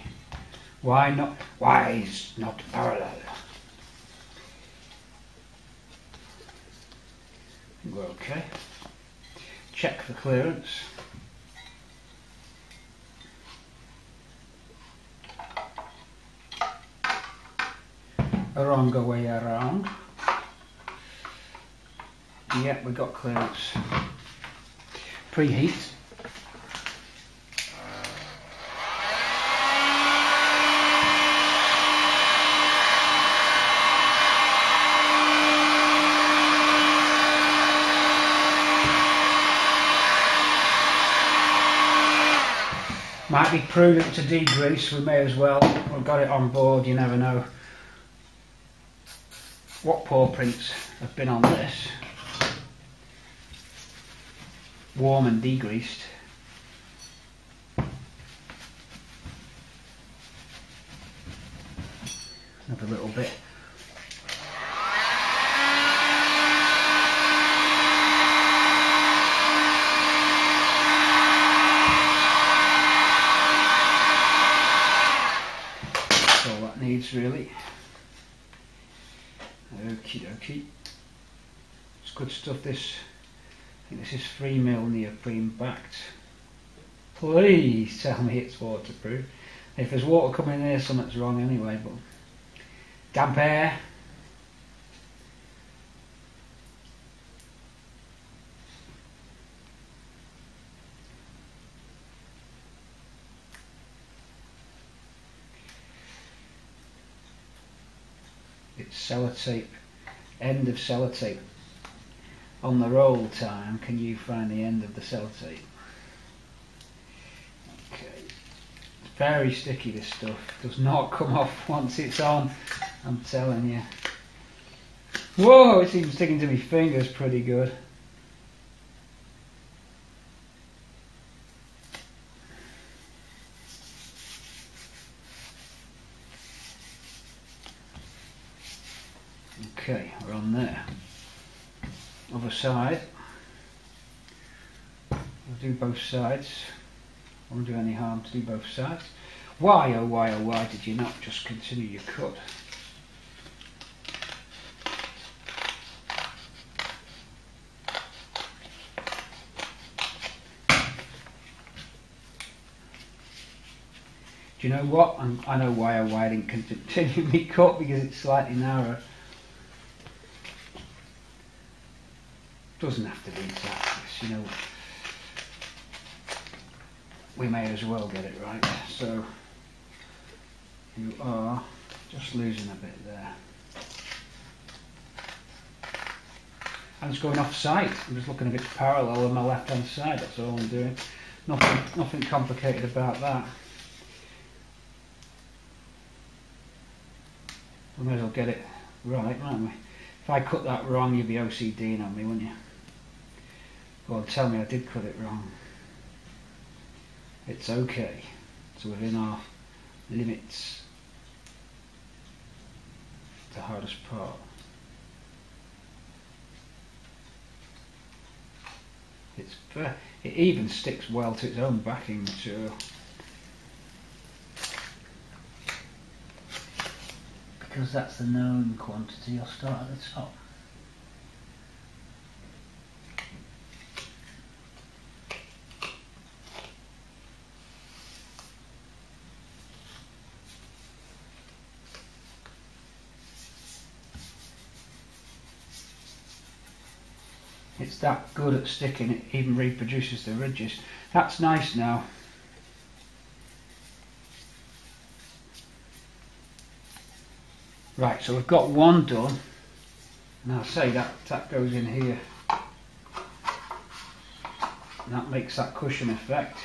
Why not? Why is not parallel? I think we're okay. Check for clearance. Wrong way around. Yep, we got clearance. Preheat. Might be prudent to degrease, we may as well. We've got it on board, you never know what paw prints have been on this. Warm and degreased. Another little bit. That's all that needs really. Okie dokie. It's good stuff this. I think this is three mil neoprene backed. Please tell me it's waterproof. If there's water coming in here, something's wrong anyway, but damp air. It's sellotape. End of sellotape. On the roll time, can you find the end of the sellotape? Okay. It's very sticky, this stuff. It does not come off once it's on, I'm telling you. Whoa, it's even sticking to my fingers pretty good. Okay, we're on there. Other side. We'll do both sides. I won't do any harm to do both sides. Why, oh why, oh why did you not just continue your cut? Do you know what? I'm, I know why, oh why I didn't continue my cut, because it's slightly narrow. Doesn't have to be exactly this, you know. We may as well get it right. So you are just losing a bit there. I'm just going off site. I'm just looking a bit parallel on my left hand side. That's all I'm doing. Nothing, nothing complicated about that. We may as well get it right, mightn't we? If I cut that wrong, you'd be O C D'ing on me, wouldn't you? Well, tell me I did cut it wrong. it's okay. It's within our limits. The hardest part. It's very, it even sticks well to its own backing material. Because that's the known quantity, you'll start at the top. It's that good at sticking, it even reproduces the ridges. That's nice now. Right, so we've got one done, and I'll say that that goes in here, and that makes that cushion effect.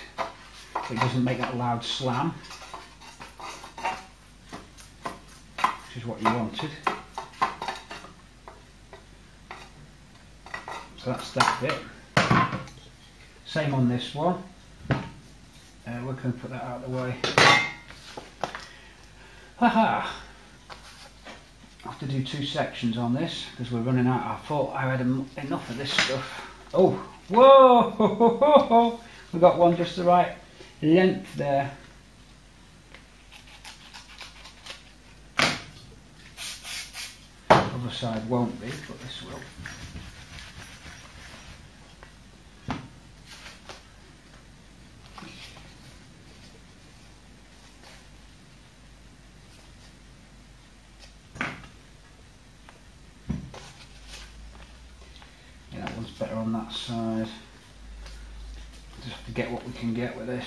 It doesn't make that loud slam, which is what you wanted. So that's that bit. Same on this one. Uh, we're going to put that out of the way. Haha! I have to do two sections on this because we're running out. I thought I had enough of this stuff. Oh, whoa! We got one just the right length there. Other side won't be, but this will. Side. Just have to get what we can get with this.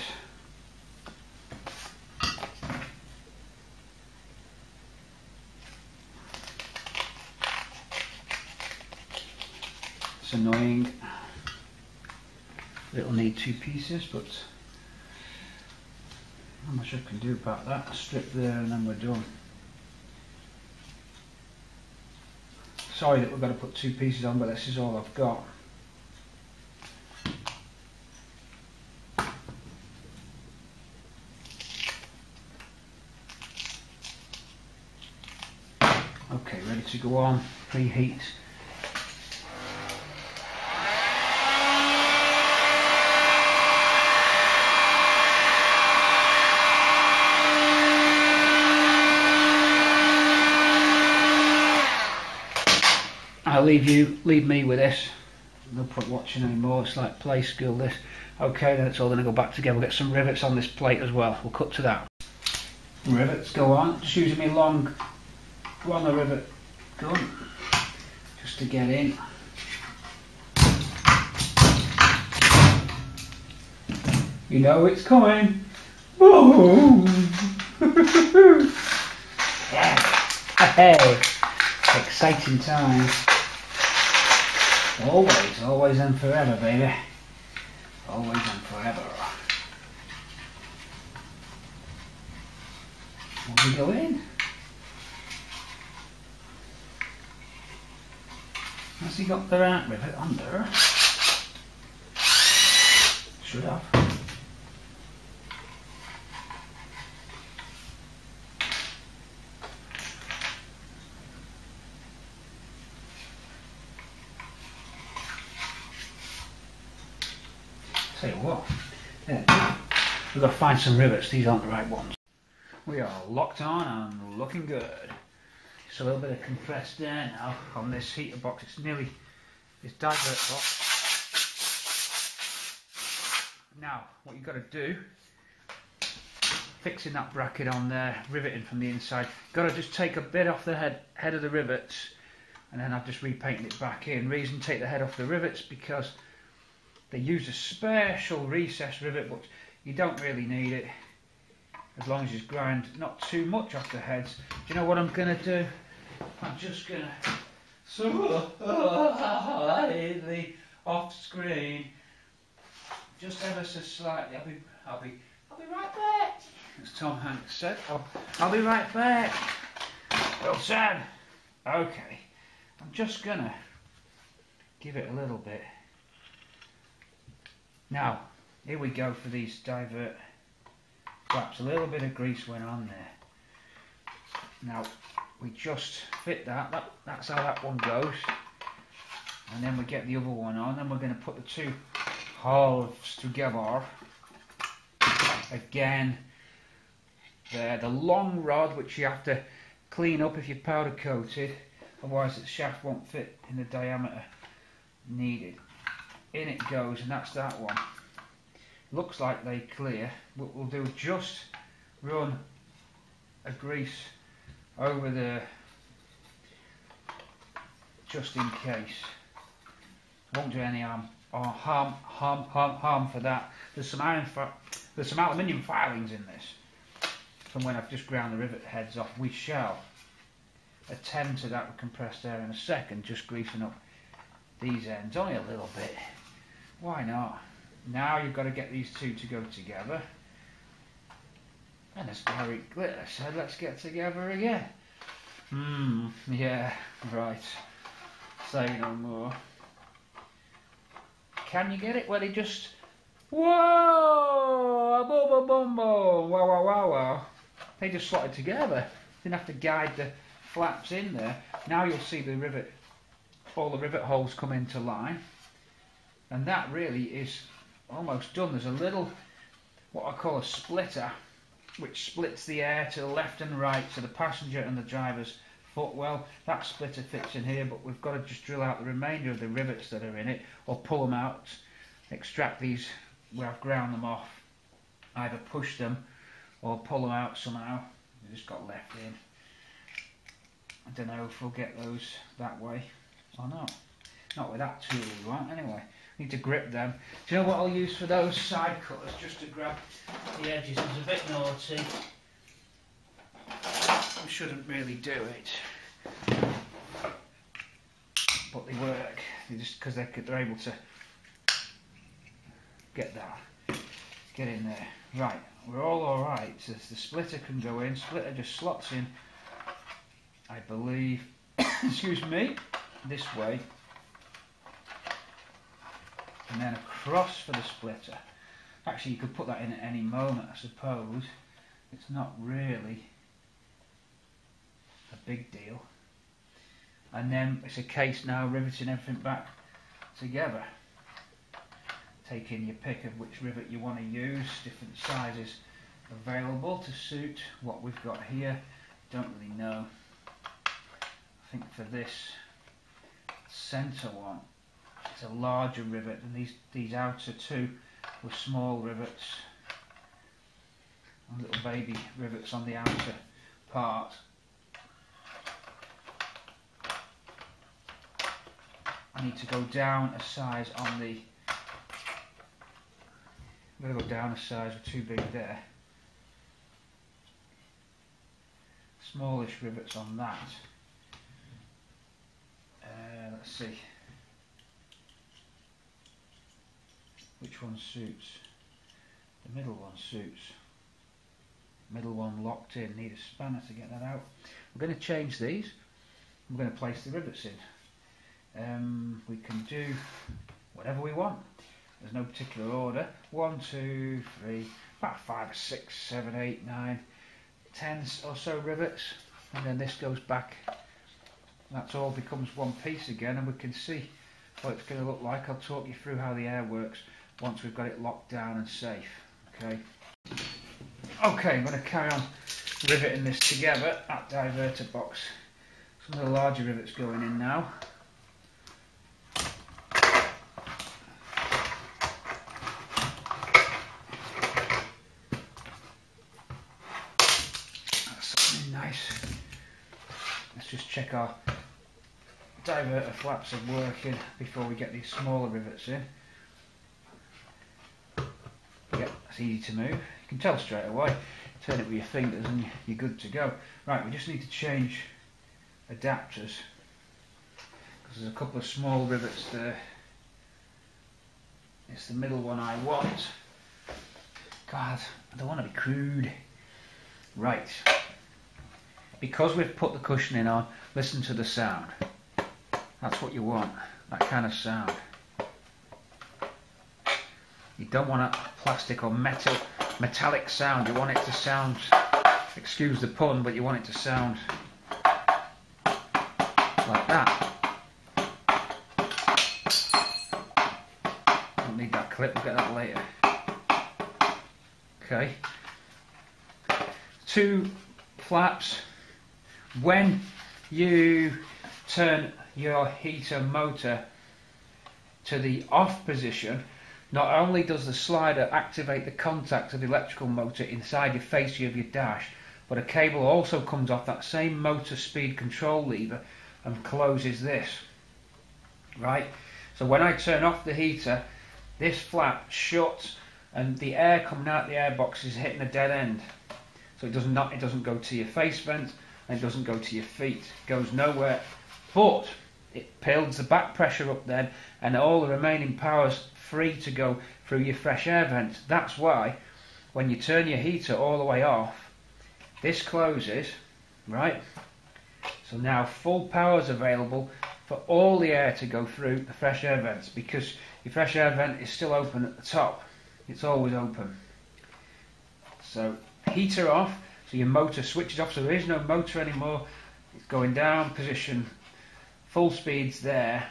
It's annoying. It'll need two pieces, but not much I can do about that. Strip there and then we're done. Sorry that we've got to put two pieces on, but this is all I've got. To go on, preheat. I'll leave you, leave me with this. No point watching anymore, it's like play school this. Okay, then it's all going to go back together. We'll get some rivets on this plate as well. We'll cut to that. Rivets go on, just using me long, go on the rivet. Gun just to get in. You know it's coming. Whoa! Yeah. Hey! Exciting times. Always, always and forever, baby. Always and forever. Will we go in? Has he got the right rivet under? Should have. Tell you what, yeah, we've got to find some rivets, these aren't the right ones. We are locked on and looking good. So a little bit of compressed air now on this heater box. It's nearly this divert box. Now what you've got to do, fixing that bracket on there, riveting from the inside, got to just take a bit off the head head of the rivets, and then I've just repainted it back in. Reason take the head off the rivets because they use a special recessed rivet, but you don't really need it. As long as you grind not too much off the heads. Do you know what I'm going to do? I'm just going to slightly off screen, just ever so slightly. I'll be, I'll be, I'll be right back. As Tom Hanks said, I'll, I'll be right back. Well said. Okay, I'm just going to give it a little bit. Now, Here we go for these divert flaps. A little bit of grease went on there. Now we just fit that. that that's how that one goes, and then we get the other one on, and we're going to put the two halves together again. There, the long rod, which you have to clean up if you're powder coated, otherwise the shaft won't fit in the diameter needed. In it goes, and that's that one. Looks like they clear. What we'll do is just run a grease over there, just in case. Won't do any harm, or harm, harm, harm, harm for that. There's some iron, there's some aluminium filings in this from when I've just ground the rivet heads off. We shall attend to that with compressed air in a second. Just greasing up these ends, only a little bit. Why not? Now you've got to get these two to go together. And as Gary Glitter said, let's get together again. Hmm, yeah, right. Say no more. Can you get it? Well, he just... Whoa! A boom, boom, boom, boom. Wow, wow, wow, wow. They just slotted together. Didn't have to guide the flaps in there. Now you'll see the rivet, all the rivet holes come into line. And that really is almost done. There's a little, what I call a splitter, which splits the air to the left and right, so the passenger and the driver's foot. Well, that splitter fits in here, but we've got to just drill out the remainder of the rivets that are in it, or pull them out, extract these where I've ground them off, either push them or pull them out somehow. They just got left in. I don't know if we'll get those that way or not. Not with that tool we want, anyway. Need to grip them. Do you know what I'll use for those side cutters? Just to grab the edges. It's a bit naughty. I shouldn't really do it, but they work. They just because they're, they're able to get that, get in there. Right, we're all all right. So the splitter can go in. Splitter just slots in, I believe. Excuse me. This way. And then across for the splitter. Actually, you could put that in at any moment, I suppose. It's not really a big deal. And then it's a case now riveting everything back together. Taking your pick of which rivet you want to use. Different sizes available to suit what we've got here. Don't really know. I think for this centre one, it's a larger rivet, and these, these outer two were small rivets, little baby rivets on the outer part. I need to go down a size on the, I'm going to go down a size, we're too big there. Smallish rivets on that. Uh, let's see. Which one suits? The middle one suits. Middle one locked in. Need a spanner to get that out. We're going to change these. We're going to place the rivets in. Um, we can do whatever we want. There's no particular order. One, two, three, about five or six, seven, eight, nine, ten or so rivets, and then this goes back. That's all becomes one piece again, and we can see what it's going to look like. I'll talk you through how the air works once we've got it locked down and safe. Okay. Okay, I'm going to carry on riveting this together. That diverter box. Some of the larger rivets going in now. That's something nice. Let's just check our diverter flaps are working before we get these smaller rivets in. Yep, it's easy to move. You can tell straight away. Turn it with your fingers and you're good to go. Right, we just need to change adapters because there's a couple of small rivets there. It's the middle one I want. God, I don't want to be crude. Right. Because we've put the cushioning on, listen to the sound. That's what you want, that kind of sound. You don't want a plastic or metal metallic sound. You want it to sound, excuse the pun, but you want it to sound like that. Don't need that clip, we'll get that later. Okay. Two flaps. When you turn your heater motor to the off position, not only does the slider activate the contact of the electrical motor inside your fascia of your dash, but a cable also comes off that same motor speed control lever and closes this. Right? So when I turn off the heater, this flap shuts and the air coming out the airbox is hitting a dead end. So it does not, it doesn't go to your face vent and it doesn't go to your feet. It goes nowhere, but it builds the back pressure up then, and all the remaining power's free to go through your fresh air vents. That's why when you turn your heater all the way off, this closes, right? So now full power is available for all the air to go through the fresh air vents, because your fresh air vent is still open at the top. It's always open. So heater off, so your motor switches off, so there is no motor anymore. It's going down position. Full speed's there,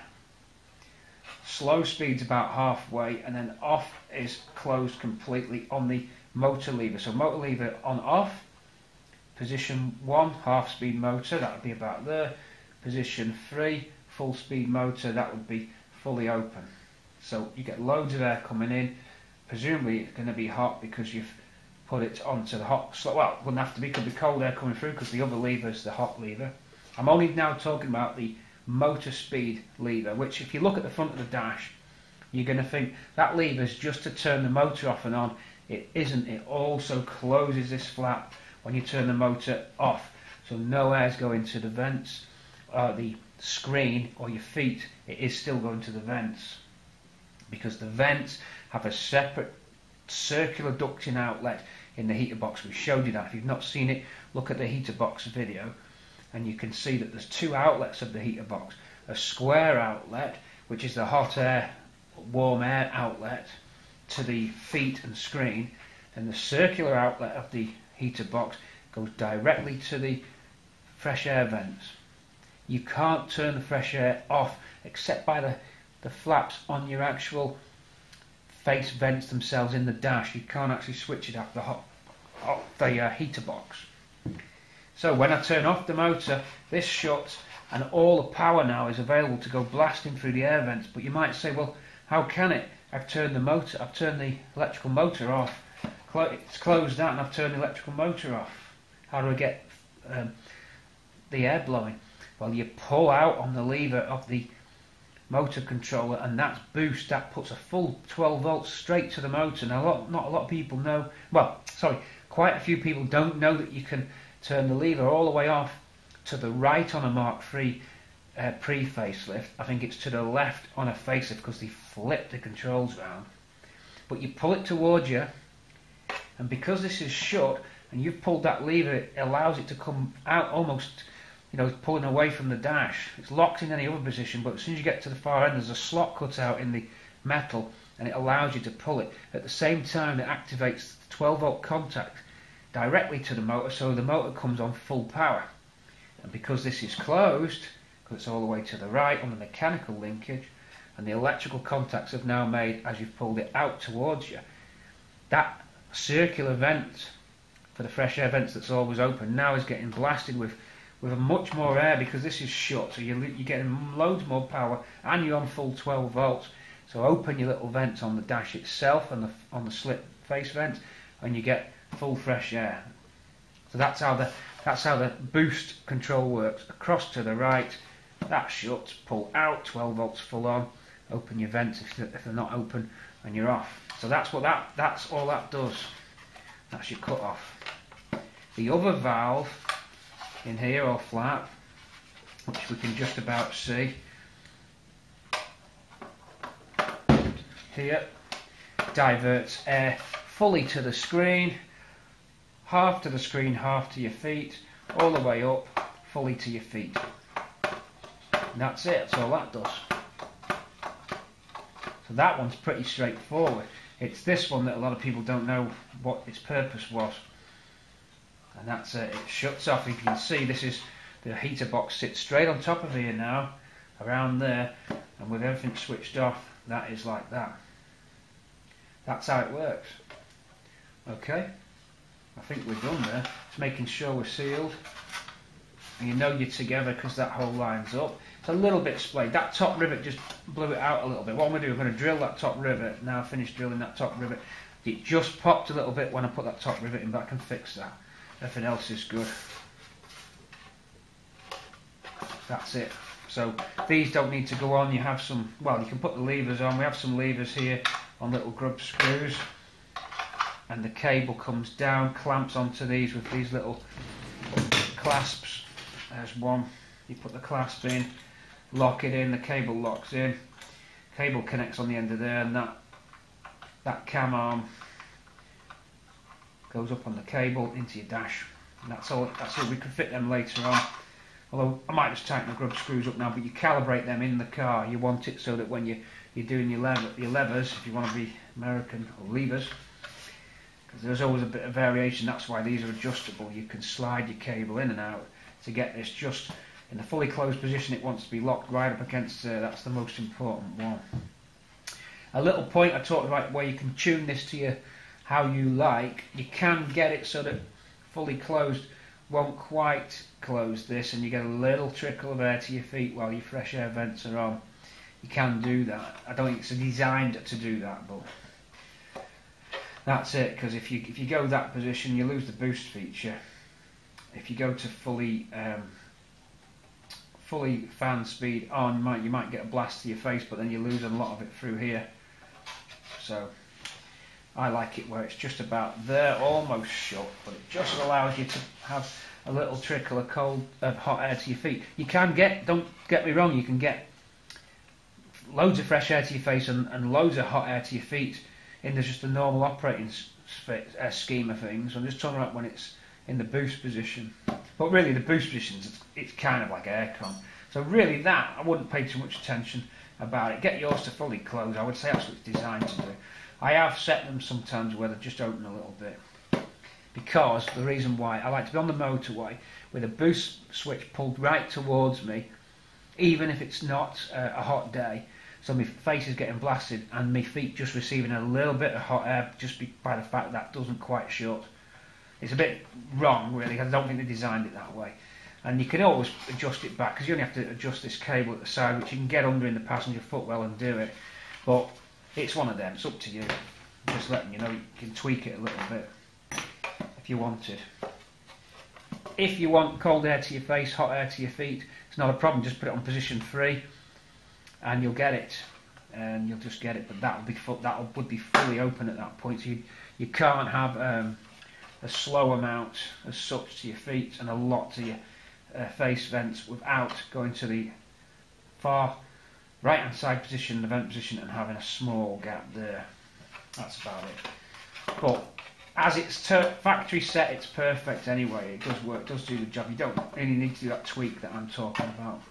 slow speed's about halfway, and then off is closed completely on the motor lever. So motor lever on off, position one, half speed motor, that would be about there. Position three, full speed motor, that would be fully open. So you get loads of air coming in. Presumably it's going to be hot because you've put it onto the hot slot. Well, it wouldn't have to be, could be cold air coming through because the other lever is the hot lever. I'm only now talking about the motor speed lever, which if you look at the front of the dash, you're going to think that lever is just to turn the motor off and on. It isn't. It also closes this flap when you turn the motor off, so no air is going to the vents, uh, the screen or your feet. It is still going to the vents, because the vents have a separate circular ducting outlet in the heater box. We showed you that. If you've not seen it, look at the heater box video. And you can see that there's two outlets of the heater box. A square outlet, which is the hot air, warm air outlet to the feet and screen, and the circular outlet of the heater box goes directly to the fresh air vents. You can't turn the fresh air off except by the, the flaps on your actual face vents themselves in the dash. You can't actually switch it off the, hot, off the uh, heater box. So when I turn off the motor, this shuts and all the power now is available to go blasting through the air vents. But you might say, well, how can it? I've turned the motor, I've turned the electrical motor off. It's closed out and I've turned the electrical motor off. How do I get um, the air blowing? Well, you pull out on the lever of the motor controller, and that's boost. That puts a full twelve volts straight to the motor. Now, a lot, not a lot of people know, well, sorry, quite a few people don't know that you can turn the lever all the way off to the right on a Mark three uh, pre-facelift. I think it's to the left on a facelift because they flipped the controls round. But you pull it towards you, and because this is shut and you've pulled that lever, it allows it to come out almost, you know, pulling away from the dash. It's locked in any other position, but as soon as you get to the far end, there's a slot cut out in the metal and it allows you to pull it. At the same time, it activates the twelve volt contact directly to the motor, so the motor comes on full power. And because this is closed, because it's all the way to the right on the mechanical linkage, and the electrical contacts have now made as you've pulled it out towards you, that circular vent for the fresh air vents that's always open now is getting blasted with with much more air because this is shut. So you're, you're getting loads more power and you're on full twelve volts. So open your little vents on the dash itself and the, on the slit face vent, and you get full fresh air. So that's how the that's how the boost control works. Across to the right, that shuts, pull out, twelve volts full on, open your vents if they're, if they're not open, and you're off. So that's what that that's all that does. That's your cut off. The other valve in here or flap, which we can just about see here, diverts air fully to the screen. Half to the screen, half to your feet, all the way up, fully to your feet. And that's it, that's all that does. So that one's pretty straightforward. It's this one that a lot of people don't know what its purpose was, and that's uh, it shuts off. You can see this is the heater box sits straight on top of here now, around there, and with everything switched off, that is like that. That's how it works. Okay, I think we're done there. It's making sure we're sealed. And you know you're together because that whole line's up. It's a little bit splayed. That top rivet just blew it out a little bit. What I'm going to do, I'm going to drill that top rivet. Now I've finished drilling that top rivet. It just popped a little bit when I put that top rivet in, but I can fix that. Everything else is good. That's it. So these don't need to go on. You have some, well, you can put the levers on. We have some levers here on little grub screws. And the cable comes down, clamps onto these with these little clasps. There's one, you put the clasp in, lock it in, the cable locks in, cable connects on the end of there, and that, that cam arm goes up on the cable into your dash. And that's all, that's it. We can fit them later on, although I might just tighten the grub screws up now, but you calibrate them in the car. You want it so that when you, you're doing your, lever, your levers, if you want to be American, or levers, because there's always a bit of variation, that's why these are adjustable. You can slide your cable in and out to get this just in the fully closed position it wants to be locked right up against. Uh, that's the most important one. A little point I talked about where you can tune this to you how you like. You can get it so that fully closed won't quite close this, and you get a little trickle of air to your feet while your fresh air vents are on. You can do that. I don't think it's designed to do that, but that's it, because if you, if you go that position you lose the boost feature. If you go to fully um, fully fan speed on, might you might get a blast to your face, but then you lose a lot of it through here. So I like it where it's just about there, almost shut, but it just allows you to have a little trickle of cold, of hot air to your feet. You can get, don't get me wrong, you can get loads of fresh air to your face and, and loads of hot air to your feet in there's just the normal operating uh, scheme of things. I'm just talking about when it's in the boost position, but really the boost position is, it's kind of like aircon, so really that I wouldn't pay too much attention about it. Get yours to fully close, I would say that's what it's designed to do. I have set them sometimes where they just open a little bit, because the reason why I like to be on the motorway with a boost switch pulled right towards me, even if it's not uh, a hot day, so my face is getting blasted and my feet just receiving a little bit of hot air just by the fact that doesn't quite shut. It's a bit wrong, really. I don't think they designed it that way. And you can always adjust it back, because you only have to adjust this cable at the side, which you can get under in the passenger footwell and do it. But it's one of them. It's up to you. Just letting you know you can tweak it a little bit if you wanted. If you want cold air to your face, hot air to your feet, it's not a problem. Just put it on position three, and you'll get it. And you'll just get it. But that would be that would be fully open at that point. So you you can't have Um, a slow amount as such to your feet and a lot to your uh, face vents without going to the far right hand side position, the vent position, and having a small gap there. That's about it. But as it's factory set, it's perfect anyway. It does work, it does do the job. You don't really need to do that tweak that I'm talking about.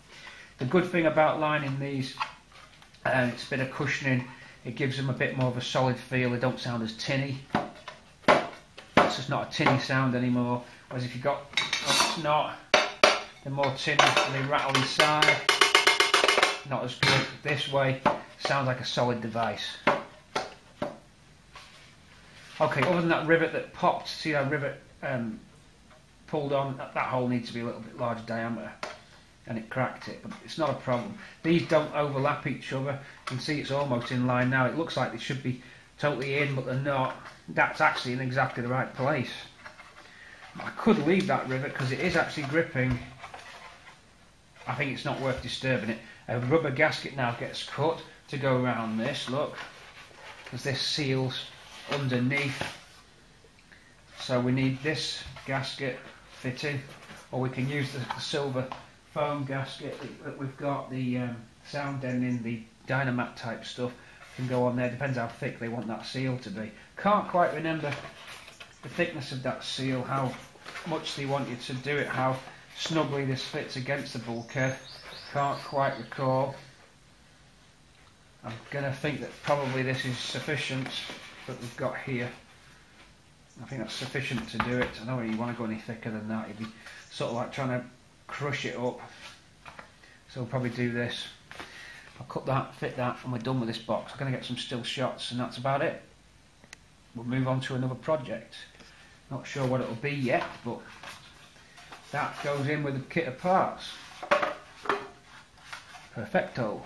The good thing about lining these, and um, it's a bit of cushioning, it gives them a bit more of a solid feel. They don't sound as tinny. It's not a tinny sound anymore, whereas if you've got, oh, it's not, they're more tinny and they rattle inside, not as good. This way sounds like a solid device. Okay, other than that rivet that popped, see that rivet um, pulled on, that, that hole needs to be a little bit larger diameter, and it cracked it, but it's not a problem. These don't overlap each other. You can see it's almost in line now. It looks like they should be totally in, but they're not. That's actually in exactly the right place. I could leave that rivet because it is actually gripping. I think it's not worth disturbing it. A rubber gasket now gets cut to go around this, look, because this seals underneath. So we need this gasket fitting, or we can use the, the silver foam gasket that we've got, the um, sound deadening, the Dynamat type stuff. Can go on there, depends how thick they want that seal to be. Can't quite remember the thickness of that seal, how much they want you to do it, how snugly this fits against the bulkhead. Can't quite recall. I'm going to think that probably this is sufficient that we've got here. I think that's sufficient to do it. I don't really want to go any thicker than that. You'd be sort of like trying to crush it up. So we'll probably do this. I'll cut that, fit that, and we're done with this box. I'm going to get some still shots, and that's about it. We'll move on to another project. Not sure what it'll be yet, but that goes in with the kit of parts. Perfecto.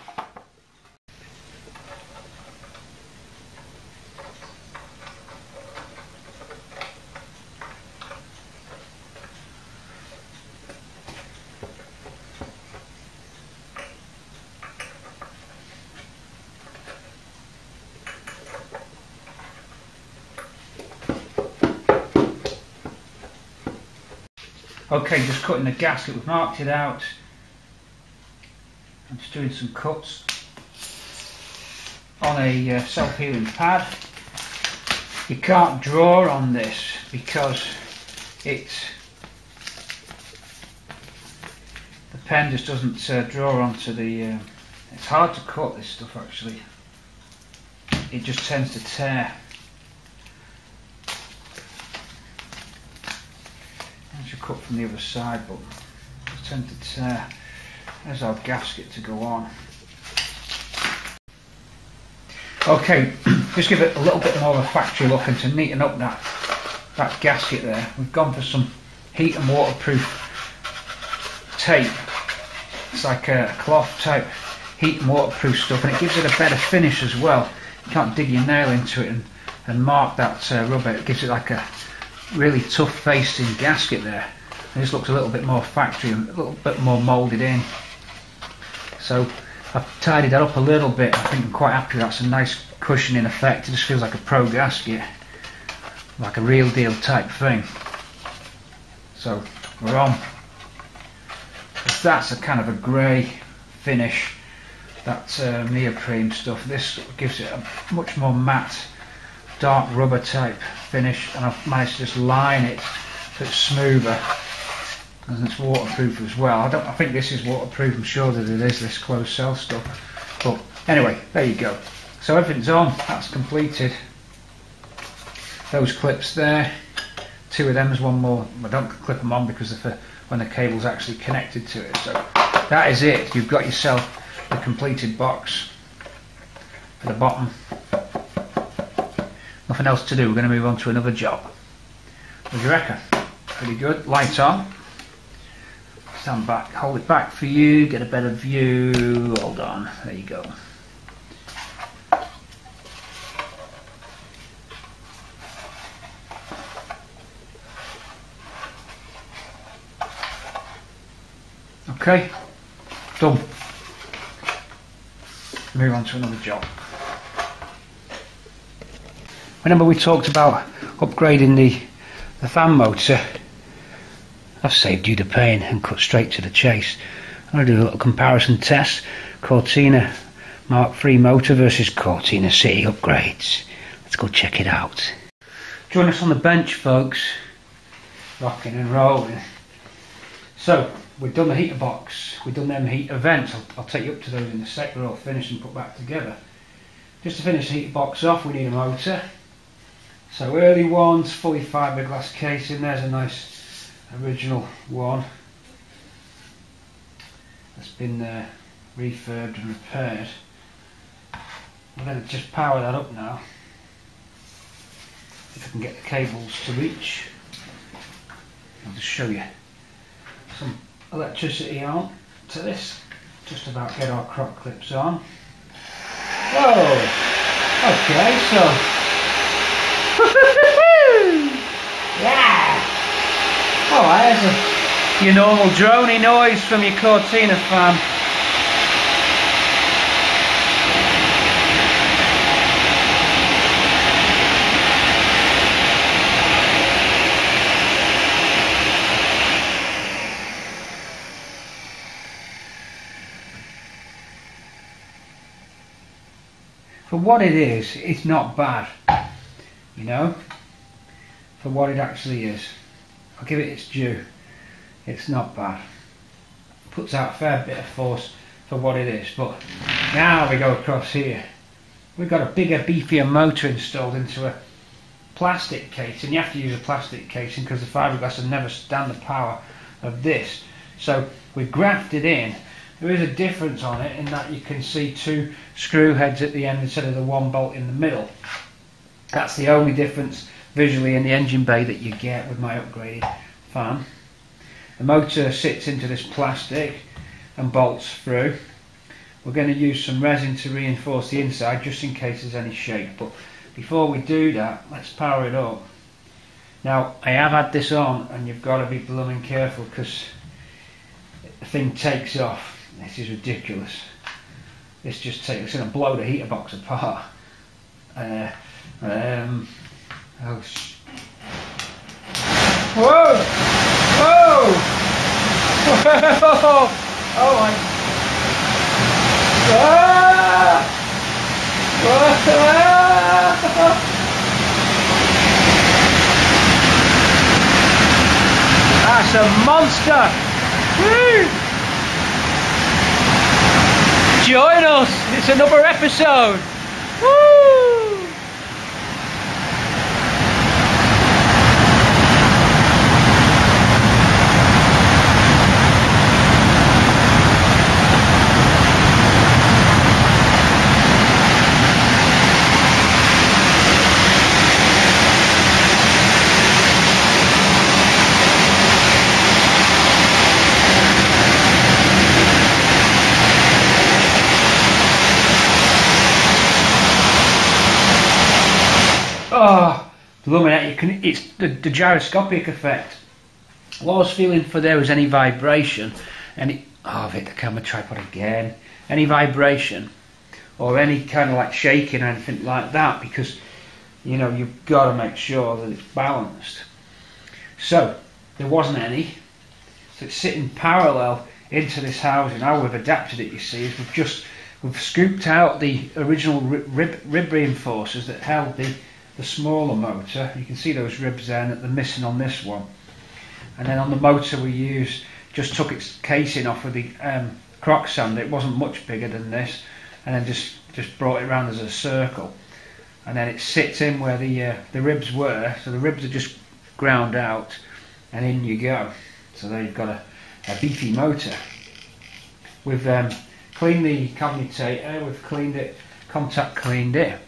Okay, just cutting the gasket. We've marked it out. I'm just doing some cuts on a uh, self-healing pad. You can't draw on this because it's the pen just doesn't uh, draw onto the. Uh, it's hard to cut this stuff actually. It just tends to tear. Cut from the other side, but I tend to tear. There's our gasket to go on. Okay, just give it a little bit more of a factory look, and to neaten up that that gasket there, we've gone for some heat and waterproof tape. It's like a cloth type heat and waterproof stuff, and it gives it a better finish as well. You can't dig your nail into it and, and mark that uh, rubber. It gives it like a really tough facing gasket there. And this looks a little bit more factory and a little bit more moulded in. So I've tidied that up a little bit. I think I'm quite happy. That's a nice cushioning effect. It just feels like a pro gasket, like a real deal type thing. So we're on. That's a kind of a grey finish, that uh, neoprene stuff. This gives it a much more matte, dark rubber type finish, and I've managed to just line it so it's smoother and it's waterproof as well. I don't. I think this is waterproof. I'm sure that it is, this closed cell stuff. But anyway, there you go. So everything's on. That's completed. Those clips there, two of them. There's one more. I don't clip them on because they're for when the cable's actually connected to it. So that is it. You've got yourself the completed box for the bottom. Nothing else to do, we're going to move on to another job. What do you reckon? Pretty good. Light on. Stand back, hold it back for you, get a better view. Hold on, there you go. Okay, done. Move on to another job. Remember we talked about upgrading the, the fan motor? I've saved you the pain and cut straight to the chase. I'm going to do a little comparison test. Cortina Mark three motor versus Cortina City upgrades. Let's go check it out. Join us on the bench, folks. Rocking and rolling. So, we've done the heater box. We've done them heater vents. I'll, I'll take you up to those in a sec. They're all finished and put back together. Just to finish the heater box off, we need a motor. So early ones, fully fiberglass casing. There's a nice original one that's been uh, refurbed and repaired. I'm going to just power that up now. If I can get the cables to reach, I'll just show you some electricity on to this. Just about get our croc clips on. Whoa! Okay, so. Yeah! Oh, there's a, your normal droney noise from your Cortina fan. For what it is, it's not bad, you know? For what it actually is, I'll give it its due. It's not bad. Puts out a fair bit of force for what it is. But now we go across here we've got a bigger, beefier motor installed into a plastic casing. You have to use a plastic casing because the fiberglass will never stand the power of this. So we've grafted in. There is a difference on it in that you can see two screw heads at the end instead of the one bolt in the middle. That's the only difference visually in the engine bay that you get with my upgraded fan. The motor sits into this plastic and bolts through. We're going to use some resin to reinforce the inside just in case there's any shake, but before we do that, let's power it up. Now, I have had this on, and you've got to be blooming careful because the thing takes off. This is ridiculous. This just takes, it's going to blow the heater box apart. Uh, um, oh, whoa! Whoa! Oh my... Ah! Ah! That's a monster! Woo! Join us! It's another episode! Woo! Oh, blooming it, you can, it's the, the gyroscopic effect. What I was feeling for there was any vibration, any, oh, I've hit the camera tripod again, any vibration or any kind of like shaking or anything like that, because, you know, you've got to make sure that it's balanced. So, there wasn't any, so it's sitting parallel into this housing. How we've adapted it, you see, is we've just, we've scooped out the original rib, rib reinforcers that held the the smaller motor. You can see those ribs there that they're missing on this one. And then on the motor we used, just took its casing off with the um, croc sander. It wasn't much bigger than this, and then just just brought it around as a circle, and then it sits in where the uh, the ribs were. So the ribs are just ground out and in you go. So there you've got a, a beefy motor. We've um, cleaned the commutator, we've cleaned it, contact cleaned it,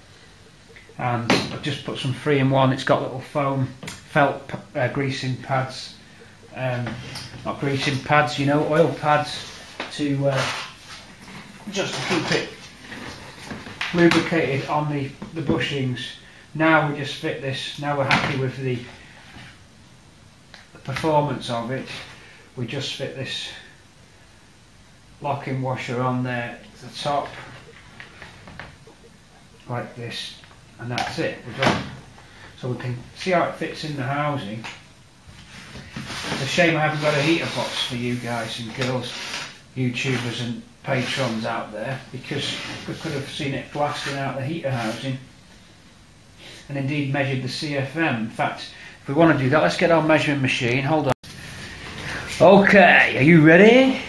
and I've just put some three in one. It's got little foam felt uh, greasing pads, um, not greasing pads, you know, oil pads, to uh, just to keep it lubricated on the, the bushings. Now we just fit this, now we're happy with the, the performance of it. We just fit this locking washer on there at the top, like this. And that's it, we're done. So we can see how it fits in the housing. It's a shame I haven't got a heater box for you guys and girls, YouTubers and patrons out there, because we could have seen it blasting out the heater housing and indeed measured the C F M. In fact, if we want to do that, let's get our measuring machine. Hold on. Okay, are you ready?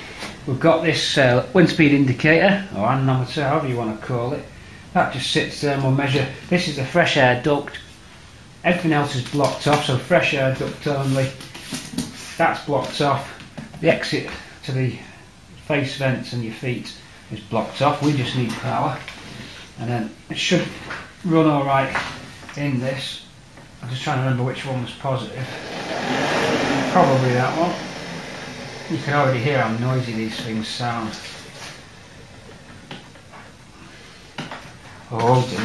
We've got this uh, wind speed indicator, or anemometer, however you want to call it. That just sits there and we'll measure. This is the fresh air duct. Everything else is blocked off, so fresh air duct only. That's blocked off. The exit to the face vents and your feet is blocked off. We just need power. And then it should run all right in this. I'm just trying to remember which one was positive. Probably that one. You can already hear how noisy these things sound. Oh dear.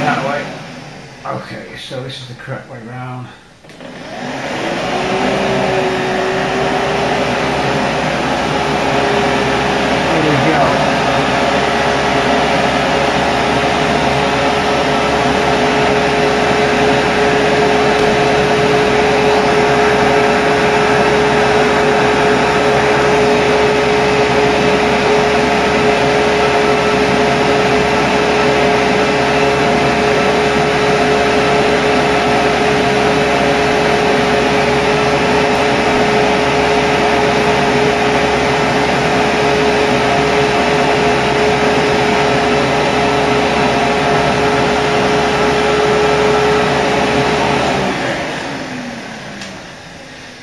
That way. Okay, so this is the correct way round.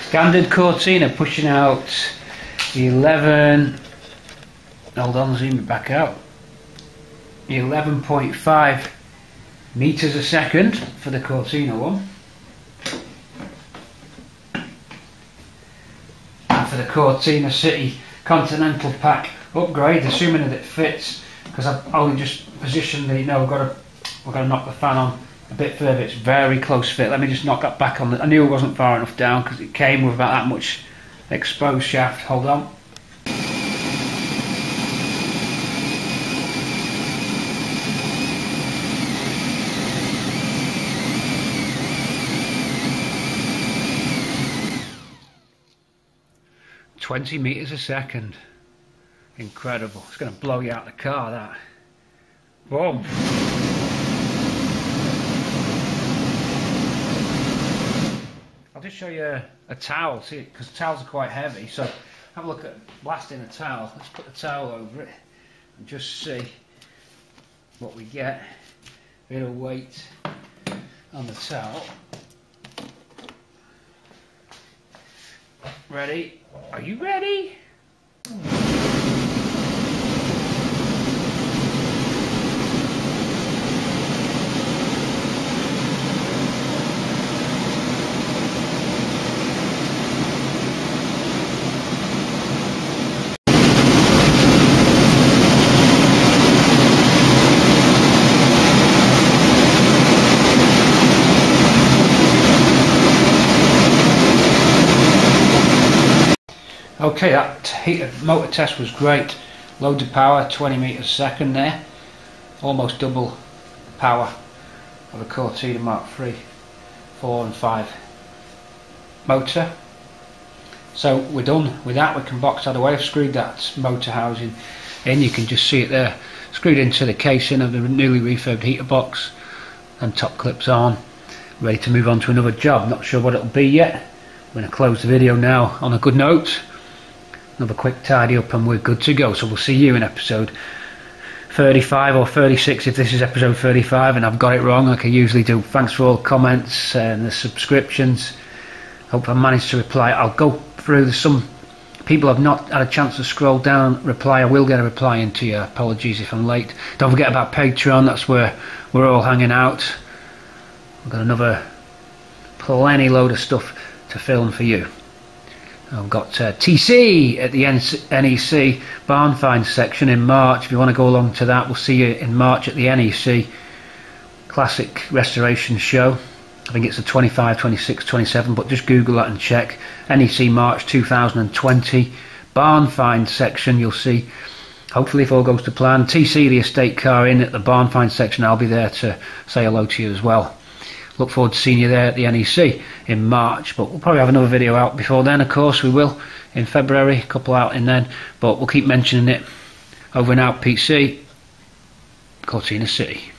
Standard Cortina pushing out eleven, hold on, zoom it back out, eleven point five meters a second for the Cortina one. And for the Cortina City Continental Pack upgrade, assuming that it fits, because I've only just positioned the, no, we've got to, we've got to knock the fan on a bit further. It's very close fit. Let me just knock that back on. The, I knew it wasn't far enough down because it came with about that much exposed shaft. Hold on. twenty meters a second. Incredible. It's going to blow you out of the car, that. Boom. I'll just show you a, a towel, see, because towels are quite heavy, so have a look at blasting a towel. Let's put the towel over it and just see what we get. A bit of weight on the towel. Ready? Are you ready? Okay, that heated motor test was great. Loads of power, twenty meters a second there. Almost double power of a Cortina Mark three, four and five motor. So we're done with that. We can box that away. I've screwed that motor housing in. You can just see it there. Screwed into the casing of the newly refurbed heater box. And top clips on. Ready to move on to another job. Not sure what it'll be yet. I'm going to close the video now on a good note. Another quick tidy up and we're good to go. So we'll see you in episode thirty-five or thirty-six if this is episode thirty-five and I've got it wrong like I usually do. Thanks for all the comments and the subscriptions. Hope I managed to reply. I'll go through some people I've not had a chance to scroll down, reply. I will get a reply into you. Apologies if I'm late. Don't forget about Patreon. That's where we're all hanging out. I've got another plenty load of stuff to film for you. I've got uh, T C at the N E C barn find section in March. If you want to go along to that, we'll see you in March at the N E C Classic Restoration Show. I think it's the twenty-five, twenty-six, twenty-seven, but just Google that and check. N E C March two thousand twenty, barn find section, you'll see. Hopefully if all goes to plan. T C, the estate car in at the barn find section, I'll be there to say hello to you as well. Look forward to seeing you there at the N E C in March, but we'll probably have another video out before then, of course we will, in February, a couple out in then, but we'll keep mentioning it. Over and out, P C, Cortina City.